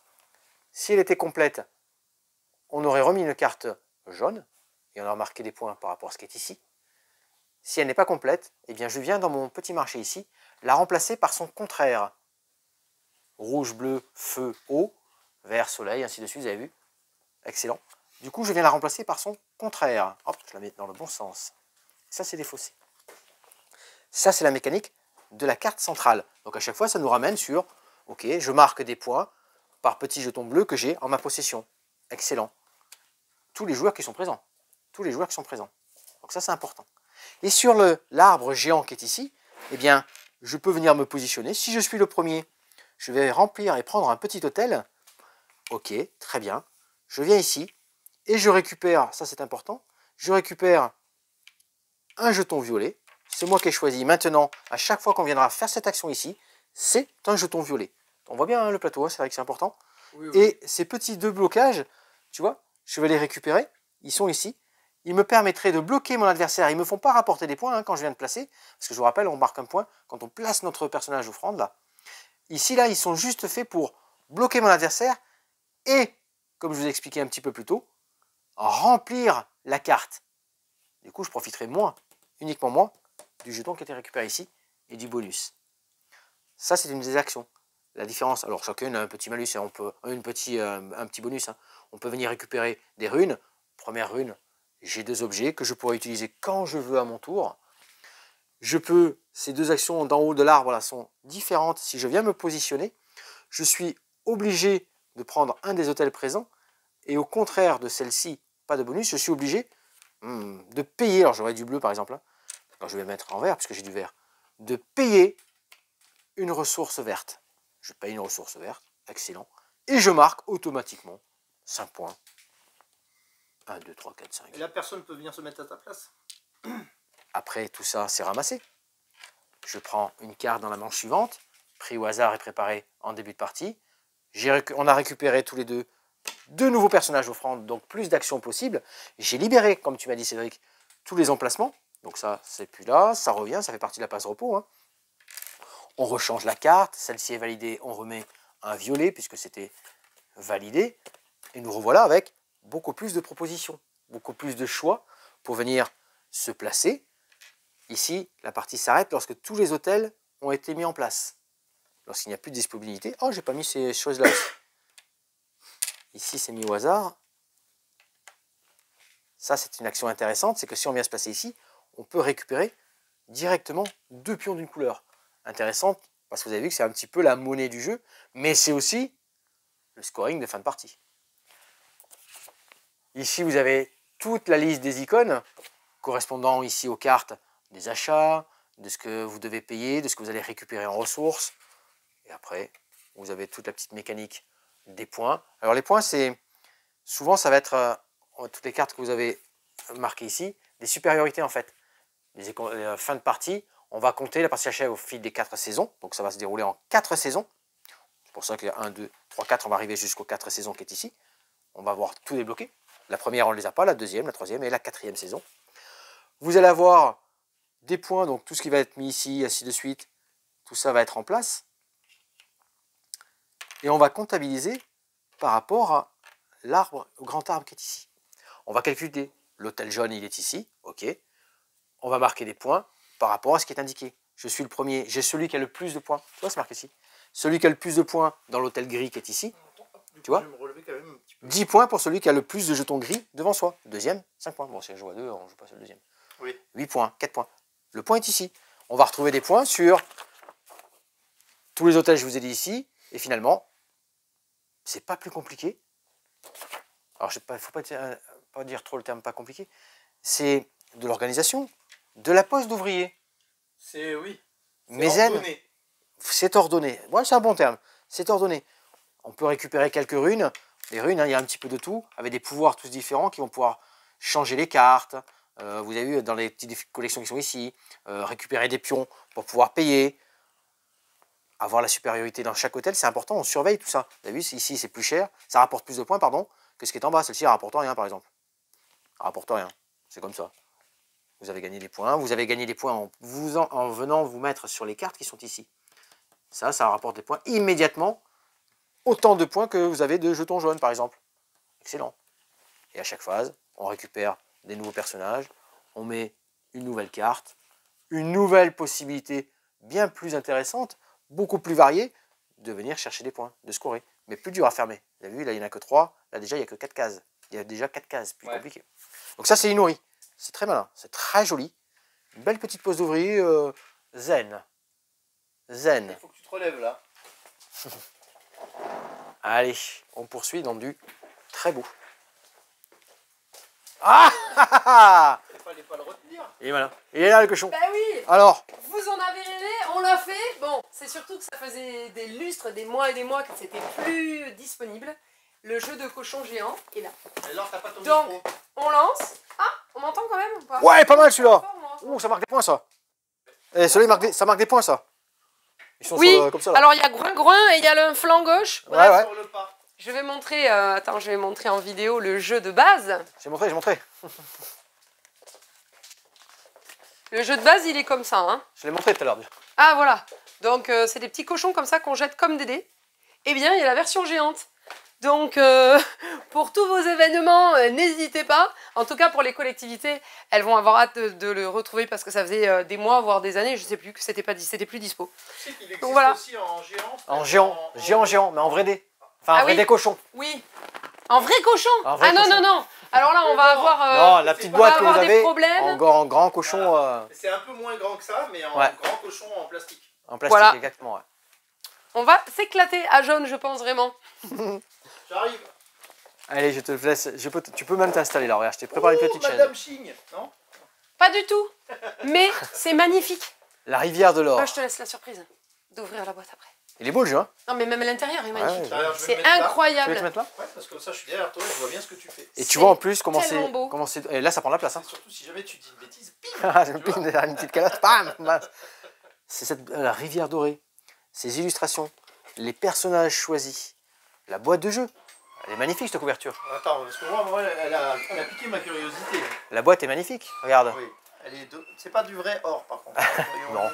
si elle était complète, on aurait remis une carte jaune, et on a remarqué des points par rapport à ce qui est ici. Si elle n'est pas complète, eh bien je viens dans mon petit marché ici, la remplacer par son contraire. Rouge, bleu, feu, eau, vert, soleil, ainsi de suite, vous avez vu. Excellent. Du coup, je viens la remplacer par son contraire. Hop, je la mets dans le bon sens. Ça, c'est défaussé. Ça, c'est la mécanique de la carte centrale. Donc à chaque fois, ça nous ramène sur, ok, je marque des points par petits jetons bleus que j'ai en ma possession. Excellent. Tous les joueurs qui sont présents. Tous les joueurs qui sont présents. Donc ça, c'est important. Et sur l'arbre géant qui est ici, eh bien, je peux venir me positionner. Si je suis le premier, je vais remplir et prendre un petit hôtel. Ok, très bien. Je viens ici et je récupère, ça c'est important, je récupère un jeton violet. C'est moi qui ai choisi. Maintenant, à chaque fois qu'on viendra faire cette action ici, c'est un jeton violet. On voit bien hein, le plateau, hein, c'est vrai que c'est important. Oui, oui. Et ces petits deux blocages, tu vois, je vais les récupérer. Ils sont ici. Ils me permettraient de bloquer mon adversaire. Ils ne me font pas rapporter des points hein, quand je viens de placer. Parce que je vous rappelle, on marque un point quand on place notre personnage offrande là. Ici, là, ils sont juste faits pour bloquer mon adversaire et, comme je vous ai expliqué un petit peu plus tôt, remplir la carte. Du coup, je profiterai moins, uniquement moins, du jeton qui a été récupéré ici et du bonus. Ça, c'est une des actions. La différence, alors chacune a un petit malus, on peut, un petit bonus. Hein. On peut venir récupérer des runes. Première rune, j'ai deux objets que je pourrais utiliser quand je veux à mon tour. Je peux, ces deux actions d'en haut de l'arbre là sont différentes. Si je viens me positionner, je suis obligé de prendre un des hôtels présents. Et au contraire de celle-ci, pas de bonus, je suis obligé de payer. Alors j'aurais du bleu par exemple. Hein. Alors, je vais mettre en vert puisque j'ai du vert. De payer une ressource verte. Je paye une ressource verte. Excellent. Et je marque automatiquement 5 points. 1, 2, 3, 4, 5. Et là, personne ne peut venir se mettre à ta place. Après, tout ça, c'est ramassé. Je prends une carte dans la manche suivante, pris au hasard et préparé en début de partie. On a récupéré tous les deux deux nouveaux personnages offrandes, donc plus d'actions possibles. J'ai libéré, comme tu m'as dit Cédric, tous les emplacements. Donc ça, c'est plus là, ça revient, ça fait partie de la passe repos. Hein. On rechange la carte, celle-ci est validée, on remet un violet, puisque c'était validé. Et nous revoilà avec beaucoup plus de propositions, beaucoup plus de choix pour venir se placer. Ici, la partie s'arrête lorsque tous les hôtels ont été mis en place. Lorsqu'il n'y a plus de disponibilité. Oh, j'ai pas mis ces choses-là. Ici, c'est mis au hasard. Ça, c'est une action intéressante. C'est que si on vient se placer ici, on peut récupérer directement deux pions d'une couleur. Intéressante, parce que vous avez vu que c'est un petit peu la monnaie du jeu. Mais c'est aussi le scoring de fin de partie. Ici, vous avez toute la liste des icônes correspondant ici aux cartes des achats, de ce que vous devez payer, de ce que vous allez récupérer en ressources. Et après, vous avez toute la petite mécanique des points. Alors les points, c'est souvent, ça va être toutes les cartes que vous avez marquées ici, des supériorités en fait. Les fins de partie, on va compter la partie achetée au fil des 4 saisons. Donc ça va se dérouler en 4 saisons. C'est pour ça que 1, 2, 3, 4, on va arriver jusqu'aux 4 saisons qui est ici. On va avoir tout débloqué. La première, on ne les a pas, la deuxième, la troisième et la quatrième saison. Vous allez avoir des points, donc tout ce qui va être mis ici, ainsi de suite, tout ça va être en place. Et on va comptabiliser par rapport à l'arbre, au grand arbre qui est ici. On va calculer, l'hôtel jaune, il est ici, ok. On va marquer des points par rapport à ce qui est indiqué. Je suis le premier, j'ai celui qui a le plus de points. Tu vois, c'est marqué ici. Celui qui a le plus de points dans l'hôtel gris qui est ici. Tu vois, 10 points pour celui qui a le plus de jetons gris devant soi. Deuxième, 5 points. Bon, si on joue à 2, on joue pas sur le deuxième. Oui. 8 points, 4 points. Le point est ici. On va retrouver des points sur tous les hôtels, je vous ai dit ici. Et finalement, c'est pas plus compliqué. Alors, il ne faut pas dire trop le terme pas compliqué. C'est de l'organisation, de la pose d'ouvriers. C'est, oui, c'est ordonné. C'est ordonné. Ouais, c'est un bon terme. C'est ordonné. On peut récupérer quelques runes. Les runes, hein, il y a un petit peu de tout, avec des pouvoirs tous différents qui vont pouvoir changer les cartes. Vous avez vu dans les petites collections qui sont ici, récupérer des pions pour pouvoir payer, avoir la supériorité dans chaque hôtel, c'est important, on surveille tout ça. Vous avez vu, ici c'est plus cher, ça rapporte plus de points, pardon, que ce qui est en bas. Celle-ci ne rapporte rien, par exemple. Elle rapporte rien, c'est comme ça. Vous avez gagné des points, vous avez gagné des points en venant vous mettre sur les cartes qui sont ici. Ça, ça rapporte des points immédiatement, autant de points que vous avez de jetons jaunes, par exemple. Excellent. Et à chaque phase, on récupère des nouveaux personnages, on met une nouvelle carte, une nouvelle possibilité bien plus intéressante, beaucoup plus variée, de venir chercher des points, de scorer, mais plus dur à fermer. Vous avez vu, là il n'y en a que 3, là déjà il n'y a que 4 cases. Il y a déjà 4 cases, plus compliqué. Donc ça c'est Inori, c'est très malin, c'est très joli. Une belle petite pose d'ouvrier, zen. Zen. Il faut que tu te relèves là. Allez, on poursuit dans du très beau. Ah, il fallait pas le retenir. Il est malin. Il est là le cochon. Bah oui. Alors. Vous en avez rêvé, on l'a fait. Bon, c'est surtout que ça faisait des lustres, des mois et des mois que c'était plus disponible. Le jeu de cochon géant est là. Alors t'as pas ton micro. Donc on lance. Ah, on m'entend quand même ou pas? Ouais, pas mal celui-là. Ouh, ça marque des points ça. Et celui-là, ça marque des points ça. Ils sont oui. Sur, comme ça, là. Alors il y a groin-groin et il y a le flanc gauche. Ouais, bref, ouais. Sur le pas. Je vais montrer, attends, je vais montrer en vidéo le jeu de base. J'ai montré. Le jeu de base, il est comme ça, hein. Je l'ai montré tout à l'heure. Ah voilà. Donc c'est des petits cochons comme ça qu'on jette comme des dés. Eh bien, il y a la version géante. Donc pour tous vos événements, n'hésitez pas. En tout cas pour les collectivités, elles vont avoir hâte de le retrouver parce que ça faisait des mois voire des années, je sais plus, que c'était plus dispo. Je sais qu'il existe. Donc, voilà. Aussi en géant. En géant, géant, mais en vrai dé. Enfin, en vrai des cochons. Oui. En vrai cochon. Ah non, non, non. Alors là, on va avoir... non, la petite boîte que vous avez en grand cochon... C'est un peu moins grand que ça, mais en grand cochon en plastique. En plastique, voilà. Exactement, ouais. On va s'éclater à jaune, je pense, vraiment. J'arrive. Allez, je te laisse. Tu peux même t'installer là, regarde, je t'ai préparé une petite chaîne. Madame Ching, non? Pas du tout, mais c'est magnifique. La rivière de l'or. Ah, je te laisse la surprise d'ouvrir la boîte après. Il est beau le jeu, hein? Non, mais même l'intérieur est magnifique. Ouais, c'est incroyable. Tu veux te mettre là? Ouais, parce que comme ça, je suis derrière toi, je vois bien ce que tu fais. Et tu vois en plus comment c'est. Et là, ça prend la place. Hein. Surtout si jamais tu dis une bêtise, pim. Je me pine derrière une petite calotte, bam. C'est cette la rivière dorée, ces illustrations, les personnages choisis, la boîte de jeu. Elle est magnifique cette couverture. Attends, parce que moi, elle a piqué ma curiosité. La boîte est magnifique, regarde. Oui. Elle est de... C'est pas du vrai or, par contre. Non.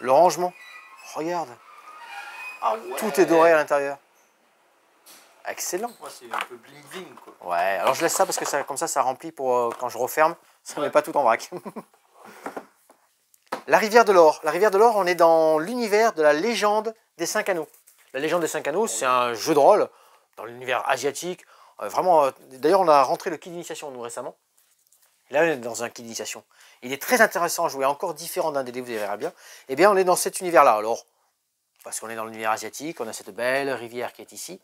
Le rangement, regarde. Ah ouais. Tout est doré à l'intérieur. Excellent. Ouais, c'est un peu bling bling quoi. Ouais, alors je laisse ça parce que ça, comme ça, ça remplit pour quand je referme, ça ne met pas tout en vrac. La rivière de l'or. La rivière de l'or, on est dans l'univers de la légende des 5 anneaux. La légende des 5 anneaux, c'est un jeu de rôle dans l'univers asiatique. Vraiment, d'ailleurs, on a rentré le kit d'initiation nous récemment. Là, on est dans un kit d'initiation. Il est très intéressant à jouer, encore différent d'un DD, vous verrez bien. Eh bien, on est dans cet univers-là. Alors, parce qu'on est dans l'univers asiatique, on a cette belle rivière qui est ici.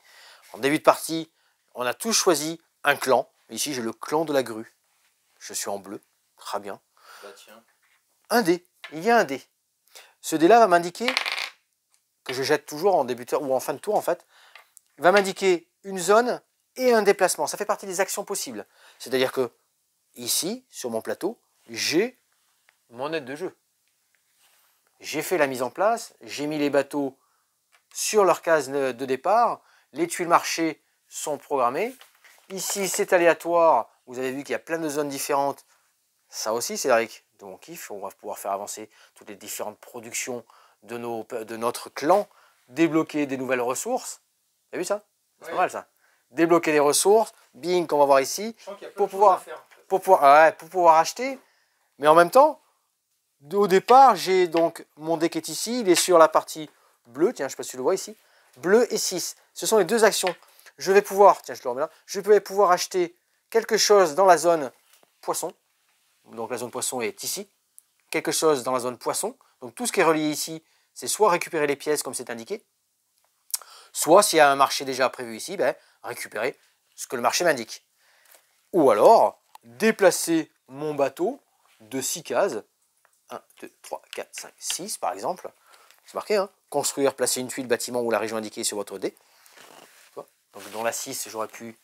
En début de partie, on a tous choisi un clan. Ici, j'ai le clan de la grue. Je suis en bleu, très bien. Bah, tiens. Un dé, il y a un dé. Ce dé-là va m'indiquer, que je jette toujours en débuteur ou en fin de tour en fait, va m'indiquer une zone et un déplacement. Ça fait partie des actions possibles. C'est-à-dire que, ici, sur mon plateau, j'ai mon aide de jeu. J'ai fait la mise en place, j'ai mis les bateaux sur leur case de départ, les tuiles marchées sont programmées. Ici, c'est aléatoire, vous avez vu qu'il y a plein de zones différentes. Ça aussi, c'est Cédric, de mon kiff, on va pouvoir faire avancer toutes les différentes productions de notre clan, débloquer des nouvelles ressources. Vous avez vu ça? C'est pas mal ça. Débloquer des ressources, bing, qu'on va voir ici, pour pouvoir acheter, mais en même temps, au départ, j'ai donc mon deck est ici, il est sur la partie bleue, tiens, je ne sais pas si tu le vois ici, bleu et 6. Ce sont les deux actions. Je vais pouvoir, tiens, je te le remets là, je vais pouvoir acheter quelque chose dans la zone poisson. Donc la zone poisson est ici. Quelque chose dans la zone poisson. Donc tout ce qui est relié ici, c'est soit récupérer les pièces comme c'est indiqué, soit s'il y a un marché déjà prévu ici, ben, récupérer ce que le marché m'indique. Ou alors, déplacer mon bateau de 6 cases. 1, 2, 3, 4, 5, 6 par exemple. C'est marqué, hein. Construire, placer une tuile, bâtiment ou la région indiquée sur votre dé. Donc dans la 6, j'aurais pu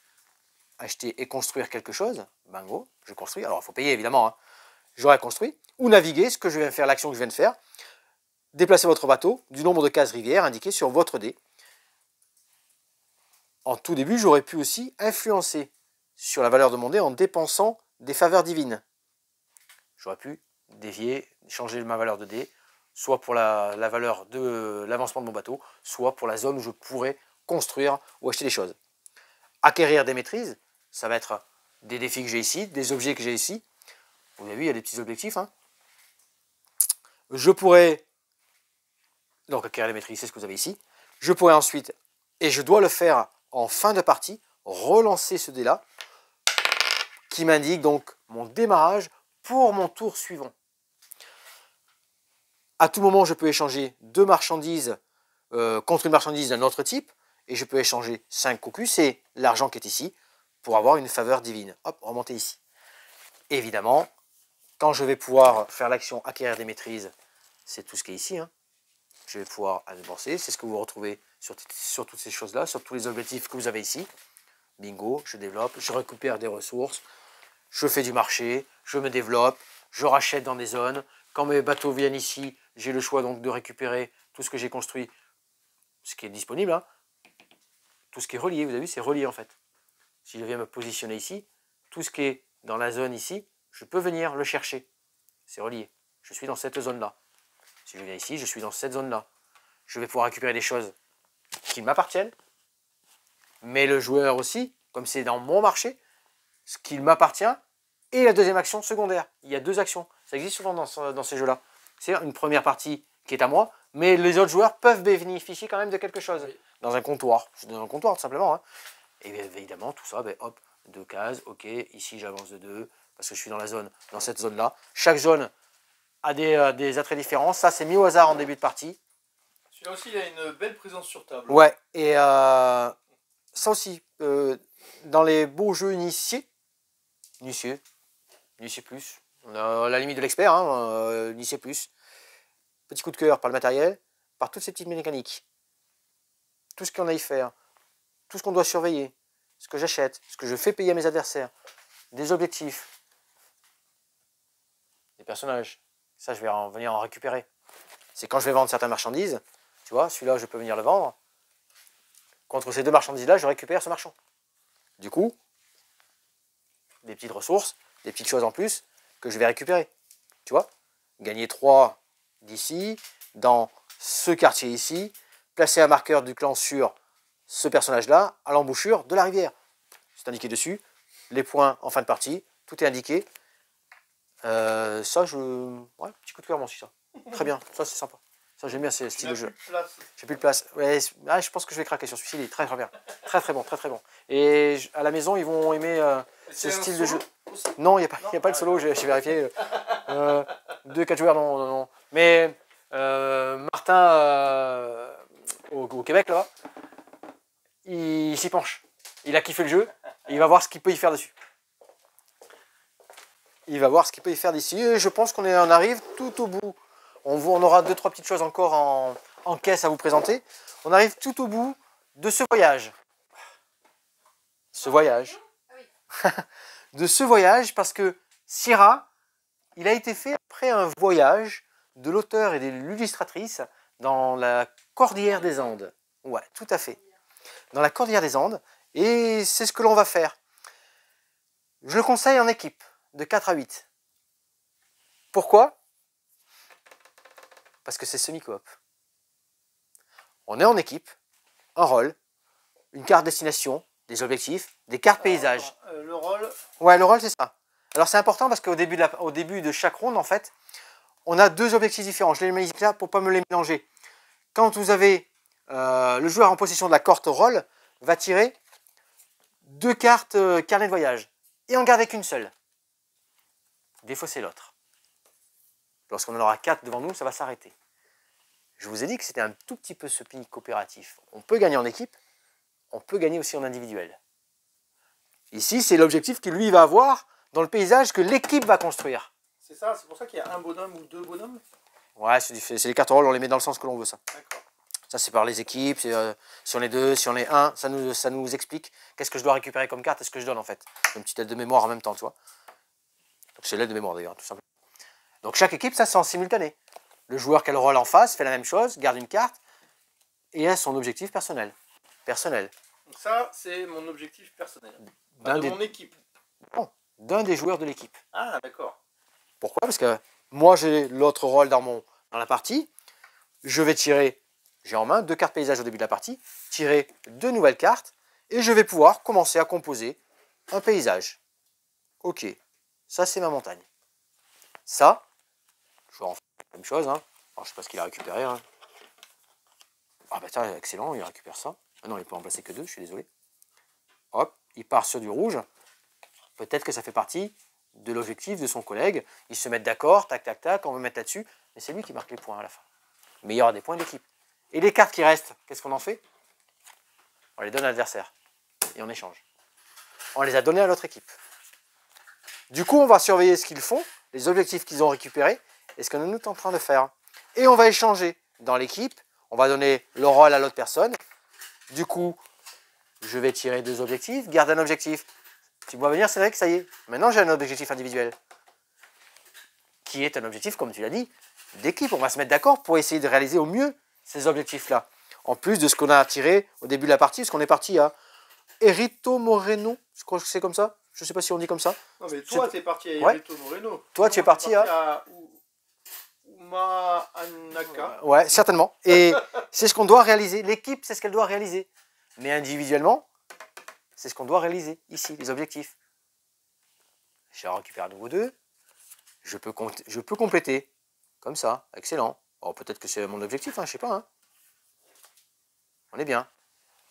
acheter et construire quelque chose. Bingo, je construis. Alors il faut payer évidemment, hein. J'aurais construit. Ou naviguer, ce que je viens de faire, l'action que je viens de faire. Déplacer votre bateau du nombre de cases rivières indiquées sur votre dé. En tout début, j'aurais pu aussi influencer sur la valeur de mon dé en dépensant des faveurs divines. J'aurais pu dévier, changer ma valeur de dé, soit pour la valeur de l'avancement de mon bateau, soit pour la zone où je pourrais construire ou acheter des choses. Acquérir des maîtrises, ça va être des défis que j'ai ici, des objets que j'ai ici. Vous avez vu, il y a des petits objectifs. Hein. Je pourrais donc acquérir la maîtrise, c'est ce que vous avez ici. Je pourrais ensuite, et je dois le faire en fin de partie, relancer ce dé-là, qui m'indique donc mon démarrage pour mon tour suivant. À tout moment, je peux échanger deux marchandises contre une marchandise d'un autre type, et je peux échanger 5 cocus et l'argent qui est ici pour avoir une faveur divine. Hop, remonter ici. Évidemment, quand je vais pouvoir faire l'action acquérir des maîtrises, c'est tout ce qui est ici. Hein. Je vais pouvoir avancer. C'est ce que vous retrouvez sur toutes ces choses-là, sur tous les objectifs que vous avez ici. Bingo, je développe, je récupère des ressources, je fais du marché, je me développe, je rachète dans des zones. Quand mes bateaux viennent ici, j'ai le choix donc de récupérer tout ce que j'ai construit, ce qui est disponible, hein. Tout ce qui est relié, vous avez vu, c'est relié en fait. Si je viens me positionner ici, tout ce qui est dans la zone ici, je peux venir le chercher. C'est relié. Je suis dans cette zone-là. Si je viens ici, je suis dans cette zone-là. Je vais pouvoir récupérer des choses qui m'appartiennent, mais le joueur aussi, comme c'est dans mon marché, ce qu'il m'appartient et la deuxième action secondaire. Il y a deux actions. Ça existe souvent dans ces jeux-là. C'est une première partie qui est à moi, mais les autres joueurs peuvent bénéficier quand même de quelque chose. Dans un comptoir. Je suis dans un comptoir, tout simplement. Hein. Et bien, évidemment, tout ça, ben, hop, deux cases. OK, ici, j'avance de deux parce que je suis dans la zone, dans cette zone-là. Chaque zone a des attraits différents. Ça, c'est mis au hasard en début de partie. Celui-là aussi, il a une belle présence sur table. Ouais, et... ça aussi, dans les beaux jeux initiés plus, on a la limite de l'expert, hein, initié plus, petit coup de cœur par le matériel, par toutes ces petites mécaniques, tout ce qu'on a à y faire, tout ce qu'on doit surveiller, ce que j'achète, ce que je fais payer à mes adversaires, des objectifs, des personnages, ça je vais venir en récupérer. C'est quand je vais vendre certaines marchandises, tu vois, celui-là je peux venir le vendre. Contre ces deux marchandises-là, je récupère ce marchand. Du coup, des petites ressources, des petites choses en plus que je vais récupérer. Tu vois, gagner 3 d'ici, dans ce quartier ici, placer un marqueur du clan sur ce personnage-là, à l'embouchure de la rivière. C'est indiqué dessus, les points en fin de partie, tout est indiqué. Ça, je... Ouais, petit coup de cœur, moi aussi, ça. Très bien, ça c'est sympa. Ça, j'aime bien ce style de jeu. J'ai plus de place. Ouais, ah, je pense que je vais craquer sur celui-ci. Il est très, très bien. Très, très bon. Très, très bon. Et à la maison, ils vont aimer ce style de jeu. Non, il n'y a pas le solo. J'ai vérifié. 2-4 joueurs, non. Mais Martin, au Québec, là, il s'y penche. Il a kiffé le jeu. Il va voir ce qu'il peut y faire dessus. Il va voir ce qu'il peut y faire d'ici. Et je pense qu'on arrive tout au bout. On aura 2-3 petites choses encore en caisse à vous présenter. On arrive tout au bout de ce voyage. Parce que Sierra, il a été fait après un voyage de l'auteur et de l'illustratrice dans la Cordillère des Andes. Ouais, tout à fait. Dans la Cordillère des Andes. Et c'est ce que l'on va faire. Je le conseille en équipe, de 4 à 8. Pourquoi ? Parce que c'est semi-coop. On est en équipe, un rôle, une carte destination, des objectifs, des cartes paysages. Le rôle. Ouais, le rôle c'est ça. Alors c'est important parce qu'au début de chaque ronde, en fait, on a deux objectifs différents. Je les mets là pour ne pas me les mélanger. Quand vous avez le joueur en possession de la carte rôle, va tirer 2 cartes carnet de voyage et en garder qu'une seule. Défausser l'autre. Lorsqu'on en aura 4 devant nous, ça va s'arrêter. Je vous ai dit que c'était un tout petit peu ce ping coopératif. On peut gagner en équipe, on peut gagner aussi en individuel. Ici, c'est l'objectif qu'il lui va avoir dans le paysage que l'équipe va construire. C'est ça, c'est pour ça qu'il y a un bonhomme ou 2 bonhommes. Ouais, c'est les cartes rôles, on les met dans le sens que l'on veut ça. D'accord. Ça, c'est par les équipes, si on est 2, si on est 1, ça nous explique qu'est-ce que je dois récupérer comme carte et ce que je donne en fait. Une petite aide de mémoire en même temps, tu vois. C'est l'aide de mémoire d'ailleurs, tout simplement. Donc chaque équipe, ça c'est en simultané. Le joueur qui a le rôle en face fait la même chose, garde une carte et a son objectif personnel. Donc ça, c'est mon objectif personnel. Mon équipe. Non, d'un des joueurs de l'équipe. Ah, d'accord. Pourquoi ? Parce que moi, j'ai l'autre rôle dans la partie. Je vais tirer, j'ai en main 2 cartes paysages au début de la partie, tirer 2 nouvelles cartes et je vais pouvoir commencer à composer un paysage. Ok, ça c'est ma montagne. Ça, je vais en faire la même chose. Hein. Alors, je sais pas ce qu'il a récupéré. Hein. Ah bah tiens, excellent, il récupère ça. Ah non, il peut en placer que deux, je suis désolé. Hop, il part sur du rouge. Peut-être que ça fait partie de l'objectif de son collègue. Ils se mettent d'accord, tac, tac, tac, on veut mettre là-dessus. Mais c'est lui qui marque les points à la fin. Mais il y aura des points d'équipe. Et les cartes qui restent, qu'est-ce qu'on en fait? On les donne à l'adversaire. Et on échange. On les a données à l'autre équipe. Du coup, on va surveiller ce qu'ils font, les objectifs qu'ils ont récupérés, et ce que nous sommes en train de faire. Et on va échanger dans l'équipe. On va donner le rôle à l'autre personne. Du coup, je vais tirer deux objectifs. Garde un objectif. Tu vois venir, c'est vrai que ça y est. Maintenant, j'ai un objectif individuel. Qui est un objectif, comme tu l'as dit, d'équipe. On va se mettre d'accord pour essayer de réaliser au mieux ces objectifs-là. En plus de ce qu'on a tiré au début de la partie, parce qu'on est parti à Erito Moreno. Je crois que c'est comme ça. Je ne sais pas si on dit comme ça. Non, mais toi, tu es parti à Erito Moreno. Toi, tu es parti à... Uma Anaka. Ouais, certainement. Et c'est ce qu'on doit réaliser. L'équipe, c'est ce qu'elle doit réaliser. Mais individuellement, c'est ce qu'on doit réaliser ici, les objectifs. J'ai récupéré à nouveau deux. Je peux compléter. Comme ça, excellent. Oh, peut-être que c'est mon objectif, hein, je ne sais pas. Hein. On est bien.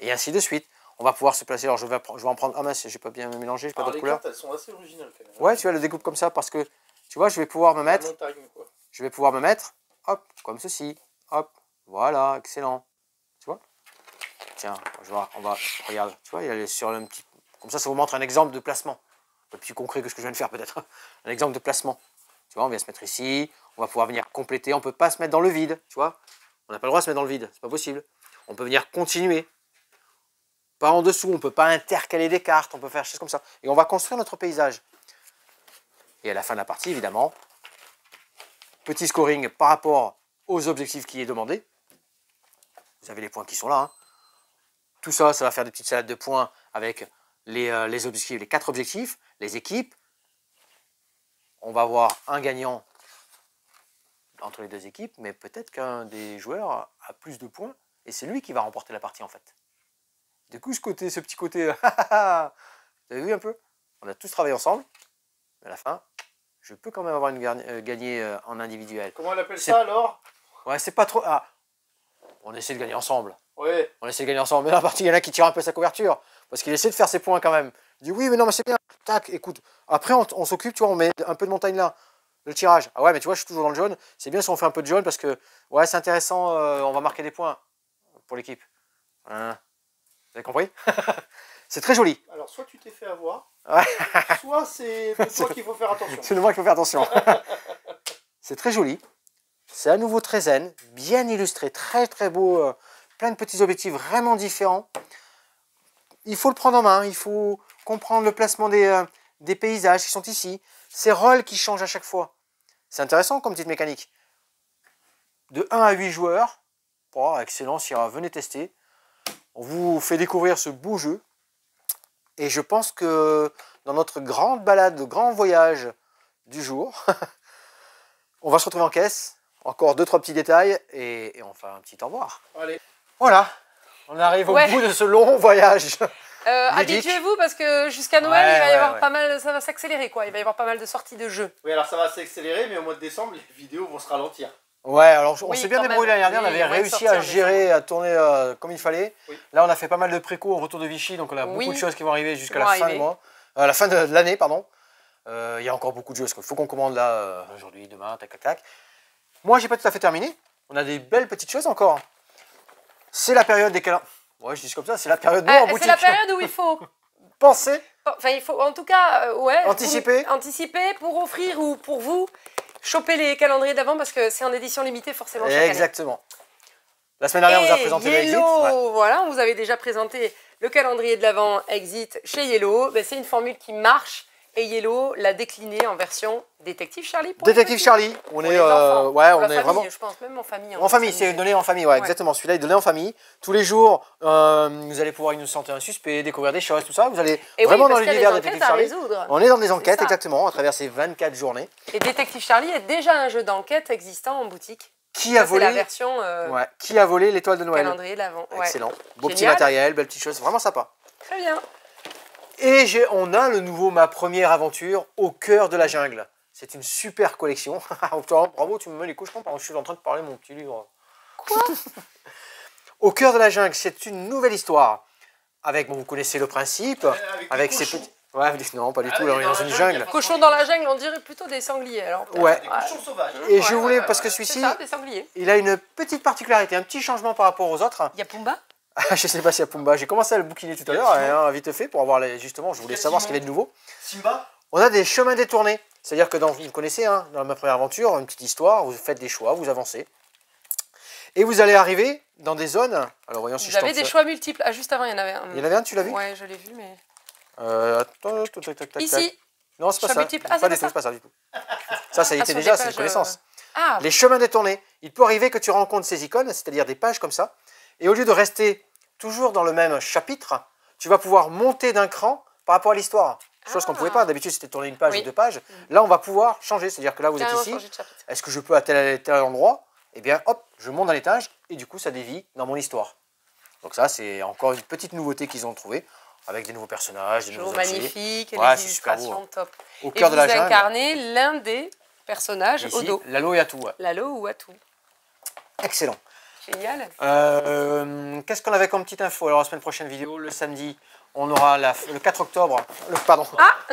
Et ainsi de suite. On va pouvoir se placer. Alors, je vais en prendre. Ah mince, j'ai pas bien mélangé, j'ai pas d'autres couleurs. Les cartes, elles sont assez originales quand même. Ouais, tu vois, le découpe comme ça parce que, tu vois, je vais pouvoir me mettre... Je vais pouvoir me mettre, hop, comme ceci, hop, voilà, excellent, tu vois. Tiens, je vois, on va, regarde, tu vois, il est sur le petit, comme ça, ça vous montre un exemple de placement, un peu plus concret que ce que je viens de faire peut-être, un exemple de placement. Tu vois, on vient se mettre ici, on va pouvoir venir compléter, on ne peut pas se mettre dans le vide, tu vois. On n'a pas le droit de se mettre dans le vide, c'est pas possible. On peut venir continuer, pas en dessous, on ne peut pas intercaler des cartes, on peut faire des choses comme ça. Et on va construire notre paysage. Et à la fin de la partie, évidemment, petit scoring par rapport aux objectifs qui est demandé. Vous avez les points qui sont là. Hein. Tout ça, ça va faire des petites salades de points avec les objectifs, les 4 objectifs, les équipes. On va avoir un gagnant entre les deux équipes, mais peut-être qu'un des joueurs a plus de points et c'est lui qui va remporter la partie en fait. Du coup, ce petit côté, vous avez vu un peu? On a tous travaillé ensemble, mais à la fin... Je peux quand même avoir une gagner en individuel. Comment on appelle ça alors? Ouais, c'est pas trop... Ah. On essaie de gagner ensemble. Oui. On essaie de gagner ensemble. Mais dans la partie, il y en a qui tirent un peu sa couverture. Parce qu'il essaie de faire ses points quand même. Il dit oui, mais non, mais c'est bien. Tac, écoute. Après, on s'occupe, tu vois, on met un peu de montagne là. Le tirage. Ah ouais, mais tu vois, je suis toujours dans le jaune. C'est bien si on fait un peu de jaune parce que... Ouais, c'est intéressant. On va marquer des points pour l'équipe. Vous avez compris? C'est très joli. Alors, soit tu t'es fait avoir... Soit c'est de toi qu'il faut faire attention. C'est de moi qu'il faut faire attention. C'est très joli. C'est à nouveau très zen, bien illustré, très très beau, plein de petits objectifs vraiment différents. Il faut le prendre en main, il faut comprendre le placement des paysages qui sont ici, ces rôles qui changent à chaque fois. C'est intéressant comme petite mécanique. De 1 à 8 joueurs, oh, excellent, Sierra, venez tester. On vous fait découvrir ce beau jeu. Et je pense que dans notre grande balade, le grand voyage du jour, on va se retrouver en caisse. Encore 2-3 petits détails et on fait un petit au revoir. Allez. Voilà, on arrive au bout de ce long voyage. Habituez-vous parce que jusqu'à Noël, il va y avoir pas mal, ça va s'accélérer quoi. Il va y avoir pas mal de sorties de jeux. Oui, alors ça va s'accélérer, mais au mois de décembre, les vidéos vont se ralentir. Ouais, alors on s'est bien débrouillé l'année dernière, on avait réussi à gérer, à tourner comme il fallait. Oui. Là, on a fait pas mal de préco au retour de Vichy, donc on a beaucoup de choses qui vont arriver jusqu'à la fin du mois. La fin de l'année, pardon. Il y a encore beaucoup de jeux, parce qu'il faut qu'on commande là, aujourd'hui, demain, tac, tac, tac. Moi, j'ai pas tout à fait terminé. On a des belles petites choses encore. C'est la période des calendriers. Ouais, je dis comme ça, c'est la période noire en boutique. C'est la période où il faut... penser. Enfin, il faut, en tout cas, anticiper. Pour, anticiper pour offrir ou pour vous... Choper les calendriers d'avant parce que c'est en édition limitée forcément chaque année. Exactement. La semaine dernière, on vous a présenté Yellow, Exit. Ouais. Voilà, on vous avait déjà présenté le calendrier de l'avant Exit chez Yellow. Ben, c'est une formule qui marche et Yellow l'a déclinée en version Détective Charlie. Pour Détective Charlie, on est vraiment. Je pense même en famille. En famille, c'est donné en famille, ouais. Exactement. Celui-là est donné en famille. Tous les jours, vous allez pouvoir innocenter un suspect, découvrir des choses, tout ça. Vous allez vraiment dans l'univers de Détective Charlie. On est dans des enquêtes, exactement, à travers ces 24 journées. Et Détective Charlie est déjà un jeu d'enquête existant en boutique. Qui a volé la version Qui a volé l'étoile de Noël. Calendrier de l'avant. Excellent. Beau petit matériel, belle petite chose, vraiment sympa. Très bien. Et on a le nouveau Ma première aventure, Au cœur de la jungle. C'est une super collection. Bravo, tu me mets les couches, je suis en train de parler mon petit livre. Quoi? Au cœur de la jungle, c'est une nouvelle histoire. Avec, bon, vous connaissez le principe. Avec ses petits... Ouais, non, pas du tout, là on est dans une jungle. Cochons dans la jungle, on dirait plutôt des sangliers. Alors, ouais, des cochons sauvages. Et je voulais, parce que celui-ci, il a une petite particularité, un petit changement par rapport aux autres. Il y a Pumba? Je sais pas s'il y a Pumba, j'ai commencé à le bouquiner tout à l'heure, hein, vite fait, pour avoir les... justement, je voulais savoir ce qu'il y avait de nouveau. Simba? On a des chemins détournés, c'est-à-dire que dans, vous connaissez, hein, dans Ma première aventure, une petite histoire, vous faites des choix, vous avancez. Et vous allez arriver dans des zones... Alors voyons si vous avez des choix multiples. Ah, juste avant, il y en avait un. Il y en avait un, tu l'as vu? Ouais, je l'ai vu, mais... attends, ici. Non, c'est pas ça. Ah, pas du tout, c'est pas ça du tout. Ça, ça y était déjà, c'est une connaissance. Ah. Les chemins détournés. Il peut arriver que tu rencontres ces icônes, c'est-à-dire des pages comme ça, et au lieu de rester toujours dans le même chapitre, tu vas pouvoir monter d'un cran par rapport à l'histoire. Chose qu'on ne pouvait pas. D'habitude, c'était tourner une page ou deux pages. Là, on va pouvoir changer. C'est-à-dire que là, vous êtes ici. Est-ce que je peux à tel endroit? Eh bien, hop, je monte à l'étage et du coup, ça dévie dans mon histoire. Donc ça, c'est encore une petite nouveauté qu'ils ont trouvée avec des nouveaux personnages, des nouveaux magnifiques, des illustrations top. Au cœur de la jungle. Et vous incarnez l'un des personnages au dos. Lalo et Atou. Lalo ou Atou. Excellent. Génial. Qu'est-ce qu'on avait comme petite info? Alors, la semaine prochaine vidéo, le samedi, on aura le 4 octobre,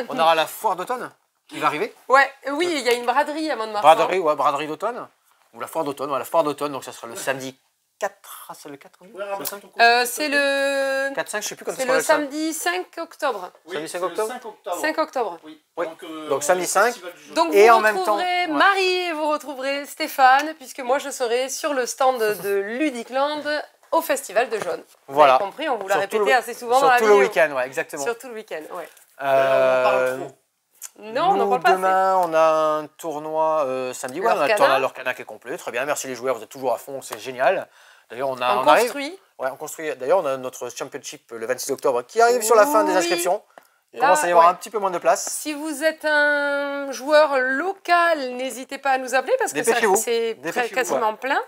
on aura la foire d'automne qui va arriver. Ouais, oui, il y a une braderie à Mont-de-Marsan. Braderie, ouais, braderie d'automne. Ou la foire d'automne, donc ça sera le samedi 4, c'est le 4 octobre. C'est le 4-5, je sais plus quand c'est. C'est le samedi 5 octobre. Oui, samedi 5 octobre. 5 octobre. Oui. Donc samedi 5. Donc vous retrouverez Marie, vous retrouverez Stéphane, puisque moi je serai sur le stand de Ludicland au Festival de Jaune. Voilà. Vous avez compris, on vous l'a répété assez souvent dans la vidéo. Surtout le week-end, ouais, exactement. Surtout le week-end, ouais. Non, on n'en parle pas. Demain, on a un tournoi samedi. Ouais, on a un tournoi à l'Orcana qui est complet. Très bien, merci les joueurs, vous êtes toujours à fond, c'est génial. D'ailleurs, on construit. Ouais, on construit. D'ailleurs, on a notre championship le 26 octobre qui arrive sur la fin des inscriptions. Il commence à y avoir un petit peu moins de place. Si vous êtes un joueur local, n'hésitez pas à nous appeler parce que c'est quasiment plein.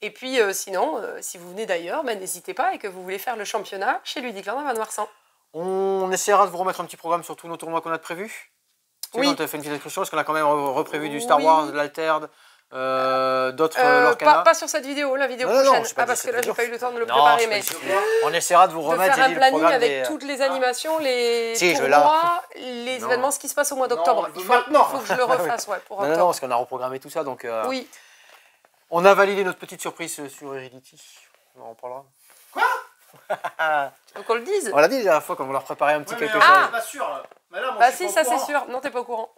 Et puis, sinon, si vous venez d'ailleurs, n'hésitez pas et que vous voulez faire le championnat chez Ludicland à Mont-de-Marsan. On essaiera de vous remettre un petit programme sur tous nos tournois qu'on a prévus. Oui. Quand tu as fait une petite description, est-ce qu'on a quand même reprévu du Star Wars, de l'Alterde, d'autres Lorcana? Pas sur cette vidéo, la vidéo prochaine. Ah, parce que là, j'ai pas eu le temps de le préparer. Mais on essaiera de vous remettre un planning avec toutes les animations, les tournois, les événements, ce qui se passe au mois d'octobre. Il faut que je le refasse pour octobre. Non, parce qu'on a reprogrammé tout ça. Donc, oui. On a validé notre petite surprise sur Heredity. On en parlera. Quoi? Tu veux qu'on le dise? On l'a dit la dernière fois quand on leur préparait un petit quelque chose. Ah, pas sûr. Mais là, moi, bah si, ça c'est sûr. Non, t'es pas au courant.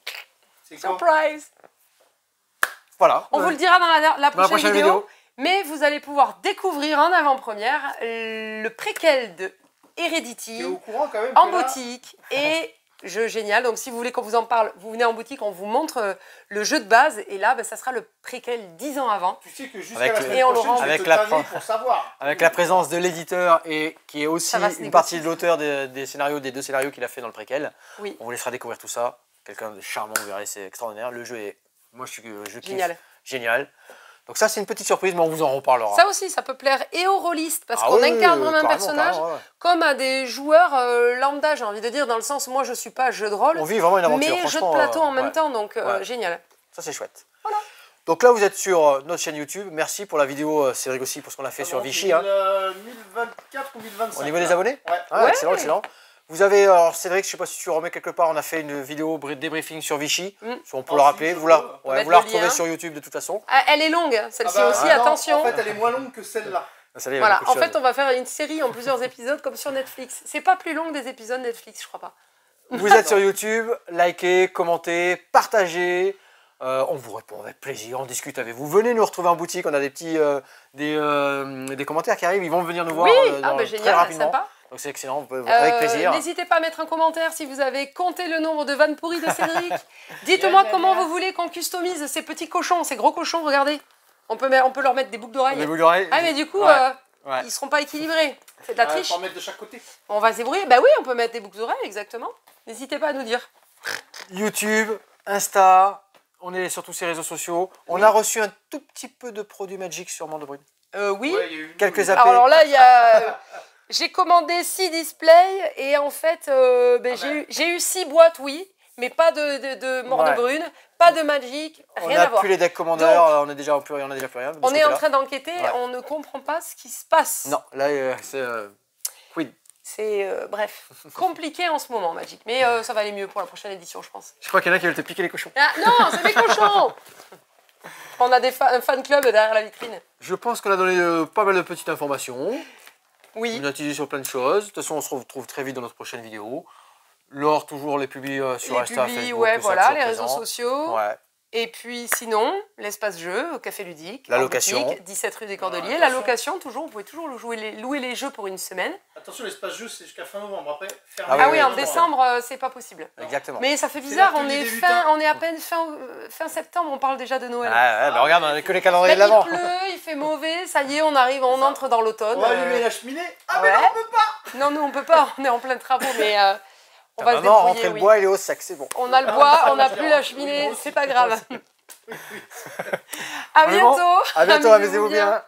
Surprise. Voilà. On vous le dira dans la prochaine vidéo. Mais vous allez pouvoir découvrir en avant-première le préquel de Heredity. T'es au courant quand même, en boutique et jeu génial. Donc si vous voulez qu'on vous en parle, vous venez en boutique, on vous montre le jeu de base. Et là, ça sera le préquel 10 ans avant. Tu sais que jusqu'à la semaine prochaine, pour savoir. Avec la présence de l'éditeur et qui est aussi une partie de l'auteur des scénarios, des deux scénarios qu'il a fait dans le préquel. Oui. On vous laissera découvrir tout ça. Quelqu'un de charmant, vous verrez, c'est extraordinaire. Le jeu est... Moi, je kiffe. Génial. Génial. Donc ça, c'est une petite surprise, mais on vous en reparlera. Ça aussi, ça peut plaire et aux rôlistes, parce qu'on incarne vraiment un personnage comme à des joueurs lambda, j'ai envie de dire, dans le sens, moi, je ne suis pas jeu de rôle, on vit vraiment une aventure, mais jeu de plateau en même temps, donc génial. Ça, c'est chouette. Voilà. Donc là, vous êtes sur notre chaîne YouTube. Merci pour la vidéo, Cédric aussi, pour ce qu'on a fait sur Vichy. 1024 ou 1025. Au niveau des abonnés? Ouais. Excellent, excellent. Vous avez, alors Cédric, je ne sais pas si tu remets quelque part, on a fait une vidéo débriefing sur Vichy, on peut le rappeler, vous la retrouvez sur YouTube de toute façon. Ah, elle est longue, celle-ci aussi, attention. En fait, elle est moins longue que celle-là. Voilà, en fait, on va faire une série en plusieurs épisodes comme sur Netflix. C'est pas plus long que des épisodes Netflix, je crois pas. Vous êtes sur YouTube, likez, commentez, partagez. On vous répond avec plaisir, on discute avec vous. Venez nous retrouver en boutique, on a des commentaires qui arrivent, ils vont venir nous voir très rapidement. Sympa. Donc c'est excellent, avec plaisir. N'hésitez pas à mettre un commentaire si vous avez compté le nombre de vannes pourries de Cédric. Dites-moi comment vous voulez qu'on customise ces petits cochons, ces gros cochons, regardez. On peut leur mettre des boucles d'oreilles. Des boucles d'oreilles. Ah mais du coup, ils ne seront pas équilibrés. C'est de la triche. On peut en mettre de chaque côté. On va se débrouiller. Bah oui, on peut mettre des boucles d'oreilles, exactement. N'hésitez pas à nous dire. YouTube, Insta, on est sur tous ces réseaux sociaux. On a reçu un tout petit peu de produits Magic sur Mont-de-Brune. Oui, quelques appels. Alors là, il y a... J'ai commandé 6 displays et en fait, j'ai eu 6 boîtes, oui, mais pas de mort de brune, pas de Magic, rien à voir. On n'a plus les decks commandeurs, donc, on n'a déjà plus rien. On est en train d'enquêter, on ne comprend pas ce qui se passe. Non, là, c'est... quid. C'est, bref, compliqué en ce moment, Magic. Mais ça va aller mieux pour la prochaine édition, je pense. Je crois qu'il y en a qui veulent te piquer les cochons. Ah, non, c'est mes cochons. On a un fan club derrière la vitrine. Je pense qu'on a donné pas mal de petites informations. Oui. On a utilisé sur plein de choses. De toute façon, on se retrouve très vite dans notre prochaine vidéo. Laure, toujours les publis sur Insta, Facebook, ouais, voilà, les réseaux sociaux. Ouais. Et puis sinon, l'espace jeu au Café Ludique, la location, boutique, 17 rue des Cordeliers, la location toujours, vous pouvez toujours louer les jeux pour une semaine. Attention, l'espace jeu c'est jusqu'à fin novembre, après ferme. Ah oui, en décembre c'est pas possible. Non. Exactement. Mais ça fait bizarre, on est à peine fin septembre, on parle déjà de Noël. Ah ouais, bah regarde, on a que les calendriers de l'avant. Il pleut, il fait mauvais, ça y est, on arrive, on entre dans l'automne. On va allumer la cheminée. Ah mais non, on peut pas. Non, nous on peut pas, on est en plein de travaux, mais. On va se débrouiller, rentrer le bois, il est au sac, c'est bon. On a le bois, on n'a plus la cheminée, c'est pas grave. À bientôt. À bientôt, amusez-vous bien.